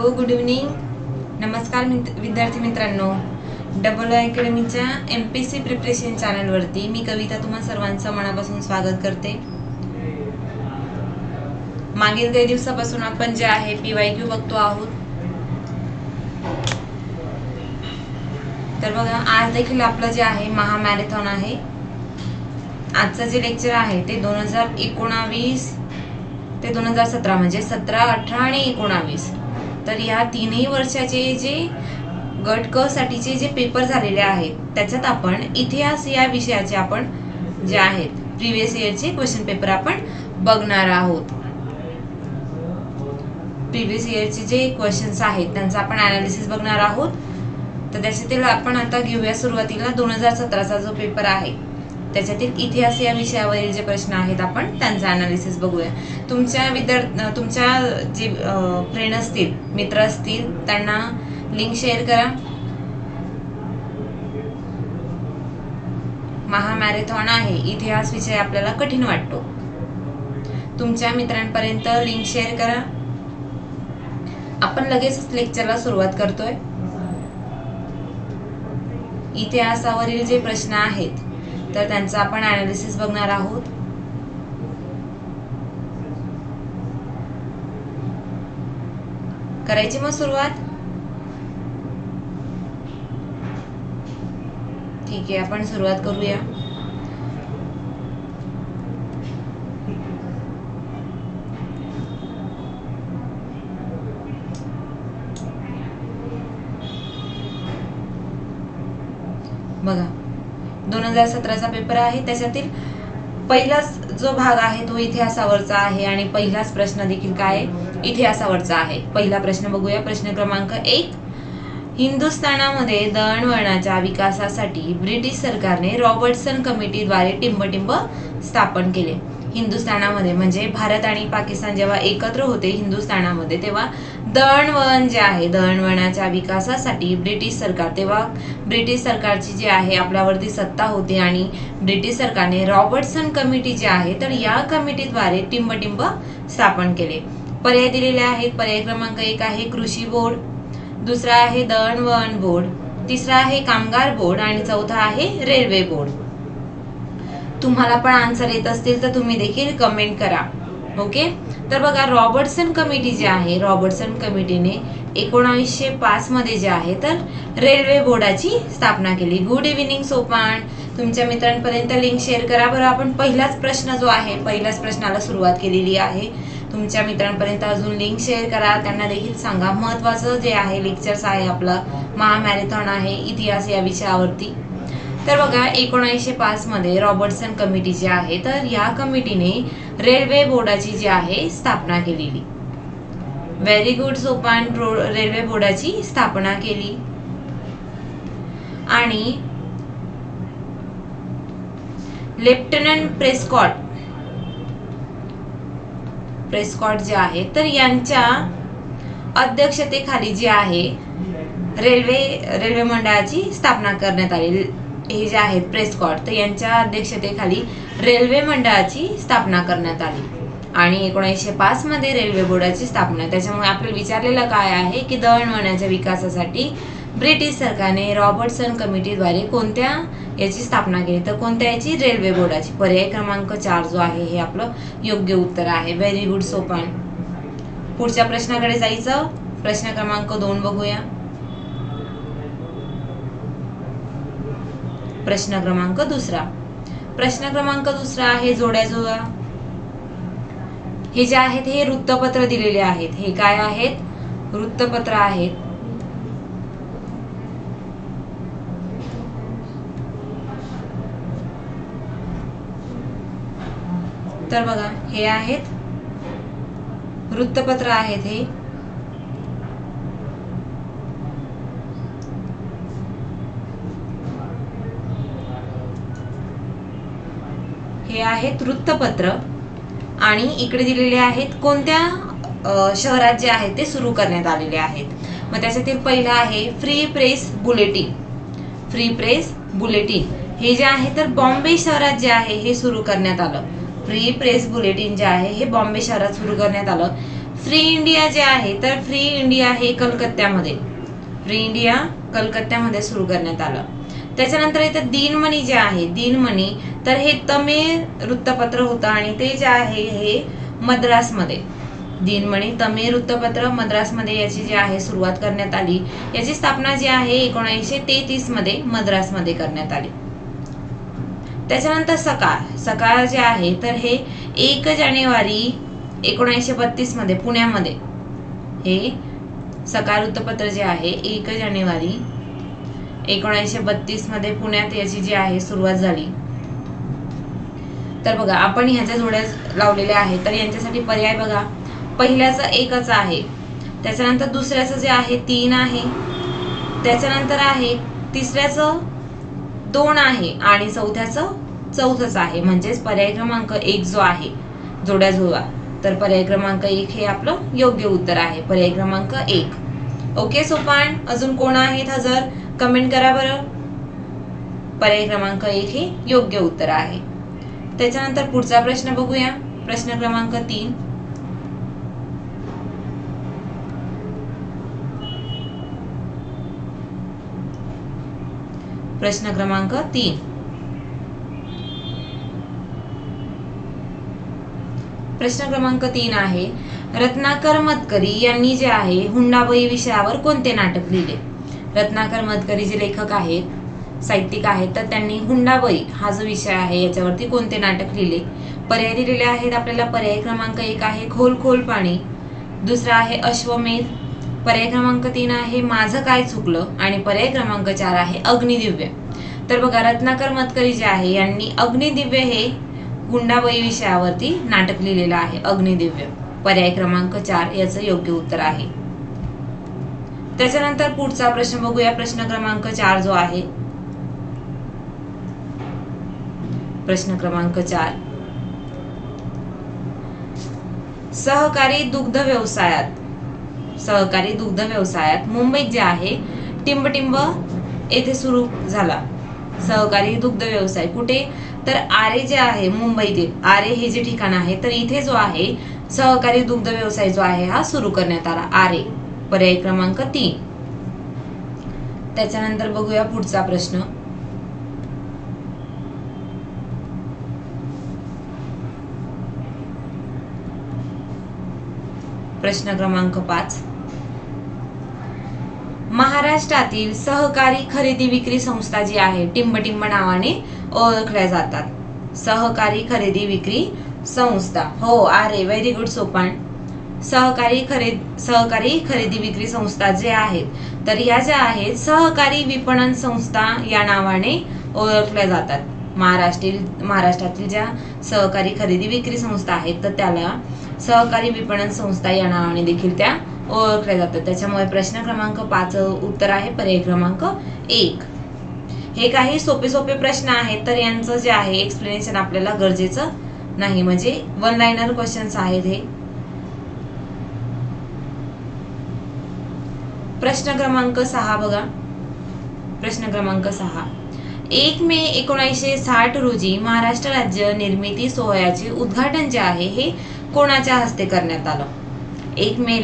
Hello good evening नमस्कार विद्यार्थी मित्रांनो डबल वाय अकॅडमीच्या MPSC प्रिपरेशन चॅनलवरती मी कविता तुम्हा सर्वांचं मनापासून स्वागत करते। मागील काही दिवसापासून आपण जे आहे PYQ बघतो आहोत। तर बघा आज देखील आपलं जे आहे महामॅरेथॉन आहे। आजचं जे लेक्चर आहे ते 2019 ते 2017 म्हणजे 17, 18 आणि 19 तर या तीनही वर्षाचे जे गट क साठीचे जे पेपर झालेले आहेत त्याच्यात आपण इतिहास या विषयाचे आपण जे आहेत प्रीवियस इयरचे क्वेश्चन पेपर आपण बघणार आहोत। प्रीवियस इयरचे जे क्वेश्चन्स आहेत त्यांचा आपण ॲनालिसिस बघणार आहोत। तर त्याच्यातील आपण आता घेऊया सुरुवातीला 2017चा जो पेपर आहे त्याच्यातील इतिहास या विषयावरील जे प्रश्न आहेत आपण त्यांचा ॲनालिसिस बघूया। तुमच्या जे फ्रेंड असतील मित्र असतील त्यांना लिंक शेअर करा। महामॅरेथॉन आहे इतिहास विषय आपल्याला कठीण वाटतो, तुमच्या मित्रांपर्यंत लिंक शेअर करा। आपण लगेच लेक्चरला सुरुवात करतोय। इतिहासावरील जे प्रश्न आहेत तर त्यांचा आपण ॲनालिसिस बघणार आहोत। करायची मग सुरुवात, ठीक आहे आपण सुरुवात करूया। बघा 2017चा पेपर आहे त्याच्यातील पहिलाच जो भाग आहे तो इतिहासावरचा आहे आणि पहिलाच प्रश्न देखील काय इतिहासावरचा आहे। पहिला प्रश्न बघूया, प्रश्न क्रमांक 1। हिंदुस्थानामध्ये दळणवळणाच्या विकासासाठी ब्रिटिश सरकारने रॉबर्टसन कमिटीद्वारे टिंबटिंब स्थापन केले। हिंदुस्थानामध्ये म्हणजे भारत आणि पाकिस्तान जेव्हा एकत्र होते हिंदुस्थानामध्ये तेव्हा दळणवळण जे आहे दळणवळणाच्या विकासासाठी ब्रिटिश सरकार, तेव्हा ब्रिटिश सरकारची जी आहे आपल्यावरती सत्ता होती आणि ब्रिटिश सरकारने रॉबर्टसन कमिटी जी आहे तर या कमिटीद्वारे टिंबटिंब स्थापन केले। पर्याय दिलेले आहेत, पर्याय क्रमांक 1 आहे कृषी बोर्ड, दुसरा आहे दळणवळण बोर्ड, तिसरा आहे कामगार बोर्ड आणि चौथा आहे रेल्वे बोर्ड। तुम्हाला पण आन्सर येत असतील तर तुम्ही देखील कमेंट करा। ओके तर बघा रॉबर्टसन कमिटी जी आहे रॉबर्टसन कमिटीने 1905 मध्ये जे आहे तर रेल्वे बोर्डाची स्थापना केली। गुड इव्हनिंग सोपान, तुमच्या मित्रांपर्यंत लिंक शेअर करा बरं। आपण पहिलाच प्रश्न जो आहे पहिल्याच प्रश्नाला सुरुवात केलेली आहे, तुमच्या मित्रांपर्यंत अजून लिंक शेअर करा, त्यांना देखील सांगा। महत्त्वाचं जे आहे लेक्चर्स आहे आपलं महामॅरेथॉन आहे इतिहास या विषयावरती। तर बघा 1905 मध्ये रॉबर्टसन कमिटी जी आहे तर या कमिटीने रेल्वे बोर्डाची जी आहे स्थापना केलेली। व्हेरी गुड सोपान, रेल्वे बोर्डाची स्थापना केली। आणि लेफ्टनंट प्रेस्कॉट जे आहे तर यांच्या अध्यक्षतेखाली जी आहे रेल्वे मंडळाची स्थापना करण्यात आली। हे जे आहेत प्रेस्कॉट तर यांच्या अध्यक्षतेखाली रेल्वे मंडळाची स्थापना करण्यात आली आणि 1905 मध्ये रेल्वे बोर्डाची स्थापना। त्याच्यामुळे आपल्याला विचारलेलं काय आहे की दळणवळणाच्या विकासासाठी ब्रिटिश सरकारने रॉबर्टसन कमिटीद्वारे कोणत्या याची स्थापना केली तर कोणत्या याची रेल्वे बोर्डाची। पर्याय क्रमांक 4 जो आहे हे आपलं योग्य उत्तर आहे। व्हेरी गुड सोपान, पुढच्या प्रश्नाकडे जायचं। प्रश्न क्रमांक 2 बघूया, प्रश्न क्रमांक 2। प्रश्न क्रमांक 2 आहे जोड्याजोडा। हे जे आहेत हे वृत्तपत्र दिलेले आहेत, हे काय आहेत वृत्तपत्र आहेत। तर बघा हे आहेत वृत्तपत्र आहेत हे। हे आहेत वृत्तपत्र आणि इकडे दिलेले आहेत कोणत्या शहरात जे आहे ते सुरू करण्यात आलेले आहेत। मग त्याच्यातील पहिला आहे free press bulletin, free press bulletin हे जे आहे तर बॉम्बे शहरात जे आहे हे सुरू करण्यात आलं। फ्री प्रेस बुलेटिन जे आहे हे बॉम्बे शहरात सुरू करण्यात आलं। फ्री इंडिया जे आहे तर फ्री इंडिया हे कलकत्त्यामध्ये फ्री इंडिया कलकत्त्यामध्ये सुरू करण्यात आलं। त्याच्यानंतर इथे दिनमणी जे आहे दिनमणी तर हे तमिळ वृत्तपत्र होतं आणि ते जे आहे हे मद्रासमध्ये दिनमणी तमिळ वृत्तपत्र मद्रासमध्ये याची जी आहे सुरुवात करण्यात आली। याची स्थापना जी आहे 1933 मध्ये मद्रासमध्ये करण्यात आली। त्याच्यानंतर सकाळ सकाळ जे आहे तर हे 1 जानेवारी 1932 मध्ये पुण्यामध्ये हे सकाळ वृत्तपत्र जे आहे 1 जानेवारी 1932 मध्ये पुण्यात याची जी आहे सुरुवात झाली। तर बघा आपण ह्याच्या जोड्या लावलेल्या आहेत तर यांच्यासाठी पर्याय बघा पहिल्याचं एकच आहे त्याच्यानंतर दुसऱ्याचं जे आहे 3 आहे त्याच्यानंतर आहे तिसऱ्याचं 2 आहे आणि चौथ्याचं 4च आहे म्हणजे पर्याय क्रमांक 1 जो आहे जोड्या जुळवा तर पर्याय क्रमांक 1 हे आपलं योग्य उत्तर आहे पर्याय क्रमांक 1। ओके सोपान अजून कोण आहेत हजर कमेंट करा बरं। पर्याय क्रमांक 1 हे योग्य उत्तर आहे। त्याच्यानंतर पुढचा प्रश्न बघूया प्रश्न क्रमांक 3 प्रश्न क्रमांक 3 प्रश्न क्रमांक 3 आहे रत्नाकर मतकरी यांनी जे आहे हुंडाबळी विषयावर कोणते नाटक लिहिले। रत्नाकर मतकरी जे लेखक आहेत साहित्यिक आहेत तर त्यांनी हुंडाबळी हा जो विषय आहे याच्यावरती कोणते नाटक लिहिले। पर्याय दिलेले आहेत आपल्याला पर्याय क्रमांक 1 आहे खोल खोल पाणी दुसरा आहे अश्वमेध पर्याय क्रमांक 3 आहे माझं काय चुकलं आणि पर्याय क्रमांक 4 आहे अग्निदिव्य। तर बघा रत्नाकर मतकरी जे आहे यांनी अग्निदिव्य हे हुंडाबळी विषयावरती नाटक लिहिलेलं आहे अग्निदिव्य पर्याय क्रमांक 4 याचं योग्य उत्तर आहे। त्याच्यानंतर पुढचा प्रश्न बघूया प्रश्न क्रमांक 4 जो आहे प्रश्न क्रमांक 4 सहकारी दुग्ध व्यवसायात मुंबईत जे आहे टिंबटिंब येथे सुरू झाला। सहकारी दुग्ध व्यवसाय कुठे तर आरे जे आहे मुंबईतील आरे हे जे ठिकाण आहे तर इथे जो आहे सहकारी दुग्ध व्यवसाय जो आहे हा सुरू करण्यात आला आरे पर्याय क्रमांक 3। त्याच्यानंतर बघूया पुढचा प्रश्न प्रश्न क्रमांक 5 महाराष्ट्रातील सहकारी खरेदी विक्री संस्था जी आहे टिंबटिंब नावाने ओळखल्या जातात। सहकारी खरेदी विक्री संस्था हो अरे व्हेरी गुड सोपान सहकारी खरेदी विक्री संस्था जे आहेत तर या ज्या आहेत सहकारी विपणन संस्था या नावाने ओळखल्या जातात। महाराष्ट्रातील ज्या सहकारी खरेदी विक्री संस्था आहेत तर त्याला सहकारी विपणन संस्था या नावाने देखील त्या ओळखल्या जातात। त्याच्यामुळे प्रश्न क्रमांक 5 उत्तर आहे पर्याय क्रमांक 1। हे काही सोपे सोपे प्रश्न आहेत तर यांचं जे आहे एक्सप्लेनेशन आपल्याला गरजेचं नाही म्हणजे वन लाइनर क्वेश्चन्स आहेत हे। प्रश्न क्रमांक 6 बघा प्रश्न क्रमांक 6 1 मे 1960 रोजी महाराष्ट्र राज्य निर्मिती सोहळ्याचे उद्घाटन जे आहे हे कोणाच्या हस्ते करण्यात आलं। 1 मे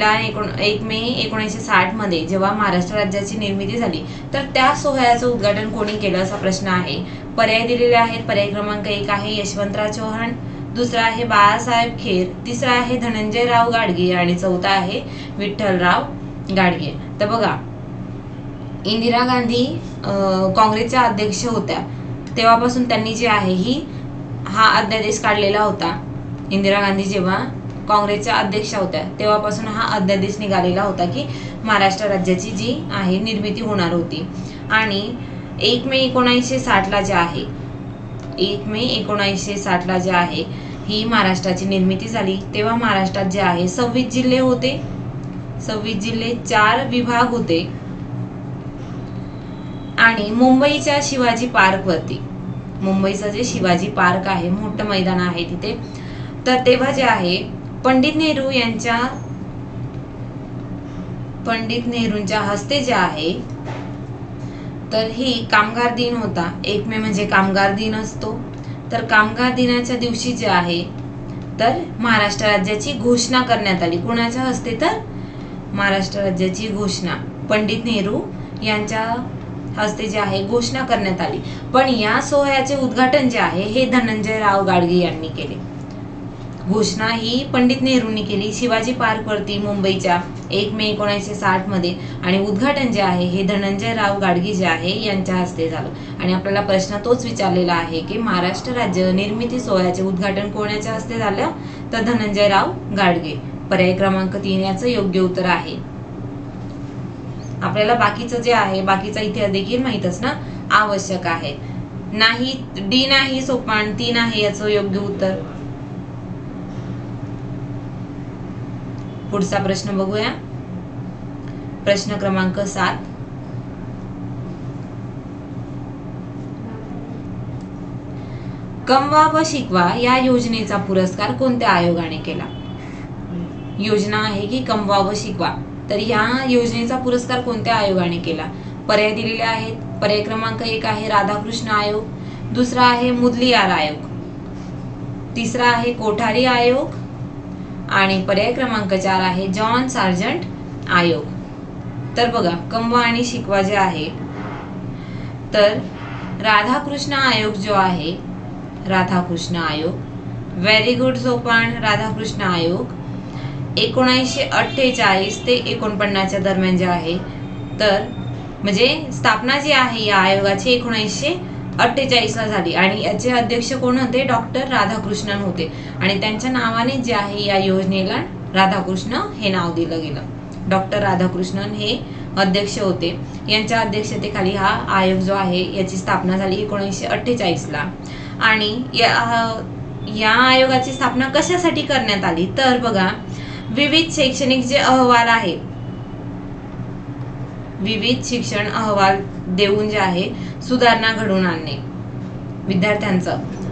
1960 मध्ये जेव्हा महाराष्ट्र राज्याची निर्मिती झाली तर त्या सोहळ्याचं उद्घाटन कोणी केलं असा प्रश्न आहे। पर्याय दिलेले आहेत पर्याय क्रमांक 1 आहे यशवंतराव चव्हाण दुसरा आहे बाळासाहेब खेर तिसरा आहे धनंजयराव गाडगे आणि चौथा आहे विठ्ठलराव गाडगे। तर बघा इंदिरा गांधी काँग्रेसच्या अध्यक्ष होत्या तेव्हापासून त्यांनी जे आहे ही हा अध्यादेश काढलेला होता। इंदिरा गांधी जेव्हा काँग्रेसच्या अध्यक्ष होत्या तेव्हापासून हा अध्यादेश निघालेला होता की महाराष्ट्र राज्याची जी आहे निर्मिती होणार होती आणि 1 मे 1960 ला जे आहे 1 मे 1960 ला जे आहे ही महाराष्ट्राची निर्मिती झाली। तेव्हा महाराष्ट्रात जे आहे 26 जिल्हे होते 26 जिल्हे 4 विभाग होते आणि मुंबईच्या शिवाजी पार्क वरती मुंबईचं जे शिवाजी पार्क आहे मोठं मैदान आहे तिथे तर तेव्हा जे आहे पंडित नेहरूंच्या हस्ते जे आहे तर ही कामगार दिन होता। 1 मे म्हणजे कामगार दिन असतो तर कामगार दिनाच्या दिवशी जे आहे तर महाराष्ट्र राज्याची घोषणा करण्यात आली। कोणाच्या हस्ते? तर महाराष्ट्र राज्याची घोषणा पंडित नेहरू यांच्या हस्ते जे आहे घोषणा करण्यात आली। पण या सोहळ्याचे उद्घाटन जे आहे हे धनंजय राव गाडगे यांनी केले। घोषणा ही पंडित नेहरूंनी केली शिवाजी पार्क वरती मुंबईच्या 1 मे 1960 मध्ये, आणि उद्घाटन जे आहे हे धनंजय राव गाडगे जे आहे यांच्या हस्ते झालं। आणि आपल्याला प्रश्न तोच विचारलेला आहे की महाराष्ट्र राज्य निर्मिती सोहळ्याचे उद्घाटन कोणाच्या हस्ते झालं? तर धनंजय राव गाडगे, पर्याय क्रमांक 3 याचं योग्य उत्तर आहे। आपल्याला बाकीचं जे आहे बाकीचा इतिहास देखील माहित असणं आवश्यक आहे। नाही डी नाही सोपान 3 आहे याचं योग्य उत्तर। पुढचा प्रश्न बघूया, प्रश्न क्रमांक 7। कमवा व शिकवा या योजनेचा पुरस्कार कोणत्या आयोगाने केला? योजना आहे की कमवा व शिकवा, तर या योजनेचा पुरस्कार कोणत्या आयोगाने केला? पर्याय दिलेले आहेत। पर्याय क्रमांक 1 आहे राधाकृष्ण आयोग, दुसरा आहे मुदलियार आयोग, तिसरा आहे कोठारी आयोग, आणि पर्याय क्रमांक 4 आहे जॉन सार्जंट आयोग। तर बघा कमवा आणि शिकवा जे आहे, तर राधाकृष्ण आयोग जो आहे राधाकृष्ण आयोग, व्हेरी गुड सोपान राधाकृष्ण आयोग 1948 ते 49 दरम्यान जे आहे, तर म्हणजे स्थापना जी आहे या आयोगाची 1948 ला झाली, आणि याचे अध्यक्ष कोण होते? डॉक्टर राधाकृष्णन होते, आणि त्यांच्या नावाने जे आहे या योजनेला राधाकृष्ण हे नाव दिलं गेलं। डॉक्टर राधाकृष्णन हे अध्यक्ष होते, यांच्या अध्यक्षतेखाली हा आयोग जो आहे याची स्थापना झाली 1948 ला। आणि या आयोगाची स्थापना कशासाठी करण्यात आली? तर बघा विविध शैक्षणिक जे अहवाल आहे, विविध शिक्षण अहवाल देऊन जे आहे सुधारणा घडवून आणणे,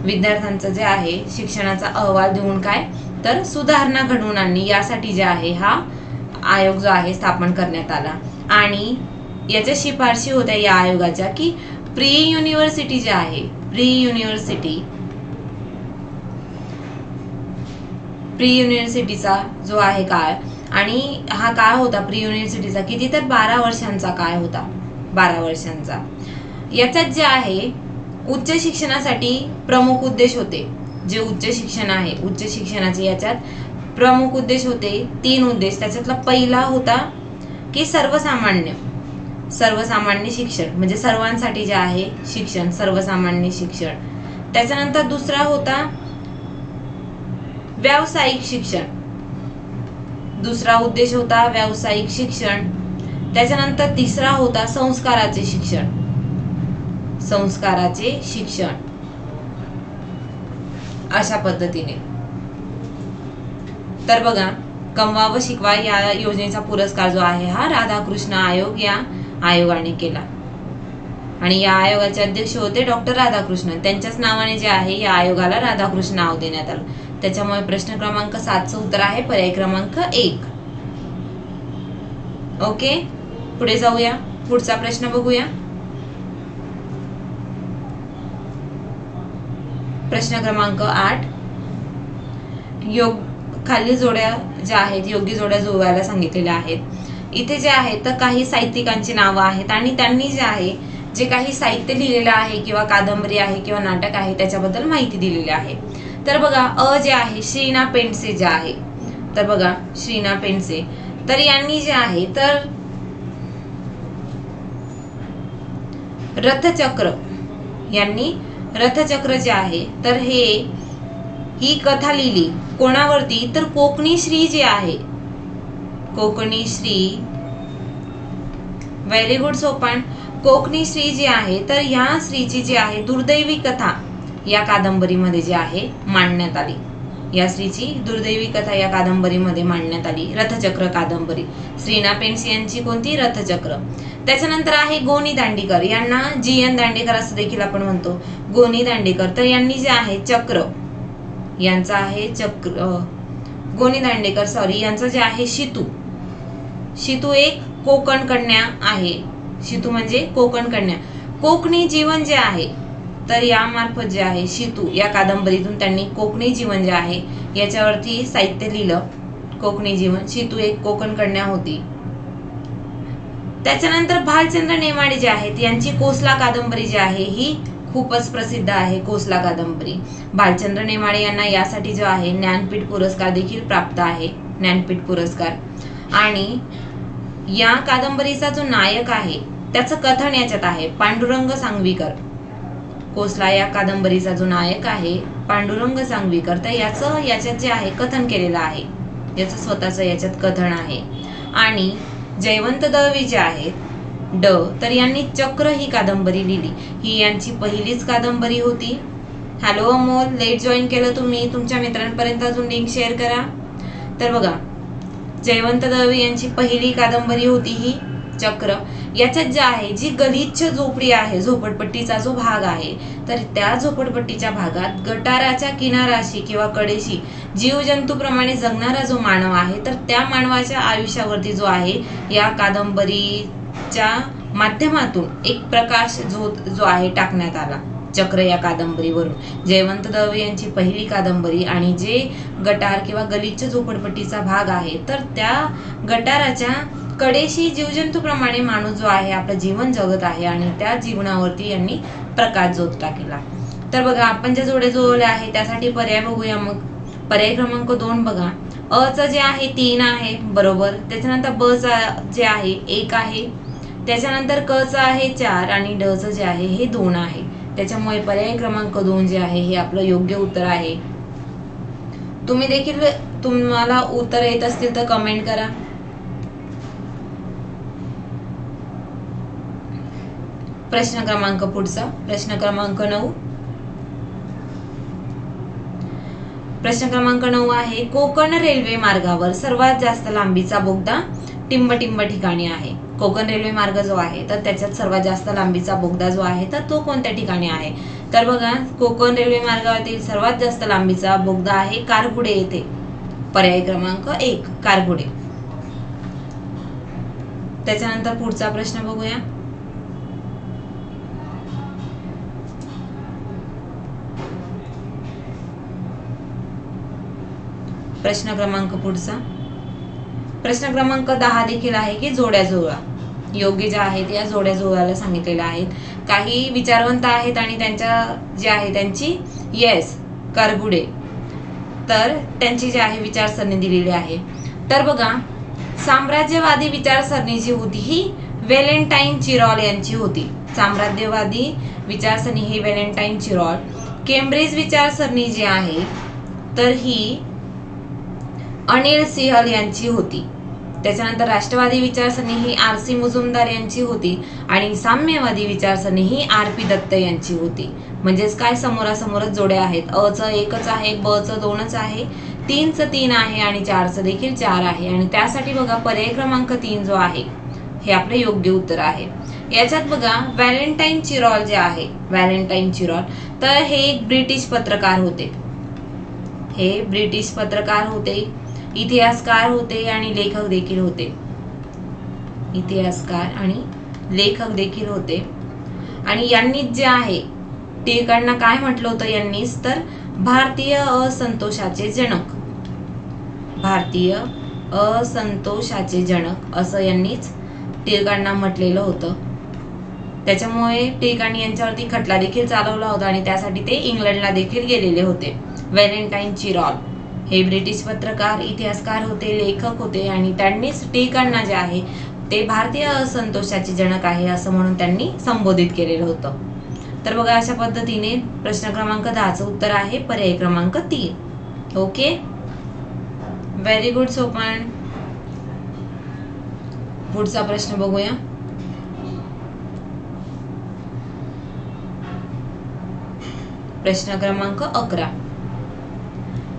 विद्यार्थ्यांचं जे आहे शिक्षणाचा अहवाल देऊन काय तर सुधारणा घडवून आणणे, यासाठी जे आहे हा आयोग जो आहे स्थापन करण्यात आला। आणि याच्या शिफारशी होत्या या आयोगाच्या की प्री युनिव्हर्सिटी जे आहे प्री युनिव्हर्सिटीचा जो आहे काळ, आणि हा काळ होता प्री युनिव्हर्सिटीचा किती तर 12 वर्षांचा काळ होता, 12 वर्षांचा। याच्यात जे आहे उच्च शिक्षणासाठी प्रमुख उद्देश होते, जे उच्च शिक्षण आहे उच्च शिक्षणाचे याच्यात प्रमुख उद्देश होते 3 उद्देश। त्याच्यातला पहिला होता की सर्वसामान्य शिक्षण, म्हणजे सर्वांसाठी जे आहे शिक्षण सर्वसामान्य शिक्षण। त्याच्यानंतर दुसरा होता व्यावसायिक शिक्षण, दुसरा उद्देश होता व्यावसायिक शिक्षण। त्याच्यानंतर तिसरा होता संस्काराचे शिक्षण। अशा पद्धतीने तर बघा कमवा व शिकवा या योजनेचा पुरस्कार जो आहे हा राधाकृष्ण आयोग या आयोगाने केला, आणि या आयोगाचे अध्यक्ष होते डॉक्टर राधाकृष्णन, त्यांच्याच नावाने जे आहे या आयोगाला राधाकृष्ण नाव देण्यात आलं। त्याच्यामुळे प्रश्न क्रमांक 7चं उत्तर आहे पर्याय क्रमांक 1। ओके, पुढे जाऊया, पुढचा प्रश्न बघूया, प्रश्न क्रमांक 8। खाली जोड्या ज्या आहेत योग्य जोड्या जोडायला सांगितलेल्या आहेत। इथे जे आहे तर काही साहित्यिकांची नावं आहेत, आणि त्यांनी जे आहे जे काही साहित्य लिहिलेलं आहे किंवा कादंबरी आहे किंवा नाटक आहे त्याच्याबद्दल माहिती दिलेली आहे। तर बघा अ जे आहे श्रीना पेंडसे जे आहे, तर बघा श्रीना पेंडसे तर यांनी जे आहे तर रथचक्र जे आहे तर ही कथा लिहिली कोणावरती तर कोकणीश्री जे आहे कोकणीश्री, व्हेरी गुड सोपान कोकणीश्री जी आहे तर या स्त्रीची जी आहे दुर्दैवी कथा या कादंबरीमध्ये जी आहे मांडण्यात आली। या स्त्रीची दुर्दैवी कथा या कादंबरीमध्ये मांडण्यात आली, रथचक्र कादंबरी श्रीना पेंडसे यांची कोणती रथचक्र। त्याच्यानंतर आहे गोनी दांडेकर, यांना जी एन दांडेकर असं देखील आपण म्हणतो, गोनी दांडेकर तर यांनी जे आहे गोनी दांडेकर यांचं जे आहे शितू एक कोकण कन्या आहे, शितू म्हणजे कोकण कन्या। कोकणी जीवन जे आहे तर यामार्फत जे आहे शितू या कादंबरीतून त्यांनी कोकणी जीवन जे आहे याच्यावरती साहित्य लिहिलं. कोकणी जीवन, शितू एक कोकण कन्या होती. त्याच्यानंतर भालचंद्र नेमाडे जे आहेत यांची कोसला कादंबरी जी आहे ही खूपच प्रसिद्ध आहे. कोसला कादंबरी भालचंद्र नेमाडे यांना यासाठी जो आहे ज्ञानपीठ पुरस्कार देखील प्राप्त आहे. ज्ञानपीठ पुरस्कार. आणि या कादंबरीचा जो नायक आहे त्याचं कथन याच्यात आहे पांडुरंग सांगवीकर. कोसला या कादंबरीचा जो नायक आहे पांडुरंग सांगवीकर, तर याचं याच्यात जे आहे कथन केलेलं आहे, याचं स्वतःचं याच्यात कथन आहे. आणि जयवंत दळवी जे आहेत ड तर यांनी चक्र ही कादंबरी लिहिली. ही यांची पहिलीच कादंबरी होती. हॅलो अमोल, लेट जॉईन केलं तुम्ही, तुमच्या मित्रांपर्यंत अजून लिंक शेअर करा. तर बघा, जयवंत दळवी यांची पहिली कादंबरी होती ही चक्र. याच्यात जे आहे जी गलिच्छ झोपडी आहे, झोपडपट्टीचा जो भाग आहे, तर त्या झोपडपट्टीच्या भागात गटाराच्या किनाराशी किंवा कडेशी जीवजंतूप्रमाणे जगणारा जो मानव आहे, तर त्या मानवाच्या आयुष्यावरती जो आहे या कादंबरीच्या माध्यमातून एक प्रकाश झोत जो आहे टाकण्यात आला चक्र या कादंबरीवरून. जयवंत दळवी यांची पहिली कादंबरी. आणि जे गटार किंवा गलिच्छ झोपडपट्टीचा भाग आहे, तर त्या गटाराच्या कडेशी जीवजंतूप्रमाणे माणूस जो आहे आपलं जीवन जगत आहे आणि त्या जीवनावरती यांनी प्रकाश जोडता केला. तर बघा, आपण ज्या जोड्या जोडल्या आहे त्यासाठी पर्याय बघूया. मग पर्याय क्रमांक 2 बघा, अचं जे आहे 3 आहे बरोबर, त्याच्यानंतर ब चं जे आहे 1 आहे, त्याच्यानंतर क चं आहे 4 आणि ड चं जे आहे हे 2 आहे. त्याच्यामुळे पर्याय क्रमांक 2 जे आहे हे आपलं योग्य उत्तर आहे. तुम्ही देखील तुम्हाला उत्तर येत असतील तर कमेंट करा. प्रश्न क्रमांक पुढचा, प्रश्न क्रमांक 9. प्रश्न क्रमांक 9 आहे, कोकण रेल्वे मार्गावर सर्वात जास्त लांबीचा बोगदा टिंबटिंब ठिकाणी आहे. कोकण रेल्वे मार्ग जो आहे तर त्याच्यात सर्वात जास्त लांबीचा बोगदा जो आहे तर तो कोणत्या ठिकाणी आहे? तर बघा, कोकण रेल्वे मार्गावरील सर्वात जास्त लांबीचा बोगदा आहे कारगुडे येथे. पर्याय क्रमांक 1 कारगुडे. त्याच्यानंतर पुढचा प्रश्न बघूया. प्रश्न क्रमांक पुढचा, प्रश्न क्रमांक 10 देखील आहे की जोड्या जुळवा. योग्य ज्या आहेत या जोड्या जुळवायला सांगितलेल्या आहेत. काही विचारवंत आहेत आणि त्यांच्या जे आहे त्यांची येस कारगुडे तर त्यांची जी आहे विचारसरणी दिलेली आहे. तर बघा, साम्राज्यवादी विचारसरणी जी होती ही व्हॅलेंटाईन चिरॉल यांची होती. साम्राज्यवादी विचारसरणी ही व्हॅलेंटाईन चिरॉल. केम्ब्रिज विचारसरणी जी आहे तर ही अनिल सिंहल यांची होती. त्याच्यानंतर राष्ट्रवादी विचारसरणी ही RC मुजुमदार यांची होती आणि साम्यवादी विचारसरणी ही RP दत्त यांची होती. म्हणजेच काय, समोरासमोरच जोड्या आहेत. अ चं 1 आहे, ब चं 2 आहे, 3 चं 3 आहे आणि 4 चं देखील 4 आहे. आणि त्यासाठी बघा पर्याय क्रमांक 3 जो आहे हे आपलं योग्य उत्तर आहे. याच्यात बघा व्हॅलेंटाईन चिरॉल जे आहे, व्हॅलेंटाईन चिरॉल तर हे एक ब्रिटिश पत्रकार होते. हे ब्रिटिश पत्रकार होते, इतिहासकार होते आणि लेखक देखील होते. इतिहासकार आणि लेखक देखील होते. आणि यांनी जे आहे टिळकांना काय म्हटलं होतं यांनीच, तर भारतीय असंतोषाचे जनक, भारतीय असंतोषाचे जनक असं यांनीच टिळकांना म्हटलेलं होतं. त्याच्यामुळे टिळकांनी यांच्यावरती खटला देखील चालवला होता आणि त्यासाठी ते इंग्लंडला देखील गेलेले होते. व्हॅलेंटाईन चिरॉल हे ब्रिटिश पत्रकार, इतिहासकार होते, लेखक होते आणि त्यांनीच टिळकांना जे आहे ते भारतीय असंतोषाचे जनक आहे असं म्हणून त्यांनी संबोधित केलेलं होतं. तर बघा, अशा पद्धतीने प्रश्न क्रमांक 10चं उत्तर आहे पर्याय क्रमांक 3. ओके, व्हेरी गुड सोपान. पुढचा प्रश्न बघूया. प्रश्न क्रमांक 11.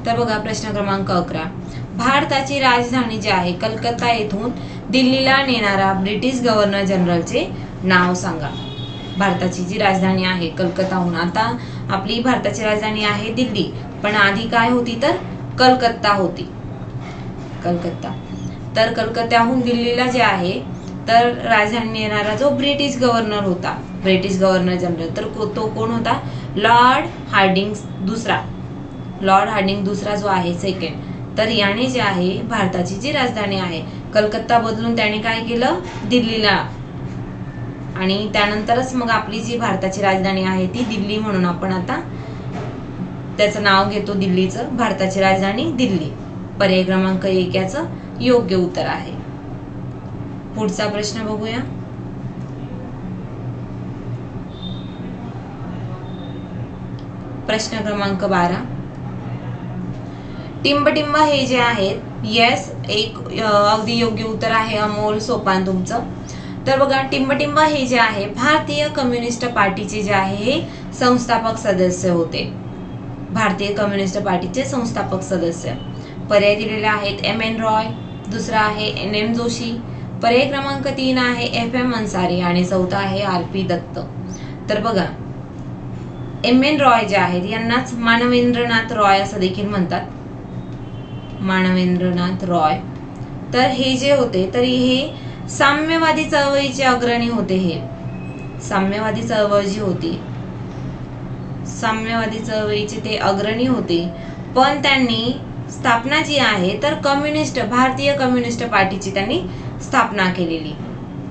तर बघा प्रश्न क्रमांक 11, भारताची राजधानी जी आहे कलकत्ता येथून दिल्लीला नेणारा ब्रिटिश गव्हर्नर जनरलचे नाव सांगा. भारताची जी राजधानी आहे कलकत्ताहून, आता आपली भारताची राजधानी आहे दिल्ली, पण आधी काय होती तर कलकत्ता होती. कलकत्ता, तर कलकत्त्याहून दिल्लीला जे आहे तर राजधानी येणारा जो ब्रिटिश गव्हर्नर होता, ब्रिटिश गव्हर्नर जनरल, तर तो कोण होता? लॉर्ड हार्डिंग दुसरा, लॉर्ड हार्डिंग दुसरा जो आहे सेकंड. तर याने जे आहे भारताची जी राजधानी आहे कलकत्ता बदलून त्याने काय केलं? दिल्लीला. आणि त्यानंतरच मग आपली जी भारताची राजधानी आहे ती दिल्ली म्हणून आपण आता त्याचं नाव घेतो दिल्लीचं, भारताची राजधानी दिल्ली. पर्याय क्रमांक 1 याचं योग्य उत्तर आहे. पुढचा प्रश्न बघूया. प्रश्न क्रमांक 12. टिंबटिंबा हे जे आहेत, येस एक अगदी योग्य उत्तर आहे अमोल सोपान तुमचं. तर बघा टिंबटिंबा हे जे आहे भारतीय कम्युनिस्ट पार्टीचे जे आहे हे संस्थापक सदस्य होते, भारतीय कम्युनिस्ट पार्टीचे संस्थापक सदस्य. पर्याय दिलेले आहेत M.N. रॉय, दुसरा आहे N.M. जोशी, पर्याय क्रमांक 3 आहे F.M. अन्सारी आणि चौथा आहे R.P. दत्त. तर बघा M.N. रॉय जे आहेत यांनाच मानवेंद्रनाथ रॉय असं देखील म्हणतात, मानवेंद्रनाथ रॉय. तर हे जे होते तरी हे साम्यवादी चळवळीचे अग्रणी होते, हे साम्यवादी चळवळ जी होती साम्यवादी चळवळीचे ते अग्रणी होते. पण त्यांनी स्थापना जी आहे तर कम्युनिस्ट, भारतीय कम्युनिस्ट पार्टीची त्यांनी स्थापना केलेली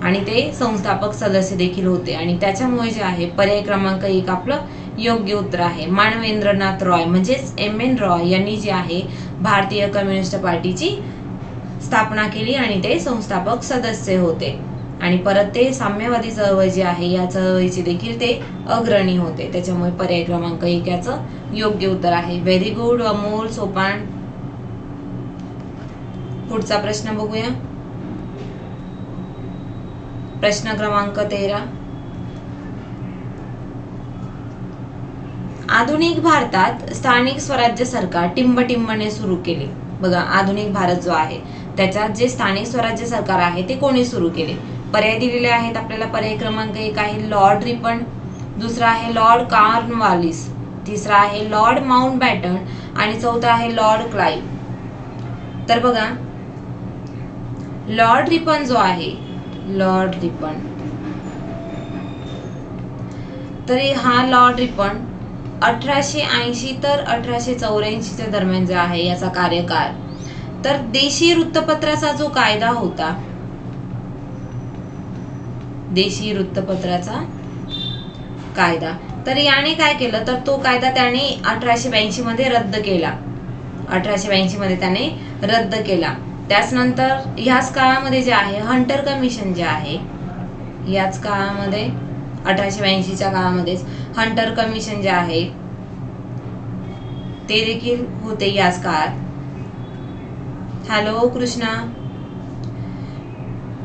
आणि ते संस्थापक सदस्य देखील होते आणि त्याच्यामुळे जे आहे पर्याय क्रमांक 1 आपलं योग्य उत्तर आहे. मानवेंद्रनाथ रॉय म्हणजेच M.N. रॉय यांनी जे आहे भारतीय कम्युनिस्ट पार्टीची स्थापना केली आणि ते संस्थापक सदस्य होते आणि परत ते साम्यवादी चळवळ जी आहे या चळवळीचे देखील ते अग्रणी होते, त्याच्यामुळे पर्याय क्रमांक 1 याचं योग्य उत्तर आहे. व्हेरी गुड अमोल सोपान. पुढचा प्रश्न बघूया. प्रश्न क्रमांक 13. आधुनिक भारतात स्थानिक स्वराज्य सरकार टिंबटिंबने सुरू केले. बघा आधुनिक भारत जो आहे त्याच्यात जे स्थानिक स्वराज्य सरकार आहे ते कोणी सुरू केले? पर्याय दिलेले आहेत आपल्याला. पर्याय क्रमांक 1 आहे लॉर्ड रिपन, दुसरा आहे लॉर्ड कॉर्नवालिस, तिसरा आहे लॉर्ड माउंटबॅटन आणि चौथा आहे लॉर्ड क्लाइव्ह. तर बघा लॉर्ड रिपन जो आहे, लॉर्ड रिपन, तर हा लॉर्ड रिपन 1880 तर 1884 च्या दरम्यान जो आहे याचा कार्यकाळ. तर देशी वृत्तपत्राचा जो कायदा होता, देशी वृत्तपत्राचा कायदा, तर याने काय केलं तर तो कायदा त्याने 1882 मध्ये रद्द केला, 1882 मध्ये त्याने रद्द केला. त्याचनंतर ह्याच काळामध्ये जे आहे हंटर कमिशन जे आहे, याच काळामध्ये 1882 च्या काळामध्येच हंटर कमिशन जे आहे ते देखील होते याच काळात. हॅलो कृष्णा.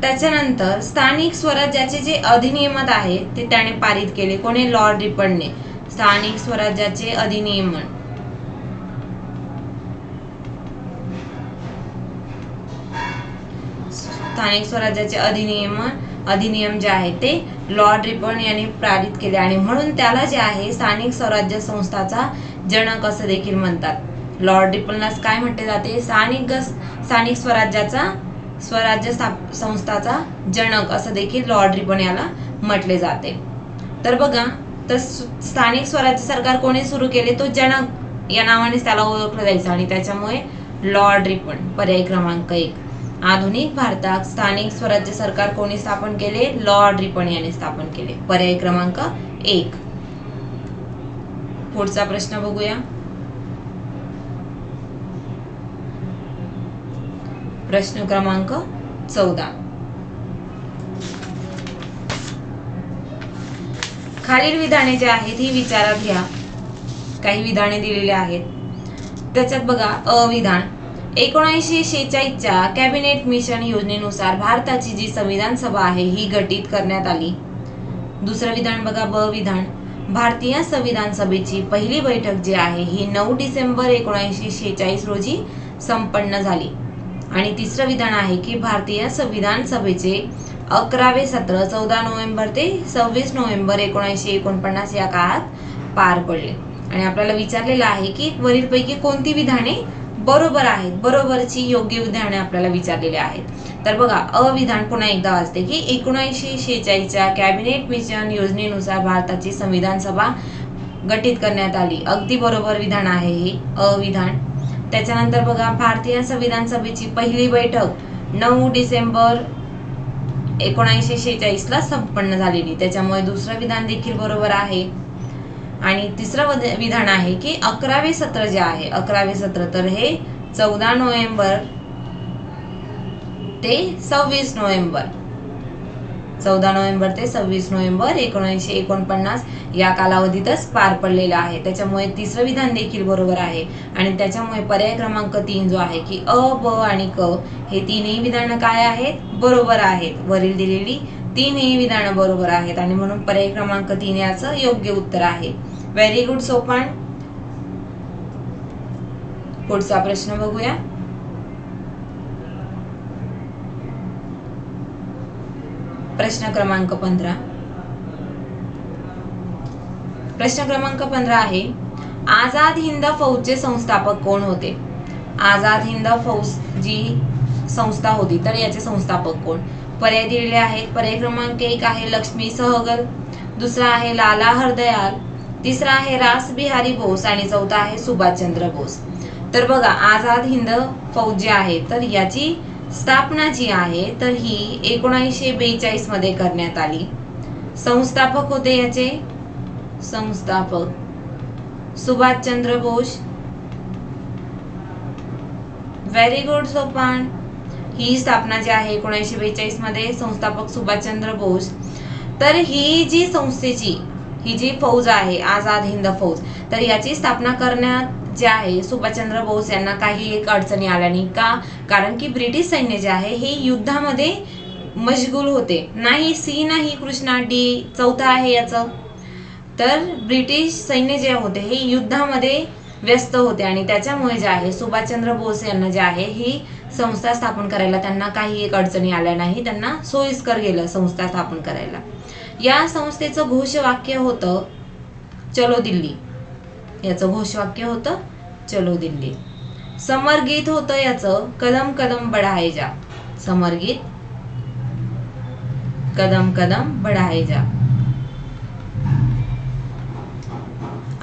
त्याच्यानंतर स्थानिक स्वराज्याचे जे अधिनियमन आहे ते त्याने पारित केले. कोणी? लॉर्ड रिपनने. स्थानिक स्वराज्याचे अधिनियमन, स्थानिक स्वराज्याचे अधिनियम जे आहे ते लॉर्ड रिपन यांनी पारित केले आणि म्हणून त्याला जे आहे स्थानिक स्वराज्य संस्थाचा जनक असं देखील म्हणतात. लॉर्ड रिपनलाच काय म्हटले जाते? स्थानिक स्वराज्य संस्थाचा जनक असं देखील लॉर्ड रिपन याला म्हटले जाते. तर बघा तर स्थानिक स्वराज्य सरकार कोणी सुरू केले? तो जनक या नावानेच त्याला ओळखलं जायचं आणि त्याच्यामुळे लॉर्ड रिपन. पर्याय क्रमांक 1. आधुनिक भारतात स्थानिक स्वराज्य सरकार कोणी स्थापन केले? लॉर्ड रिपन यांनी स्थापन केले. पर्याय क्रमांक 1. पुढचा प्रश्न बघूया. प्रश्न क्रमांक 14. खालील विधाने जी आहेत ही विचारात घ्या. काही विधाने दिलेली आहेत त्याच्यात बघा अविधान. 1946 च्या कॅबिनेट मिशन योजनेनुसार भारताची जी संविधान सभा आहे ही गठीत करण्यात आली. दुसरं विधान बघा ब विधान. भारतीय संविधान सभेची पहिली बैठक जी आहे ही 9 डिसेंबर 1946 रोजी संपन्न झाली. आणि तिसरं विधान आहे की भारतीय संविधान सभेचे 11वे सत्र 14 नोव्हेंबर ते 26 नोव्हेंबर 1949 या काळात पार पडले. आणि आपल्याला विचारलेलं आहे की वरीलपैकी कोणती विधाने बरोबर आहेत, बरोबरची योग्य विधाने आपल्याला विचारलेली आहेत। तर बघा अविधान पुन्हा एकदा असते की 1946च्या कॅबिनेट मिशन योजनेनुसार भारताची संविधान सभा गठीत करण्यात आली। अगदी बरोबर विधान आहे हे अविधान। त्याच्यानंतर बघा भारतीय संविधान सभेची पहिली बैठक 9 डिसेंबर 1946ला संपन्न झालेली, त्याच्यामुळे दुसरं विधान देखील बरोबर आहे। आणि तिसरं विधान आहे की 11वे सत्र जे आहे 11वे सत्र तर हे 14 नोव्हेंबर ते 26 नोव्हेंबर 1949 या कालावधीतच पार पडलेला आहे, त्याच्यामुळे तिसरं विधान देखील बरोबर आहे। आणि त्याच्यामुळे पर्याय क्रमांक 3 जो आहे की अ, ब आणि क हे तीनही विधानं काय आहेत, बरोबर आहेत। वरील दिलेली तीनही विधानं बरोबर आहेत आणि म्हणून पर्याय क्रमांक 3 याचं योग्य उत्तर आहे। व्हेरी गुड सोपान। पुढचा प्रश्न बघूया। प्रश्न क्रमांक 15, प्रश्न क्रमांक 15 आहे आझाद हिंद फौजचे संस्थापक कोण होते? आझाद हिंद फौज जी संस्था होती तर याचे संस्थापक कोण? पर्याय दिलेले आहेत। पर्याय क्रमांक 1 आहे लक्ष्मी सहगल, दुसरा आहे लाला हरदयाल, तिसरा आहे रास बिहारी बोस आणि चौथा आहे सुभाषचंद्र बोस। तर बघा आझाद हिंद फौज जी आहे तर याची स्थापना जी आहे तर ही 1942 मध्ये करण्यात आली। संस्थापक होते याचे संस्थापक सुभाषचंद्र बोस। व्हेरी गुड सोपान। ही स्थापना जी आहे 1942 मध्ये, संस्थापक सुभाषचंद्र बोस। तर ही जी संस्थेची ही जी फौज आहे आझाद हिंद फौज तर याची स्थापना करण्यात जे आहे सुभाषचंद्र बोस यांना काही एक अडचणी आल्या नाही का? कारण की ब्रिटिश सैन्य जे आहे हे युद्धामध्ये मशगूल होते। नाही सी नाही कृष्णा, डी चौथा आहे याचं, तर ब्रिटिश सैन्य जे होते हे युद्धामध्ये व्यस्त होते आणि त्याच्यामुळे जे आहे सुभाषचंद्र बोस यांना जे आहे ही संस्था स्थापन करायला त्यांना काही एक अडचणी आल्या नाही, त्यांना सोयीस्कर गेलं संस्था स्थापन करायला। या संस्थेचं घोषवाक्य होतं चलो दिल्ली, याचं घोषवाक्य होतं चलो दिल्ली। समरगीत होतं याचं कदम कदम बढ़ाए जा, समरगीत कदम कदम बढ़ाए जा।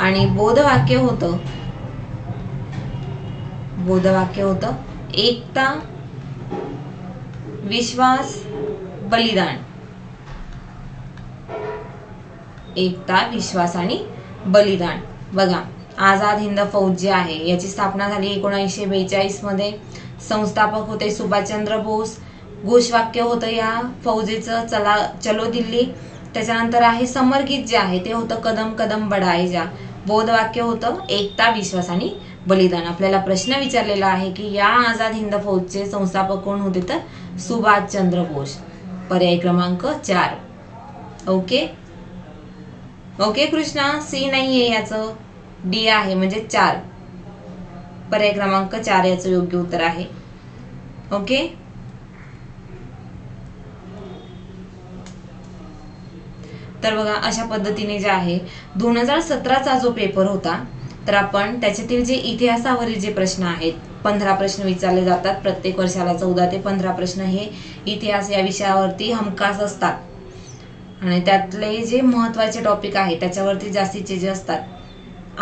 आणि बोधवाक्य होतं एकता विश्वास बलिदान, एकता विश्वास आणि बलिदान। बघा आझाद हिंद फौज जी आहे याची स्थापना झाली 1942 मध्ये, संस्थापक होते सुभाषचंद्र बोस, घोषवाक्य होतं या फौजेचं चला चलो दिल्ली, त्याच्यानंतर आहे समरगीत जे आहे ते होतं कदम कदम बढ़ाए जा, बोधवाक्य होतं एकता विश्वास आणि बलिदान। आपल्याला प्रश्न विचारलेला आहे की या आझाद हिंद फौजचे संस्थापक कोण होते तर सुभाषचंद्र बोस, पर्याय क्रमांक 4। ओके ओके कृष्णा, सी नाही आहे याचं, डी आहे म्हणजे 4, पर्याय क्रमांक 4 याचं योग्य उत्तर आहे। ओके तर बघा अशा पद्धतीने जे आहे 2017चा जो पेपर होता तर आपण त्याच्यातील जे इतिहासावरील जे प्रश्न आहेत 15 प्रश्न विचारले जातात प्रत्येक वर्षाला, 14 ते 15 प्रश्न हे इतिहास या विषयावरती हमखास असतात आणि त्यातले जे महत्त्वाचे टॉपिक आहे त्याच्यावरती जास्तीचे जे असतात।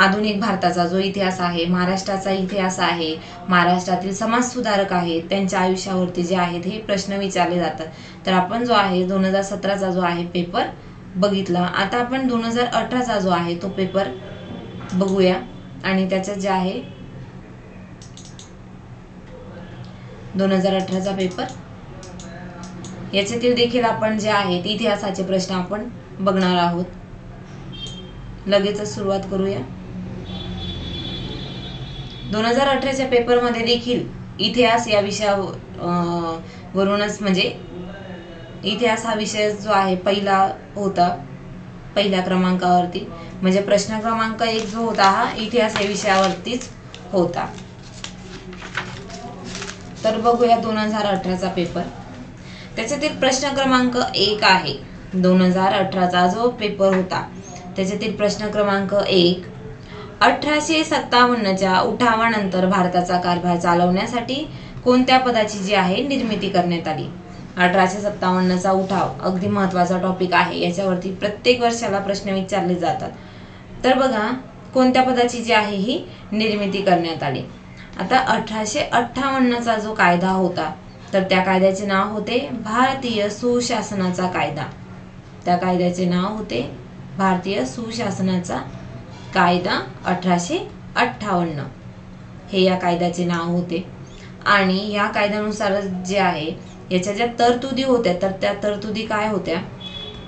आधुनिक भारताचा जो इतिहास आहे, महाराष्ट्राचा इतिहास आहे, महाराष्ट्रातील समाजसुधारक आहेत त्यांच्या आयुष्यावरती जे आहेत हे प्रश्न विचारले जातात। तर आपण जो आहे 2017चा जो आहे पेपर बघितला, आता आपण 2018चा जो आहे तो पेपर बघूया आणि त्याच्यात जे आहे 2018चा पेपर याच्यातील देखील आपण जे आहेत इतिहासाचे प्रश्न आपण बघणार आहोत। लगेचच सुरुवात करूया। 2018च्या पेपरमध्ये देखील इतिहास या विषयावरूनच म्हणजे इतिहास हा विषय जो आहे पहिला होता, पहिल्या क्रमांकावरती म्हणजे प्रश्न क्रमांक 1 जो होता हा इतिहास या विषयावरतीच होता। तर बघूया 2018चा पेपर, त्याच्यातील प्रश्न क्रमांक 1 आहे 2018चा जो पेपर होता त्याच्यातील प्रश्न क्रमांक 1 1857च्या उठावानंतर भारताचा कारभार चालवण्यासाठी कोणत्या पदाची जी आहे निर्मिती करण्यात आली. 1857चा उठाव अगदी महत्त्वाचा टॉपिक आहे, याच्यावरती प्रत्येक वर्षाला प्रश्न विचारले जातात. तर बघा कोणत्या पदाची जी आहे ही निर्मिती करण्यात आली. आता 1858चा जो कायदा होता तर त्या कायद्याचे नाव होते भारतीय सुशासनाचा कायदा. त्या कायद्याचे नाव होते भारतीय सुशासनाचा कायदा 1858 हे या कायद्याचे नाव होते. आणि या कायद्यानुसार जे आहे याच्या ज्या तरतुदी होत्या तर त्या तरतुदी काय होत्या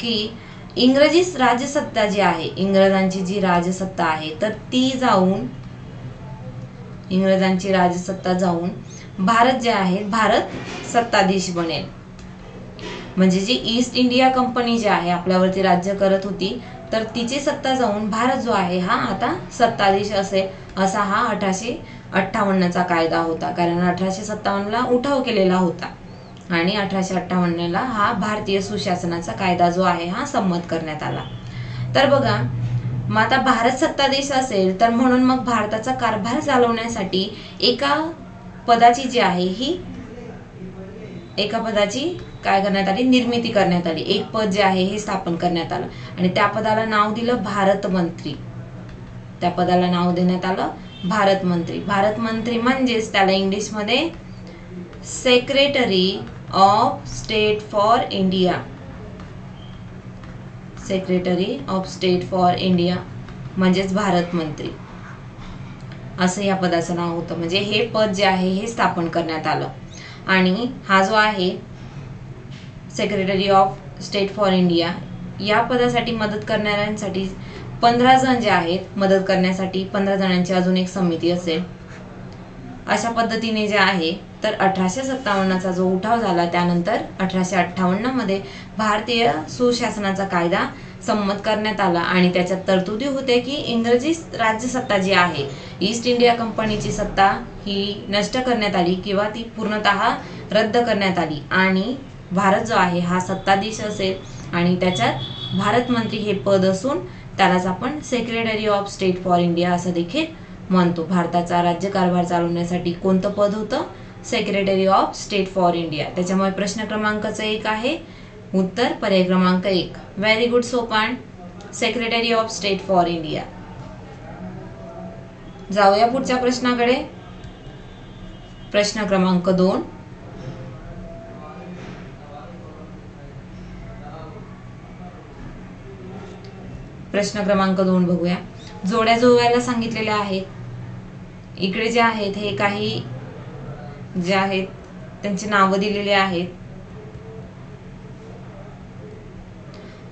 की इंग्रजी राजसत्ता जी आहे, इंग्रजांची जी राजसत्ता आहे तर ती जाऊन, इंग्रजांची राजसत्ता जाऊन भारत जे आहे भारत सत्ताधीश बनेल. म्हणजे जी ईस्ट इंडिया कंपनी जी आहे आपल्यावरती राज्य करत होती तर तिची सत्ता जाऊन भारत जो आहे हा आता सत्ताधीश असेल, असा हा 1858चा कायदा होता. कारण 1857ला उठाव केलेला होता आणि 1858ला हा भारतीय सुशासनाचा कायदा जो आहे हा संमत करण्यात आला. तर बघा मग आता भारत सत्ताधीश असेल तर म्हणून मग भारताचा कारभार चालवण्यासाठी एका पदाची जी आहे ही, एका पदाची काय करण्यात आली निर्मिती करण्यात आली. एक पद जे आहे हे स्थापन करण्यात आलं आणि त्या पदाला नाव दिलं भारत मंत्री. त्या पदाला नाव देण्यात आलं भारत मंत्री. भारत मंत्री म्हणजेच त्याला इंग्लिशमध्ये secretary of state for India, secretary of state for India म्हणजेच भारत मंत्री असं या पदाचं नाव होतं. म्हणजे हे पद जे आहे हे स्थापन करण्यात आलं. आणि हा जो आहे secretary of state for India या पदासाठी मदत करणाऱ्यांसाठी 15 जण जे आहेत, मदत करण्यासाठी 15 जणांची अजून एक समिती असेल. अशा पद्धतीने जे आहे तर 1857चा जो उठाव झाला त्यानंतर 1858मध्ये भारतीय सुशासनाचा कायदा संमत करण्यात आला. आणि त्याच्यात तरतुदी होते की इंग्रजी राज्यसत्ता जी आहे, ईस्ट इंडिया कंपनीची सत्ता ही नष्ट करण्यात आली किंवा ती पूर्णतः रद्द करण्यात आली आणि भारत जो आहे हा सत्ताधीश असेल. आणि त्याच्यात भारत मंत्री हे पद असून त्यालाच आपण secretary of state for India असं देखील म्हणतो. भारताचा राज्यकारभार चालवण्यासाठी कोणतं पद होतं? Secretary of state for India. त्याच्यामुळे प्रश्न क्रमांकाचं 1 आहे उत्तर पर्याय क्रमांक 1. Very good Sopan, secretary of state for India. जाऊया पुढच्या प्रश्नाकडे. प्रश्न क्रमांक 2. प्रश्न क्रमांक 2 बघूया. जोड्या जुळवायला सांगितलेल्या आहेत. इकडे जे आहेत हे काही जे आहेत त्यांची नावं दिलेली आहेत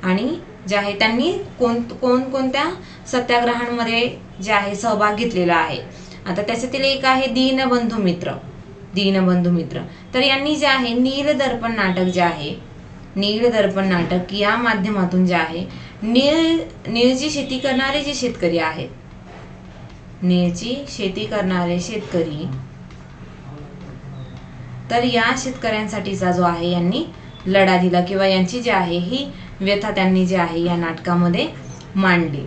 आणि जे आहे त्यांनी कोणकोणत्या सत्याग्रहांमध्ये जे आहे सहभाग घेतलेला आहे. आता त्याच्यातील एक आहे दीनबंधू मित्र. दीनबंधू मित्र तर यांनी जे आहे नीलदर्पण नाटक जे आहे, नीलदर्पण नाटक या माध्यमातून जे आहे नीळची शेती करणारे जे शेतकरी आहेत, नीळची शेती करणारे शेतकरी तर या शेतकऱ्यांसाठीचा जो आहे यांनी लढा दिला किंवा यांची जी आहे ही व्यथा त्यांनी जी आहे या नाटकामध्ये मांडली.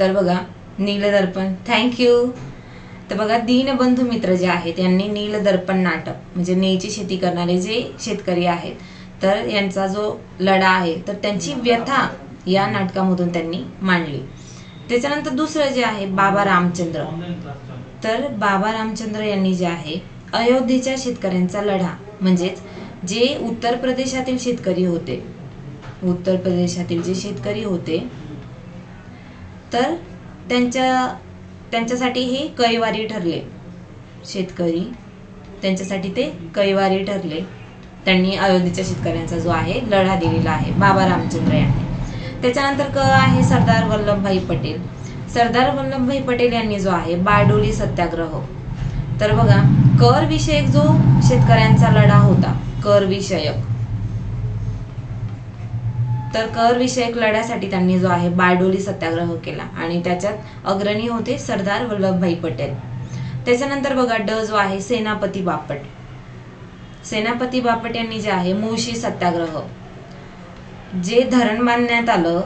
तर बघा नीलदर्पण, थँक्यू. तर बघा दीनबंधू मित्र जे आहेत यांनी नीलदर्पण नाटक म्हणजे नीळची शेती करणारे जे शेतकरी आहेत तर यांचा जो लढा आहे तर त्यांची व्यथा या नाटकामधून त्यांनी मांडली. त्याच्यानंतर दुसरं जे आहे बाबा रामचंद्र. तर बाबा रामचंद्र यांनी जे आहे अयोध्येच्या शेतकऱ्यांचा लढा म्हणजेच जे उत्तर प्रदेशातील शेतकरी होते, उत्तर प्रदेशातील जे शेतकरी होते तर त्यांच्यासाठी हे कैवारी ठरले. शेतकरी त्यांच्यासाठी ते कैवारी ठरले. त्यांनी अयोध्येच्या शेतकऱ्यांचा जो आहे लढा दिलेला आहे बाबा रामचंद्र यांनी. त्याच्यानंतर क आहे सरदार वल्लभभाई पटेल. सरदार वल्लभभाई पटेल यांनी जो आहे बारडोली सत्याग्रह. तर बघा कर विषयक जो शेतकऱ्यांचा लढा होता, कर विषयक, तर कर विषयक लढ्यासाठी त्यांनी जो आहे बारडोली सत्याग्रह केला आणि त्याच्यात अग्रणी होते सरदार वल्लभभाई पटेल. त्याच्यानंतर बघा ड जो आहे सेनापती बापट. सेनापती बापट यांनी जे आहे मुळशी सत्याग्रह, जे धरण बांधण्यात आलं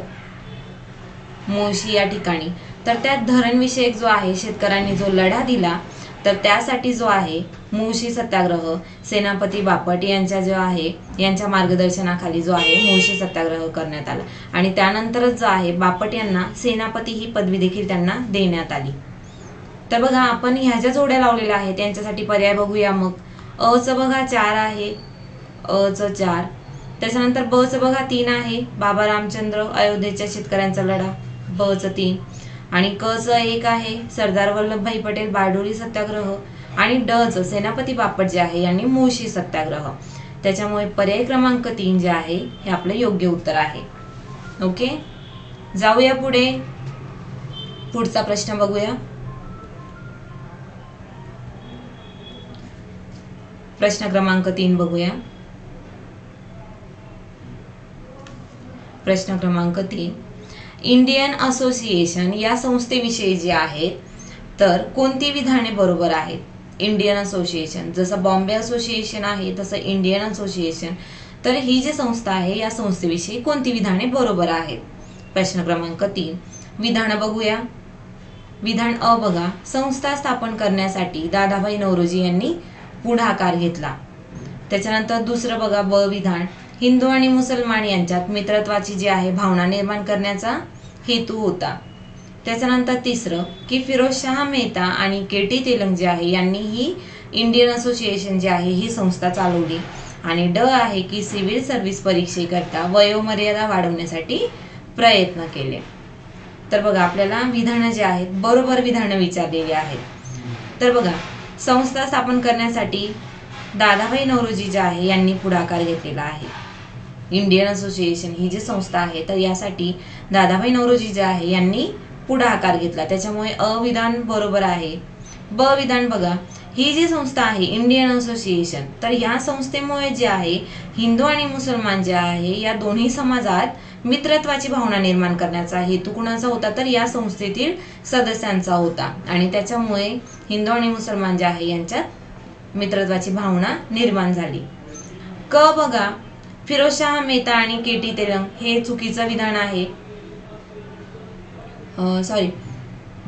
मुळशी या ठिकाणी तर त्या धरणविषयक जो आहे शेतकऱ्यांनी जो लढा दिला तर त्यासाठी जो आहे मुळशी सत्याग्रह सेनापती बापट यांच्या जो आहे यांच्या मार्गदर्शनाखाली जो आहे मुळशी सत्याग्रह करण्यात आला आणि त्यानंतरच जो आहे बापट यांना सेनापती ही पदवी देखील त्यांना देण्यात आली। तर बघा आपण ह्या ज्या जोड्या लावलेल्या आहेत त्यांच्यासाठी पर्याय बघूया। मग अ च बघा 4 आहे, अ च 4, त्याच्यानंतर ब च बघा 3 आहे, बाबा रामचंद्र अयोध्येच्या शेतकऱ्यांचा लढा ब च 3, आणि क च 1 आहे, सरदार वल्लभभाई पटेल बारडोली सत्याग्रह, आणि ड च सेनापती बापट जे आहे यांनी मुळशी सत्याग्रह। त्याच्यामुळे पर्याय क्रमांक 3 जे आहे हे आपलं योग्य उत्तर आहे। ओके, जाऊया पुढे, पुढचा प्रश्न बघूया। प्रश्न क्रमांक 3 बघूया। प्रश्न क्रमांक 3, इंडियन असोसिएशन या संस्थेविषयी जे आहेत तर कोणती विधाने बरोबर आहेत। इंडियन असोसिएशन, जसं बॉम्बे असोसिएशन आहे तसं इंडियन असोसिएशन, तर ही जी संस्था आहे या संस्थेविषयी कोणती विधाने बरोबर आहेत। प्रश्न क्रमांक 3 विधान बघूया। विधान अ बघा, संस्था स्थापन करण्यासाठी दादाभाई नौरोजी यांनी पुढाकार घेतला। त्याच्यानंतर दुसरं बघा ब विधान, हिंदू आणि मुसलमान यांच्यात मित्रत्वाची जी आहे भावना निर्माण करण्याचा हेतू होता। त्याच्यानंतर तिसरं की फिरोज शाह मेहता आणि केटी तेलंग जे आहे यांनी ही इंडियन असोसिएशन जी आहे ही संस्था चालवली, आणि ड आहे की सिव्हिल सर्व्हिस परीक्षेकरता वयोमर्यादा वाढवण्यासाठी प्रयत्न केले। तर बघा आपल्याला विधानं जे आहेत बरोबर विधानं विचारलेली आहेत। तर बघा संस्था स्थापन करण्यासाठी दादाभाई नौरोजी जे आहे यांनी पुढाकार घेतलेला आहे। इंडियन असोसिएशन ही जी संस्था आहे तर यासाठी दादाभाई नौरोजी जे आहे यांनी पुढाकार घेतला, त्याच्यामुळे अ विधान बरोबर आहे। ब विधान बघा, ही जी संस्था आहे इंडियन असोसिएशन तर या संस्थेमुळे जे आहे हिंदू आणि मुसलमान जे आहे या दोन्ही समाजात मित्रत्वाची भावना निर्माण करण्याचा हेतू कुणाचा होता तर या संस्थेतील सदस्यांचा होता, आणि त्याच्यामुळे हिंदू आणि मुसलमान जे आहे यांच्यात मित्रत्वाची भावना निर्माण झाली। क बघा, फिरोज शाह मेहता आणि केटी तेलंग हे चुकीचं विधान आहे, सॉरी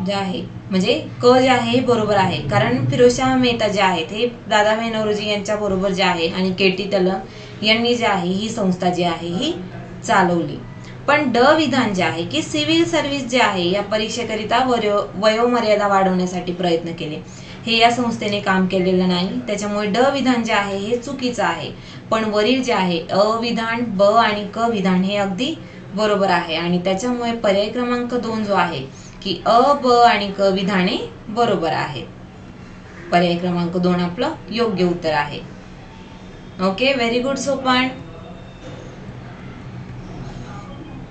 जे आहे म्हणजे क जे आहे हे बरोबर आहे, कारण फिरोजशाह मेहता जे आहेत हे दादाभाई नौरोजी यांच्या बरोबर जे आहे आणि केटी तेलंग यांनी जे आहे ही संस्था जी आहे ही चालवली। पण ड विधान जे आहे की सिव्हिल सर्व्हिस जे आहे या परीक्षेकरिता वयोमर्यादा वाढवण्यासाठी प्रयत्न केले हे या संस्थेने काम केलेलं नाही, त्याच्यामुळे ड विधान जे आहे हे चुकीचं आहे। पण वरील जे आहे अ विधान, ब आणि क विधान हे अगदी बरोबर आहे, आणि त्याच्यामुळे पर्याय क्रमांक 2 जो आहे की अ, ब आणि क विधाने बरोबर आहेत। पर्याय क्रमांक 2 आपलं योग्य उत्तर आहे। ओके, व्हेरी गुड सोपान।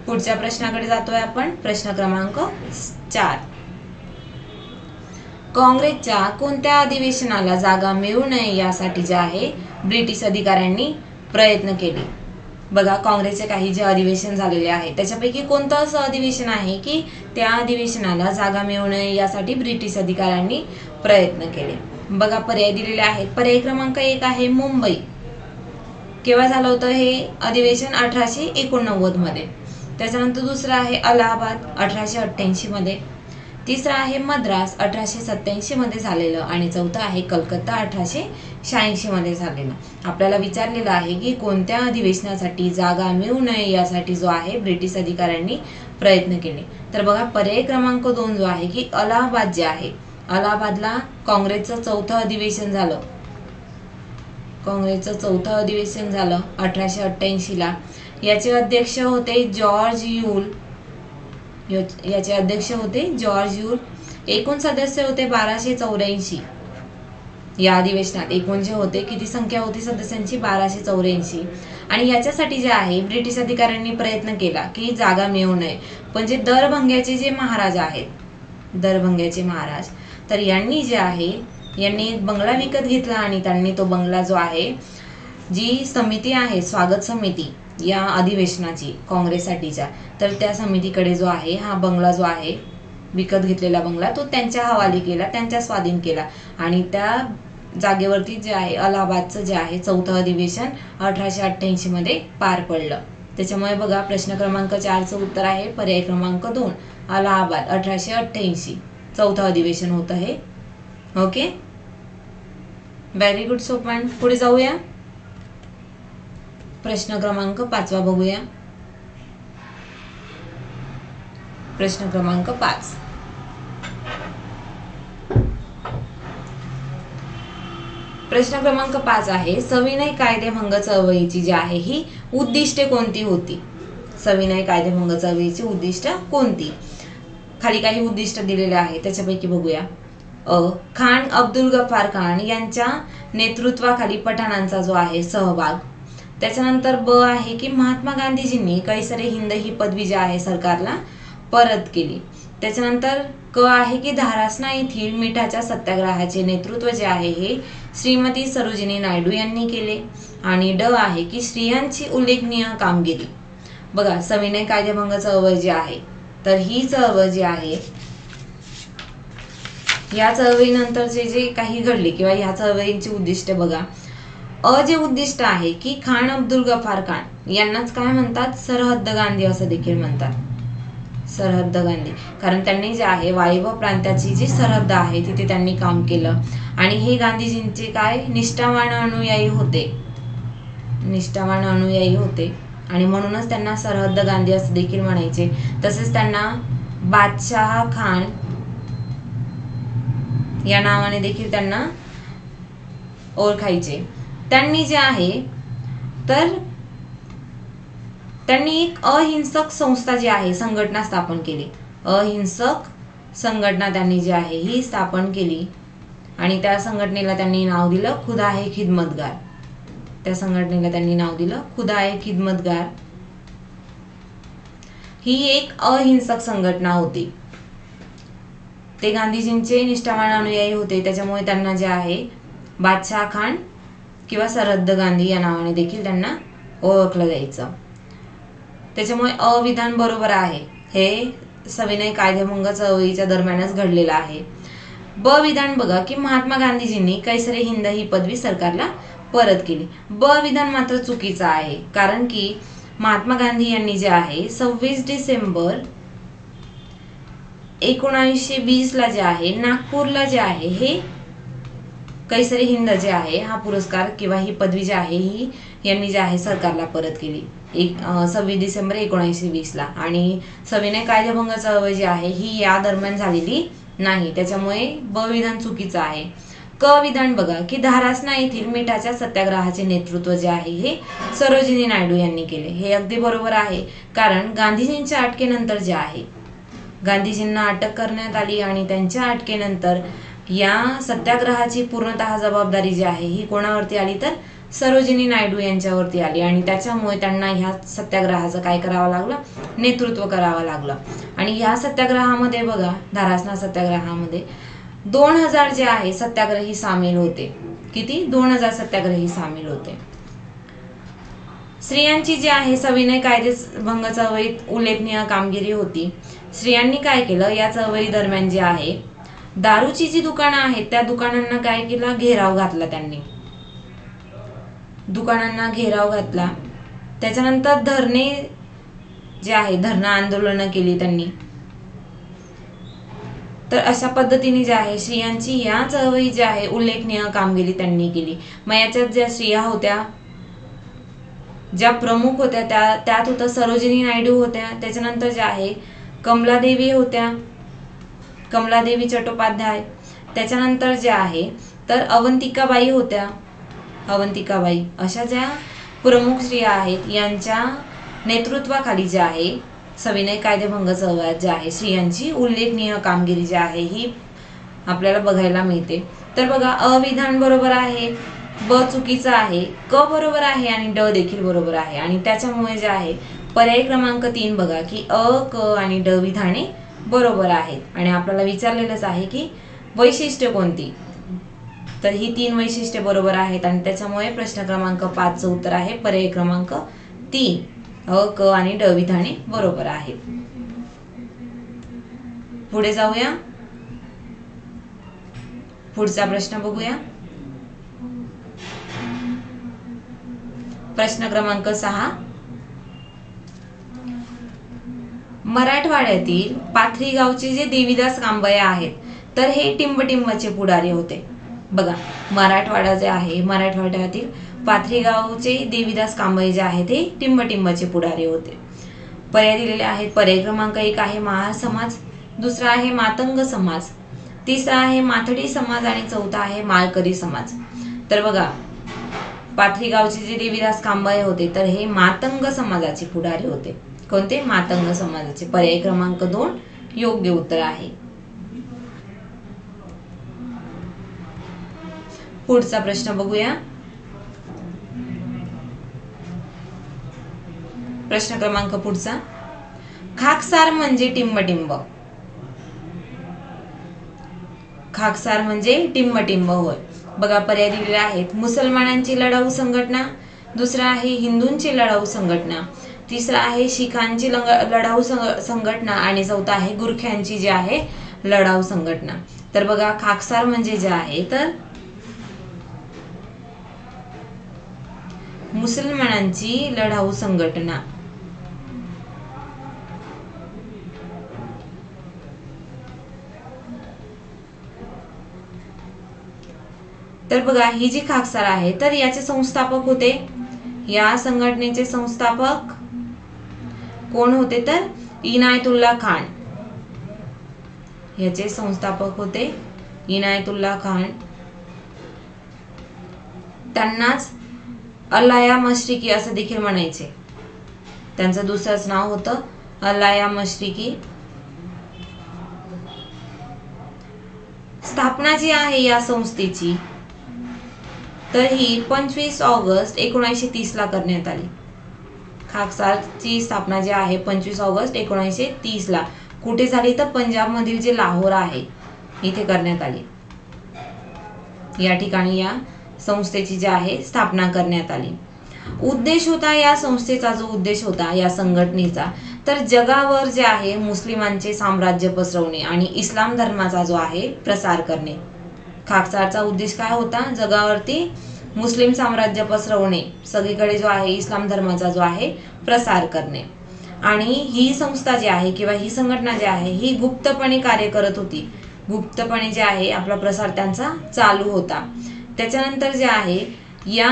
पुढच्या प्रश्नाकडे जातोय आपण, प्रश्न क्रमांक 4, काँग्रेसच्या कोणत्या अधिवेशनाला जागा मिळू नये यासाठी जे आहे ब्रिटिश अधिकाऱ्यांनी प्रयत्न केले। बघा काँग्रेसचे काही जे अधिवेशन झालेले आहे त्याच्यापैकी कोणतं असं अधिवेशन आहे की त्या अधिवेशनाला जागा मिळू नये यासाठी ब्रिटिश अधिकाऱ्यांनी प्रयत्न केले। बघा पर्याय दिलेले आहेत, पर्याय क्रमांक 1 आहे मुंबई। केव्हा झालं होतं हे अधिवेशन 1889 मध्ये, त्याच्यानंतर दुसरं आहे अलाहाबाद 1888 मध्ये, तिसरं आहे मद्रास 1887 मध्ये झालेलं, आणि चौथं आहे कलकत्ता 1886 मध्ये झालेलं। आपल्याला विचारलेलं आहे की कोणत्या अधिवेशनासाठी जागा मिळू नये यासाठी जो आहे ब्रिटिश अधिकाऱ्यांनी प्रयत्न केले। तर बघा पर्याय क्रमांक 2 जो आहे की अलाहाबाद जे आहे, अलाहाबादला काँग्रेसचं चौथं अधिवेशन झालं, काँग्रेसचं चौथं अधिवेशन झालं 1888 ला। याचे अध्यक्ष होते जॉर्ज यूल, याचे अध्यक्ष होते जॉर्ज यूल। एकूण सदस्य होते 1284 या अधिवेशनात, एकूण जे होते किती संख्या होती सदस्यांची 1284, आणि याच्यासाठी जे आहे ब्रिटिश अधिकाऱ्यांनी प्रयत्न केला की जागा मिळू नये। पण जे दरभंग्याचे जे महाराज आहेत, दरभंग्याचे महाराज तर यांनी जे आहे यांनी बंगला विकत घेतला, आणि त्यांनी तो बंगला जो आहे जी समिती आहे स्वागत समिती या अधिवेशनाची काँग्रेससाठीच्या तर त्या समितीकडे जो आहे हा बंगला जो आहे विकत घेतलेला बंगला तो त्यांच्या हवाली केला, त्यांच्या स्वाधीन केला, आणि त्या जागेवरती जे आहे अलाहाबादचं जे आहे चौथं अधिवेशन 1888 मध्ये पार पडलं। त्याच्यामुळे बघा प्रश्न क्रमांक 4चं उत्तर आहे पर्याय क्रमांक 2 इलाहाबाद 1888 चौथा अधिवेशन होता है. Okay, very good. सोपान पुढे जाऊया. प्रश्न क्रमांक 5 बघूया. प्रश्न क्रमांक 5. प्रश्न क्रमांक 5 आहे, सविनय कायदेभंग चळवळीची जी आहे ही उद्दिष्टे कोणती होती? सविनय कायदेभंग चळवळीची उद्दिष्ट कोणती? खाली काही उद्दिष्ट दिलेले आहे त्याच्यापैकी बघूया. खान अब्दुल गफार खान यांच्या नेतृत्वाखाली पठाणांचा जो आहे सहभाग. त्याच्यानंतर ब आहे की महात्मा गांधीजींनी कैसरे हिंद ही पदवी जी आहे सरकारला परत केली. त्याच्यानंतर क आहे की धारासना येथील मिठाच्या सत्याग्रहाचे नेतृत्व जे आहे हे श्रीमती सरोजिनी नायडू यांनी केले. आणि ड आहे की स्त्रियांची उल्लेखनीय कामगिरी. बघा, सविनय कायदेभंग चळवळ जी आहे, तर ही चळवळ जी आहे या चळवळीनंतर जे जे काही घडले किंवा या चळवळींची उद्दिष्ट बघा. अ जे उद्दिष्ट आहे की खान अब्दुल गफार खान यांनाच काय म्हणतात? सरहद्द गांधी असं देखील म्हणतात. सरहद्द गांधी, कारण त्यांनी जे आहे वायव्य प्रांताची जी सरहद्द आहे तिथे त्यांनी काम केलं. आणि हे गांधीजींचे काय निष्ठावान अनुयायी होते, निष्ठावान अनुयायी होते आणि म्हणूनच त्यांना सरहद्द गांधी असं देखील म्हणायचे. तसेच त्यांना बादशाह खान या नावाने देखील त्यांना ओळखायचे. त्यांनी जे आहे तर त्यांनी एक अहिंसक संस्था जी आहे संघटना स्थापन केली. अहिंसक संघटना त्यांनी जी आहे ही स्थापन केली आणि त्या संघटनेला त्यांनी नाव दिलं खुदा ए खिदमतगार. त्या संघटनेला त्यांनी नाव दिलं खुदा ए खिदमतगार. ही एक अहिंसक संघटना होती. ते गांधीजींचे निष्ठावान अनुयायी होते त्याच्यामुळे त्यांना जे आहे बादशाह खान किंवा सरहद्द गांधी या नावाने देखील त्यांना ओळखलं जायचं. त्याच्यामुळे अविधान बरोबर आहे, हे सविनय कायदेभंग चळवळीच्या दरम्यानच घडलेलं आहे. ब विधान बघा की महात्मा गांधीजींनी कैसरे हिंद ही पदवी सरकारला परत केली. ब विधान मात्र चुकीचं आहे, कारण की महात्मा गांधी यांनी जे आहे 26 डिसेंबर 1920 ला जे आहे नागपूरला जे आहे हे कैसरे हिंद जे आहे हा पुरस्कार किंवा ही पदवी जी आहे ही यांनी जे आहे सरकारला परत केली 26 डिसेंबर 1920 ला. आणि सविनय कायदेभंग चळवळ जी आहे ही या दरम्यान झालेली नाही, त्याच्यामुळे ब विधान चुकीचं आहे. क विधान बघा की धारासना येथील मिठाच्या सत्याग्रहाचे नेतृत्व जे आहे हे सरोजिनी नायडू यांनी केले. हे अगदी बरोबर आहे, कारण गांधीजींच्या अटकेनंतर जे आहे गांधीजींना अटक करण्यात आली आणि त्यांच्या अटकेनंतर या सत्याग्रहाची पूर्णतः जबाबदारी जी आहे ही कोणावरती आली तर सरोजिनी नायडू यांच्यावरती आली. आणि त्याच्यामुळे त्यांना ह्या सत्याग्रहाचं काय करावं लागलं? नेतृत्व करावं लागलं. आणि ह्या सत्याग्रहामध्ये बघा धारासना सत्याग्रहामध्ये 2000 जे आहे सत्याग्रही सामील होते. किती? 2000 सत्याग्रही सामील होते. स्त्रियांची जी आहे सविनय कायदेभंग चळवळीत उल्लेखनीय कामगिरी होती. स्त्रियांनी काय केलं? या चळवळी दरम्यान जे आहे दारूची जी दुकानं आहेत त्या दुकानांना काय केलं? घेराव घातला. त्यांनी दुकानांना घेराव घातला. त्याच्यानंतर धरणे जे आहे धरणं आंदोलनं केली त्यांनी. तर अशा पद्धतीने जे आहे स्त्रियांची या चळवळी जी आहे उल्लेखनीय कामगिरी त्यांनी केली. मग याच्यात ज्या स्त्रिया होत्या ज्या प्रमुख होत्या त्यात होत्या सरोजिनी नायडू होत्या. त्याच्यानंतर जे आहे कमलादेवी होत्या, कमलादेवी चट्टोपाध्याय. त्याच्यानंतर जे आहे तर अवंतिकाबाई होत्या, अवंतिकाबाई. अशा ज्या प्रमुख स्त्रिया आहेत यांच्या नेतृत्वाखाली जे आहे सविनय कायदेभंग चळवळ जे आहे स्त्रियांची उल्लेखनीय कामगिरी जी आहे ही आपल्याला बघायला मिळते. तर बघा अविधान बरोबर आहे, ब चुकीचं आहे, क बरोबर आहे आणि ड देखील बरोबर आहे. आणि त्याच्यामुळे जे आहे पर्याय क्रमांक 3 बघा की अ, क आणि ड विधाने बरोबर आहेत. आणि आपल्याला विचारलेलंच आहे की वैशिष्ट्य कोणती, तर ही 3 वैशिष्ट्ये बरोबर आहेत. आणि त्याच्यामुळे प्रश्न क्रमांक 5 चं उत्तर आहे पर्याय क्रमांक 3 अ, क आणि ड विधाने बरोबर आहेत. पुढे जाऊया, पुढचा प्रश्न बघूया. प्रश्न क्रमांक 6, मराठवाड्यातील पाथरी गावचे जे देवीदास कांबळे आहेत तर हे टिंबटिंबाचे पुढारी होते। बघा मराठवाडा जे आहे मराठवाड्यातील पाथरी गावचे देवीदास कांबळे जे आहेत ते टिंबटिंबाचे पुढारी होते। पर्याय दिलेले आहेत। पर्याय क्रमांक 1 आहे महार समाज, दुसरा आहे मातंग समाज, तिसरा आहे माथडी समाज आणि चौथा आहे माळकरी समाज। तर बघा पाथरी गावचे जे देवीदास कांबळे होते तर हे मातंग समाजाचे पुढारी होते। कोणते? मातंग समाजाचे। पर्याय क्रमांक 2 योग्य उत्तर आहे। पुढचा प्रश्न बघूया। प्रश्न क्रमांक पुढचा, खाकसार म्हणजे टिंबटिंब। खाकसार म्हणजे टिंबटिंब होय। बघा पर्याय दिलेले आहेत। मुसलमानांची लढाऊ संघटना, दुसरा आहे हिंदूंची लढाऊ संघटना, तिसरा आहे शिखांची लढाऊ संघटना आणि चौथा आहे गुरख्यांची जी आहे लढाऊ संघटना। तर बघा खाकसार म्हणजे जे आहे तर मुसलमानांची लढाऊ संघटना। तर बघा ही जी खाकसार आहे तर याचे संस्थापक होते, या संघटनेचे संस्थापक कोण होते तर इनायतुल्ला खान। याचे संस्थापक होते इनायतुल्ला खान। त्यांनाच अलाया मश्रिकी असं देखील म्हणायचे। त्यांचं दुसरंच नाव होतं अलाया मश्रिकी। स्थापना जी आहे या संस्थेची तर ही 25 ऑगस्ट 1930 ला करण्यात आली। खाकसारची स्थापना जी आहे 25 ऑगस्ट 1930 ला कुठे झाली तर पंजाब मधील जे लाहोर आहे इथे करण्यात आली। या ठिकाणी या संस्थेची जी आहे स्थापना करण्यात आली। उद्देश होता या संस्थेचा, जो उद्देश होता या संघटनेचा तर जगावर जे आहे मुस्लिमांचे साम्राज्य पसरवणे आणि इस्लाम धर्माचा जो आहे प्रसार करणे। खाकसारचा उद्देश काय होता? जगावरती मुस्लिम साम्राज्य पसरवणे, सगळीकडे जो आहे इस्लाम धर्माचा जो आहे प्रसार करणे। आणि ही संस्था जी आहे किंवा ही संघटना जी आहे ही गुप्तपणे कार्य करत होती। गुप्तपणे जे आहे आपला प्रसार त्यांचा चालू होता। त्याच्यानंतर जे आहे या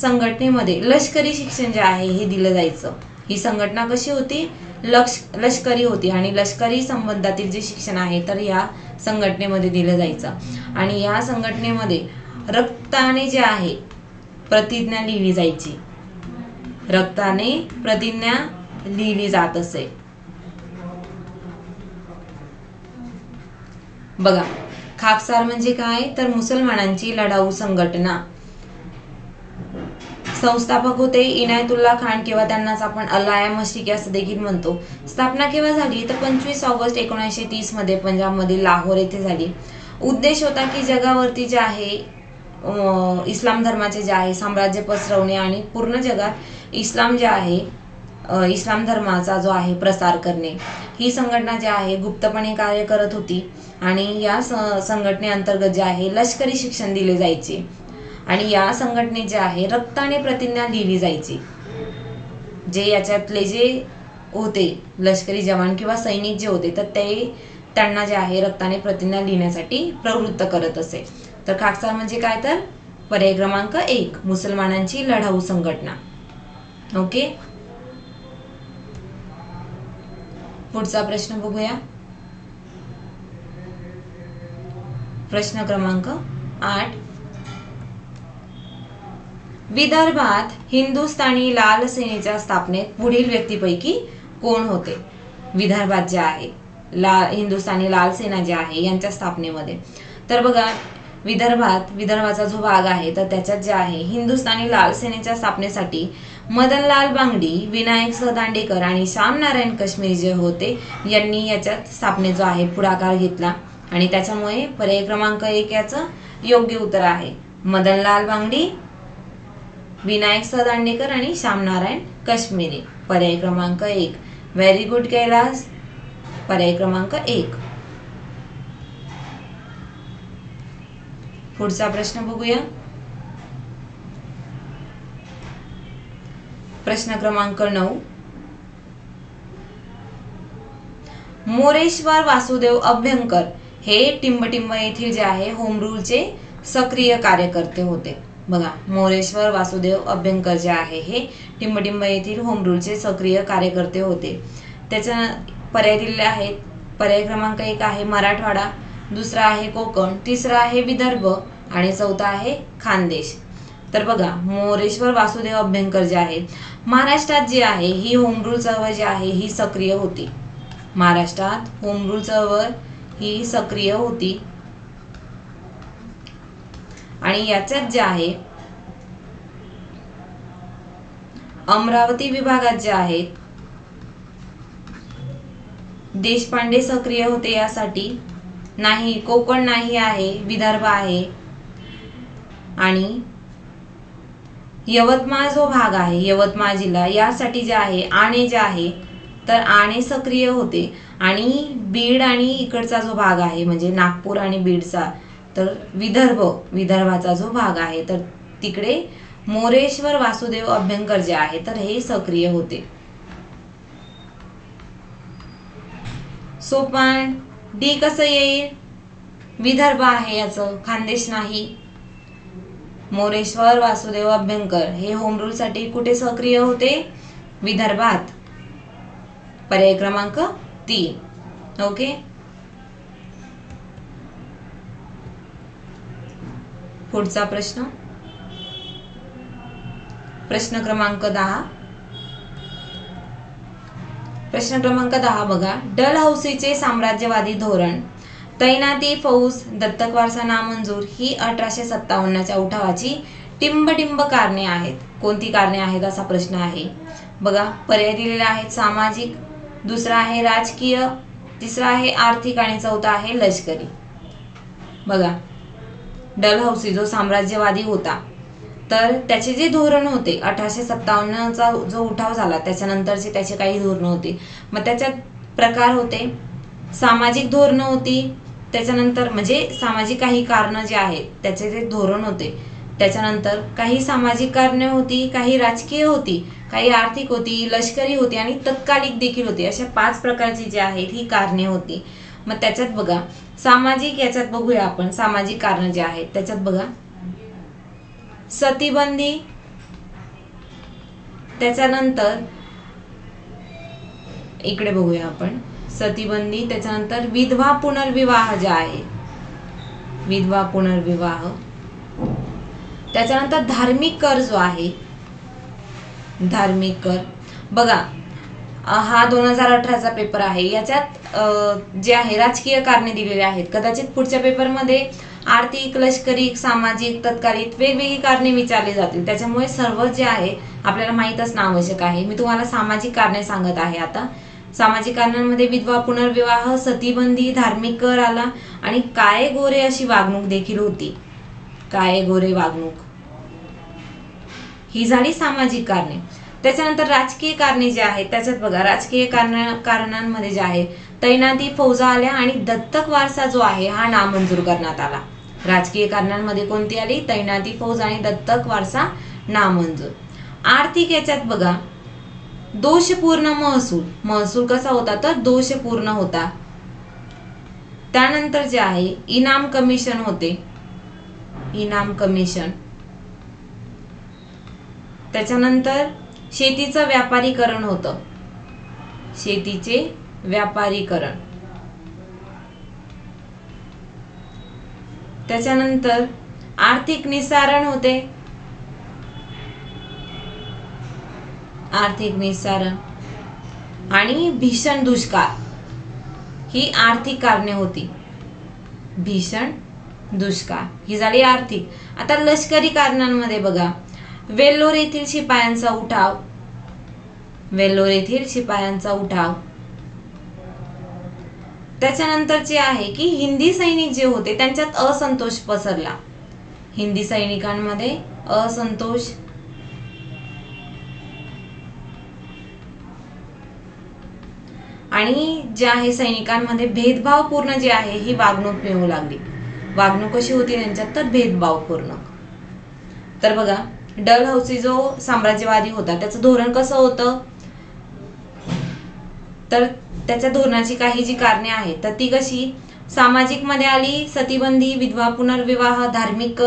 संघटनेमध्ये लष्करी शिक्षण जे आहे हे दिलं जायचं। ही संघटना कशी होती? लष्करी होती आणि लष्करी संबंधातील जे शिक्षण आहे तर या संघटनेमध्ये दिलं जायचं। आणि या संघटनेमध्ये रक्ताने जे आहे प्रतिज्ञा लिहिली जायची, रक्ताने प्रतिज्ञा लिहिली जात असे। बघा खाकसार म्हणजे काय तर मुसलमानांची लढाऊ संघटना। संस्थापक होते इनायतुल्ला खान किंवा त्यांनाच आपण अलाया मश्रिकी असं देखील म्हणतो। स्थापना केव्हा झाली तर 25 ऑगस्ट 1930 मध्ये पंजाबमध्ये लाहोर येथे झाली। उद्देश होता की जगावरती जे आहे इस्लाम धर्माचे जे आहे साम्राज्य पसरवणे आणि पूर्ण जगात इस्लाम जे आहे इस्लाम धर्माचा जो आहे प्रसार करणे। ही संघटना जी आहे गुप्तपणे कार्य करत होती आणि या संघटनेअंतर्गत जे आहे लष्करी शिक्षण दिले जायचे आणि या संघटने जे आहे रक्ताने प्रतिज्ञा लिहिली जायची। जे याच्यातले जे होते लष्करी जवान किंवा सैनिक जे होते तर ते त्यांना जे आहे रक्ताने प्रतिज्ञा लिहिण्यासाठी प्रवृत्त करत असे। तर खाकसार म्हणजे काय तर पर्याय क्रमांक 1 मुसलमानांची लढाऊ संघटना। ओके पुढचा प्रश्न बघूया। प्रश्न क्रमांक 8, विदर्भात हिंदुस्थानी लाल सेनेच्या स्थापनेत पुढील व्यक्तीपैकी कोण होते? विदर्भात जे आहे हिंदुस्थानी लाल सेना जे आहे यांच्या स्थापनेमध्ये तर बघा विदर्भाचा जो भाग आहे तर त्याच्यात जे आहे हिंदुस्थानी लाल सेनेच्या स्थापनेसाठी मदनलाल बांगडी, विनायक स दांडेकर आणि श्यामनारायण काश्मीरी जे होते यांनी याच्यात स्थापने जो आहे पुढाकार घेतला आणि त्याच्यामुळे पर्याय क्रमांक 1 याचं योग्य उत्तर आहे मदनलाल बांगडी, विनायक स दांडेकर आणि श्यामनारायण काश्मीरी। पर्याय क्रमांक 1 व्हेरी गुड कैलास। पर्याय क्रमांक 1 पुढचा प्रश्न बघूया। प्रश्न क्रमांक 9, मोरेश्वर वासुदेव अभ्यंकर हे टिंबटिंब येथील जे आहे होम रूलचे सक्रिय कार्यकर्ते होते। बघा, मोरेश्वर वासुदेव अभ्यंकर जे आहे हे टिंबटिंब येथील होम रूलचे सक्रिय कार्यकर्ते होते। त्याच्या पर्याय दिलेले आहेत। पर्याय क्रमांक 1 आहे मराठवाडा, दुसरा आहे कोकण, तिसरा आहे विदर्भ आणि चौथा आहे खानदेश। तर बघा, मोरेश्वर वासुदेव अभ्यंकर जे आहेत महाराष्ट्रात जी आहे ही होम रूल चळवळ जी आहे ही सक्रिय होती। महाराष्ट्रात होम रूल चळवळ ही सक्रिय होती आणि याच्यात जे आहे अमरावती विभागात जे आहेत देशपांडे सक्रिय होते। यासाठी नाही कोकण नाही आहे, विदर्भ आहे आणि यवतमाळ जो भाग आहे यवतमाळ जिल्हा यासाठी जे आहे आणे जे आहे तर आणे सक्रिय होते आणि बीड आणि इकडचा जो भाग आहे म्हणजे नागपूर आणि बीडचा तर विदर्भाचा जो भाग आहे तर तिकडे मोरेश्वर वासुदेव अभ्यंकर जे आहे तर हे सक्रिय होते। सोपान डी कसं येईल? विदर्भ आहे याचं, खानदेश नाही। मोरेश्वर वासुदेव अभ्यंकर हे होम रूल साठी कुठे सक्रिय होते? विदर्भात। पर्याय क्रमांक 3। ओके, पुढचा प्रश्न, प्रश्न क्रमांक 10। प्रश्न क्रमांक 10 बघा, डलहौसीचे साम्राज्यवादी धोरण, तैनाती, फौज, दत्तक वारसा नामंजूर ही 1857च्या उठावाची टिंबटिंब कारणे आहेत। कोणती कारणे आहेत असा प्रश्न आहे। बघा, पर्याय दिलेले आहेत सामाजिक, दुसरा आहे राजकीय, तिसरा आहे आर्थिक आणि चौथा आहे लष्करी। बघा, डलहौसी जो साम्राज्यवादी होता तर त्याचे जे धोरण होते 1857चा जो उठाव झाला त्याच्यानंतरचे त्याचे काही धोरण होते। मग त्याच्यात प्रकार होते, सामाजिक धोरण होती, त्याच्यानंतर म्हणजे सामाजिक काही कारण जे आहेत त्याचे जे धोरण होते, त्याच्यानंतर काही सामाजिक कारणे होती, काही राजकीय होती, काही आर्थिक होती, लष्करी होती आणि तत्कालिक देखील होती। अशा 5 प्रकारची जी आहेत ही कारणे होती। मग त्याच्यात बघा सामाजिक, याच्यात बघूया आपण सामाजिक कारण जे आहेत त्याच्यात बघा सतीबंदी, त्याच्यानंतर इकडे बघूया आपण सतीबंदी, त्याच्यानंतर विधवा पुनर्विवाह जे आहे विधवा पुनर्विवाह, त्याच्यानंतर धार्मिक कर जो आहे धार्मिक कर। बघा, हा 2018चा पेपर आहे। याच्यात जे आहे राजकीय कारणे दिलेले आहेत। कदाचित पुढच्या पेपरमध्ये आर्थिक, लष्करी, सामाजिक, तत्कालीन वेगवेगळी कारणे विचारली जातील, त्याच्यामुळे सर्व जे आहे आपल्याला माहित असणं आवश्यक आहे। मी तुम्हाला सामाजिक कारणे सांगत आहे आता। सामाजिक कारणांमध्ये विधवा पुनर्विवाह, सतीबंदी, धार्मिक कर आला आणि काळे गोरे अशी वागणूक देखील होती। काळे गोरे वागणूक ही झाली सामाजिक कारणे। त्याच्यानंतर राजकीय कारणे जे आहेत त्याच्यात बघा राजकीय कारणांमध्ये जे आहे तैनाती, फौजा आल्या आणि दत्तक वारसा जो आहे हा नामंजूर करण्यात आला। राजकीय कारणांमध्ये कोणती आली? तैनाती, फौज आणि दत्तक वारसा नामंजूर। आर्थिक, याच्यात बघा दोषपूर्ण महसूल, महसूल कसा होता तर दोषपूर्ण होता। त्यानंतर जे आहे इनाम कमिशन होते, इनाम कमिशन, त्याच्यानंतर शेतीचं व्यापारीकरण होतं, शेतीचे व्यापारीकरण, त्याच्यानंतर आर्थिक निस्सारण होते, आर्थिक निस्सारण आणि भीषण दुष्काळ ही आर्थिक कारणे होती। भीषण दुष्काळ ही झाली आर्थिक। आता लष्करी कारणांमध्ये बघा वेल्लोर येथील शिपायांचा उठाव, वेल्लोर येथील शिपायांचा उठाव, त्याच्यानंतरचे आहे की हिंदी सैनिक जे होते त्यांच्यात असंतोष पसरला, हिंदी सैनिकांमध्ये असंतोष, आणि जे आहे सैनिकांमध्ये भेदभावपूर्ण जे आहे ही वागणूक मिळू लागली। वागणूक कशी होती त्यांच्यात तर भेदभावपूर्ण। तर बघा डलहौसी जो साम्राज्यवादी होता त्याचं धोरण कसं होतं तर त्याच्या धोरणाची काही जी कारणे आहेत तर ती कशी सामाजिक मध्ये आली सतीबंदी, विधवा पुनर्विवाह, धार्मिक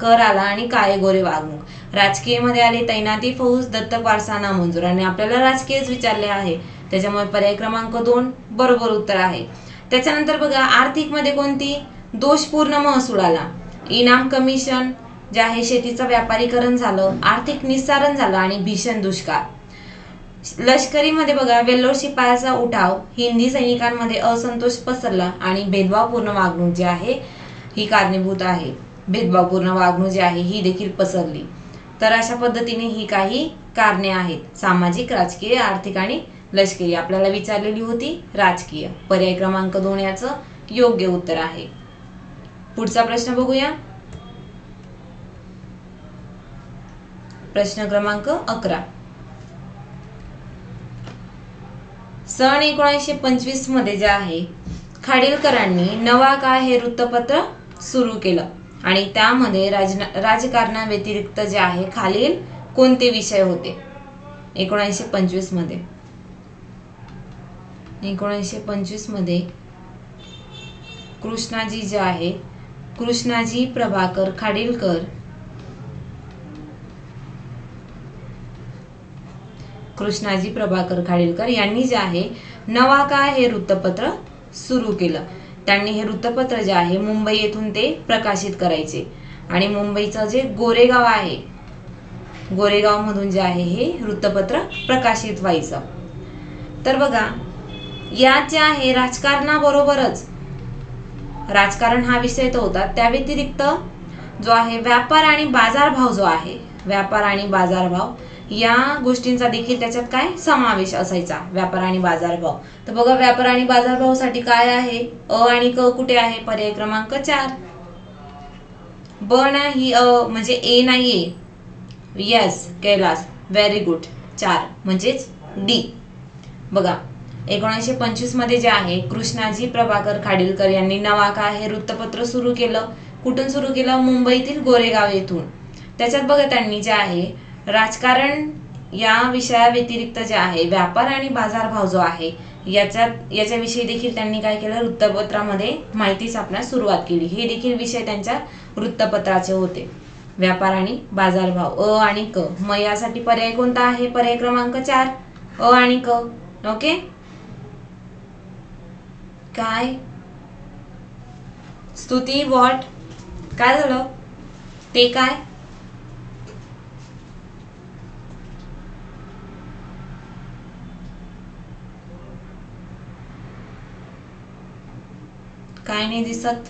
कर आला आणि काळेगोरे वागणूक. राजकीय मध्ये आले तैनाती फौज, दत्तक वारसा नामंजूर आणि आपल्याला राजकीयच विचारले आहे त्याच्यामुळे पर्याय क्रमांक 2 बरोबर उत्तर आहे. त्याच्यानंतर बघा आर्थिक मध्ये कोणती दोषपूर्ण महसूल आला, इनाम कमिशन जे आहे, शेतीचा व्यापारीकरण झालं, आर्थिक निस्सारण झालं आणि भीषण दुष्काळ. लष्करी मध्ये बघा वेल्लोर शिपायाचा उठाव, हिंदी सैनिकांमध्ये असंतोष पसरला आणि भेदभावपूर्ण वागणूक जी आहे ही कारणीभूत आहे, भेदभावपूर्ण वागणूक जी आहे ही देखील पसरली. तर अशा पद्धतीने ही काही कारणे आहेत सामाजिक, राजकीय, आर्थिक आणि लष्करी. आपल्याला विचारलेली होती राजकीय, पर्याय क्रमांक 2 याचं योग्य उत्तर आहे. पुढचा प्रश्न बघूया, प्रश्न क्रमांक 11. सन 1925 मध्ये जे आहे खाडिलकरांनी नवा काळ हे वृत्तपत्र सुरू केलं आणि त्यामध्ये राजकारणाव्यतिरिक्त जे आहे खालील कोणते विषय होते. 1925 मध्ये कृष्णाजी जे आहे कृष्णाजी प्रभाकर खाडिलकर, कृष्णाजी प्रभाकर खाडिलकर यांनी जे आहे नवा काळ हे वृत्तपत्र सुरू केलं. त्यांनी हे वृत्तपत्र जे आहे मुंबई येथून ते प्रकाशित करायचे आणि मुंबईचं जे गोरेगाव आहे गोरेगाव मधून जे आहे हे वृत्तपत्र प्रकाशित व्हायचं. तर बघा यात जे आहे राजकारणाबरोबरच राजकारण हा विषय तो होता, त्या व्यतिरिक्त जो आहे व्यापार आणि बाजारभाव जो आहे व्यापार आणि बाजारभाव या गोष्टींचा देखील त्याच्यात काय समावेश असायचा, व्यापार आणि बाजारभाव. तर बघा व्यापार आणि बाजारभावासाठी काय आहे, अ आणि क कुठे आहे, पर्याय क्रमांक 4. ब नाही अ म्हणजे ए नाहीये, यस कैलास व्हेरी गुड 4 म्हणजेच डी. बघा 1925 मध्ये जे आहे कृष्णाजी प्रभाकर खाडिलकर यांनी नवा काळ हे वृत्तपत्र सुरू केलं. कुठून सुरू केलं, मुंबईतील गोरेगाव येथून. त्याच्यात बघा त्यांनी जे आहे राजकारण या विषयाव्यतिरिक्त जे आहे व्यापार आणि बाजारभाव जो आहे याच्याविषयी देखील त्यांनी काय केलं, वृत्तपत्रामध्ये माहिती छापण्यास सुरुवात केली. हे देखील विषय त्यांच्या वृत्तपत्राचे होते, व्यापार आणि बाजारभाव अ आणि क. मग यासाठी पर्याय कोणता आहे, पर्याय क्रमांक 4 अ आणि क. ओके काय स्तुती व्हॉट काय झालं ते काय काय नाही दिसत,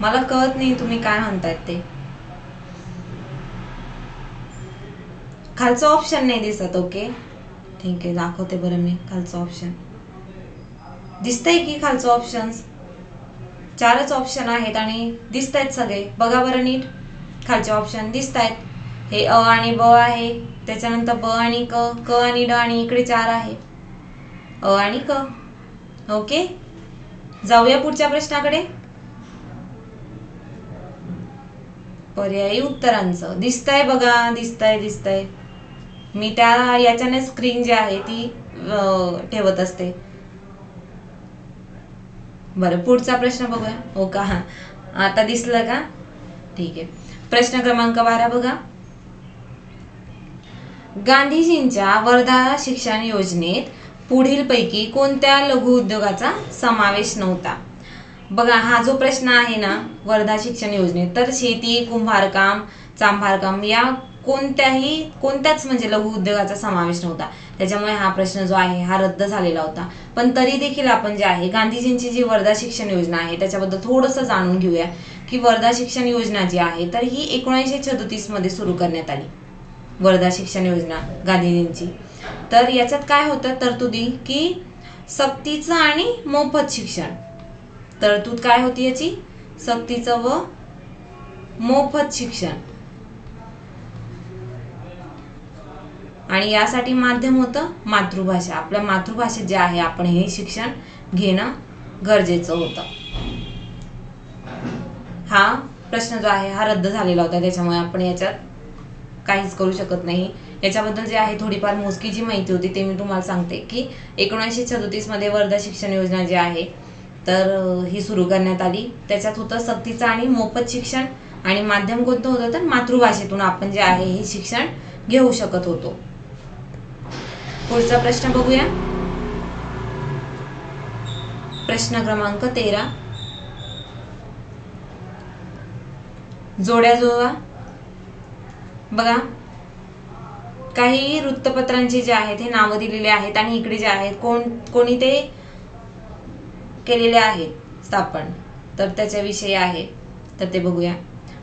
मला कळत नाही तुम्ही काय म्हणताय ते, खालचं ऑप्शन नाही दिसत. ओके ठीक आहे दाखवते बरं मी, खालचं ऑप्शन दिसतंय की, खालचं ऑप्शन 4च ऑप्शन आहेत आणि दिसतायत सगळे. बघा बरं नीट, खालचे ऑप्शन दिसतायत, हे अ आणि ब आहे, त्याच्यानंतर ब आणि क, क आणि ड आणि इकडे 4 आहे, अ आणि क. ओके जाऊया पुढच्या प्रश्नाकडे, पर्यायी उत्तरांचं. दिसतंय बघा, दिसतंय दिसतंय, मी त्या याच्याने स्क्रीन जी आहे ती ठेवत असते. बरं पुढचा प्रश्न बघूया. हो का हा आता दिसलं का, ठीक आहे. प्रश्न क्रमांक 12 बघा, गांधीजींच्या वर्धा शिक्षण योजनेत पुढीलपैकी कोणत्या लघु उद्योगाचा समावेश नव्हता. बघा हा जो प्रश्न आहे ना वर्धा शिक्षण योजनेत, तर शेती, कुंभारकाम, चांभारकाम या कोणत्याच म्हणजे लघु उद्योगाचा समावेश नव्हता, त्याच्यामुळे हा प्रश्न जो आहे हा रद्द झालेला होता. पण तरी देखील आपण जे आहे गांधीजींची जी वर्धा शिक्षण योजना आहे त्याच्याबद्दल थोडंसं जाणून घेऊया की वर्धा शिक्षण योजना जी आहे तर ही 1936 मध्ये सुरू करण्यात आली. वर्धा शिक्षण योजना गांधीजींची, तर याच्यात काय होतं तरतुदी की सक्तीचं आणि मोफत शिक्षण. तरतूद काय होती याची, सक्तीचं व मोफत शिक्षण, आणि यासाठी माध्यम होतं मातृभाषा. आपल्या मातृभाषेत जे आहे आपण हे शिक्षण घेणं गरजेचं होतं. हा प्रश्न जो आहे हा रद्द झालेला होता, त्याच्यामुळे आपण याच्यात काहीच करू शकत नाही। याच्याबद्दल जे आहे थोडीफार मोजकी जी माहिती होती ते मी तुम्हाला सांगते की 1936 मध्ये वर्धा शिक्षण योजना जी आहे तर ही सुरू करण्यात आली। त्याच्यात होतं सक्तीचं आणि मोफत शिक्षण आणि माध्यम कोणतं होतं तर मातृभाषेतून आपण जे आहे हे शिक्षण घेऊ शकत होतो। पुढचा प्रश्न बघूया, प्रश्न क्रमांक 13, जोड्या जुळवा। बघा काही वृत्तपत्रांची जे आहेत हे नाव दिलेले आहेत आणि इकडे जे आहेत कोणी ते केलेले आहे स्थापन, तर त्याच्याविषयी आहे तर ते बघूया।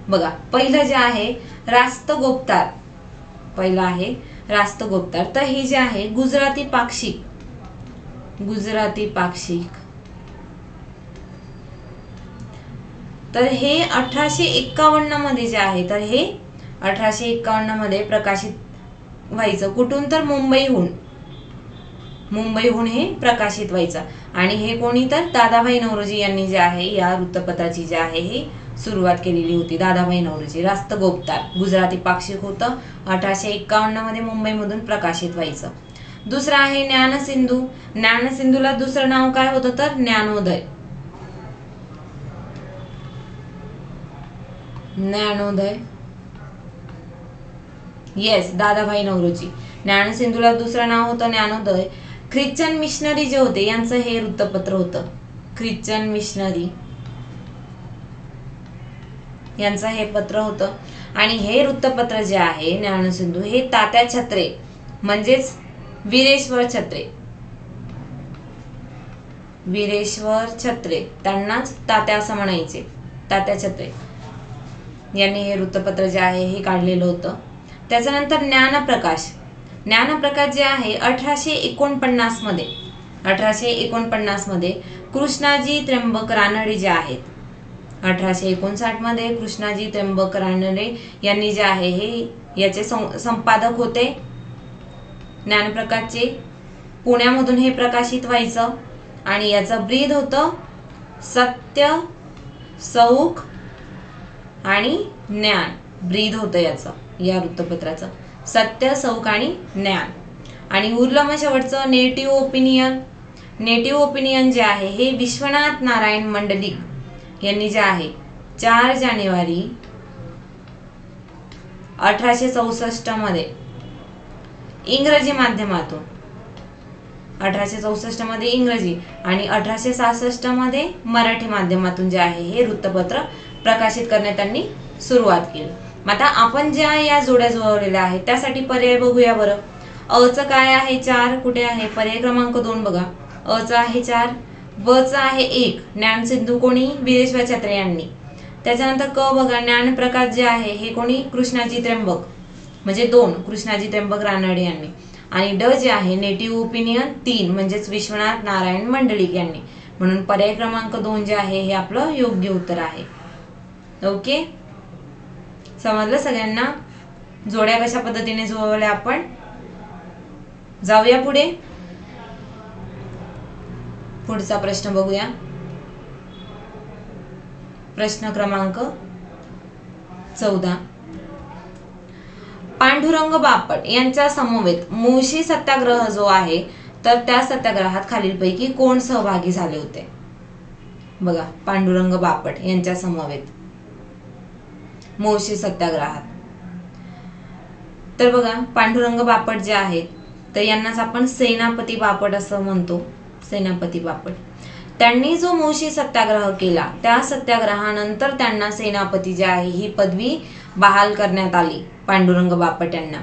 बघा पहिलं जे आहे रास्त गोपतार, पहिलं आहे रास्त गोपतार, तर हे जे आहे गुजराती पाक्षिक, गुजराती पाक्षिक, तर हे 1851 मध्ये जे आहे तर हे 1851 मध्ये प्रकाशित व्हायचं। कुठून तर मुंबईहून, मुंबईहून हे प्रकाशित व्हायचं आणि हे कोणी तर दादाभाई नौरोजी यांनी जे आहे या वृत्तपत्राची जे आहे ही सुरुवात केलेली होती, दादाभाई नौरोजी। रास्त गोपतार गुजराती पाक्षिक होतं, 1851 मध्ये मुंबईमधून प्रकाशित व्हायचं। दुसरं आहे ज्ञानसिंधू, ज्ञानसिंधूला दुसरं नाव काय होतं तर ज्ञानोदय, ज्ञानोदय, येस दादाभाई नौरोजी। ज्ञानसिंधूला दुसरं नाव होतं ज्ञानोदय। ख्रिश्चन मिशनरी जे होते यांचं हे वृत्तपत्र होतं, ख्रिश्चन मिशनरी यांचं हे पत्र होतं आणि हे वृत्तपत्र जे आहे ज्ञानसिंधू हे तात्या छत्रे म्हणजेच वीरेश्वर छत्रे, वीरेश्वर छत्रे त्यांनाच तात्या असं म्हणायचे, तात्या छत्रे यांनी हे वृत्तपत्र जे आहे हे काढलेलं होतं। त्याच्यानंतर ज्ञानप्रकाश, ज्ञानप्रकाश जे आहे 1849 मध्ये, 1849 मध्ये कृष्णाजी त्र्यंबक रानडे जे आहेत, 1859 मध्ये कृष्णाजी त्र्यंबक रानडे यांनी जे आहे हे याचे संपादक होते ज्ञानप्रकाशचे। पुण्यामधून हे प्रकाशित व्हायचं आणि याचं ब्रीद होतं सत्य, सौख आणि ज्ञान, ब्रीद होतं याचं या वृत्तपत्राचं, सत्य, सौख आणि ज्ञान। आणि उरलं मग शेवटचं नेटिव्ह ओपिनियन, नेटिव्ह ओपिनियन जे आहे हे विश्वनाथ नारायण मंडलिक यांनी जे आहे 4 जानेवारी 1864 मध्ये इंग्रजी माध्यमातून, 1864 मध्ये इंग्रजी आणि 1866 मध्ये मराठी माध्यमातून जे आहे हे वृत्तपत्र प्रकाशित करण्यात सुरुवात केली। आता आपण ज्या या जोड्या जुळवलेल्या आहेत त्यासाठी पर्याय बघूया बरं। अचं काय आहे 4, कुठे आहे पर्याय क्रमांक 2 बघा, अचं आहे 4, बचं आहे 1, ज्ञानसिंधू कोणी वीरेश्वर छत्रे यांनी, त्याच्यानंतर क बघा ज्ञानप्रकाश जे आहे हे कोणी कृष्णाजी त्र्यंबक म्हणजे 2 कृष्णाजी त्र्यंबक रानडे यांनी, आणि ड जे आहे नेटिव्ह ओपिनियन 3 म्हणजेच विश्वनाथ नारायण मंडलिक यांनी, म्हणून पर्याय क्रमांक 2 जे आहे हे आपलं योग्य उत्तर आहे। ओके, समजलं सगळ्यांना जोड्या कशा पद्धतीने जुळवल्या आपण। जाऊया पुढे, पुढचा प्रश्न बघूया, प्रश्न क्रमांक 14, पांडुरंग बापट यांच्या समवेत मुळशी सत्याग्रह जो आहे तर त्या सत्याग्रहात खालीलपैकी कोण सहभागी झाले होते। बघा पांडुरंग बापट यांच्या समवेत मुळशी सत्याग्रहात, तर बघा पांडुरंग बापट जे आहेत तर यांनाच आपण सेनापती बापट असं म्हणतो, सेनापती बापट। त्यांनी जो मुळशी सत्याग्रह केला त्या सत्याग्रहानंतर त्यांना सेनापती जे आहे ही पदवी बहाल करण्यात आली पांडुरंग बापट यांना,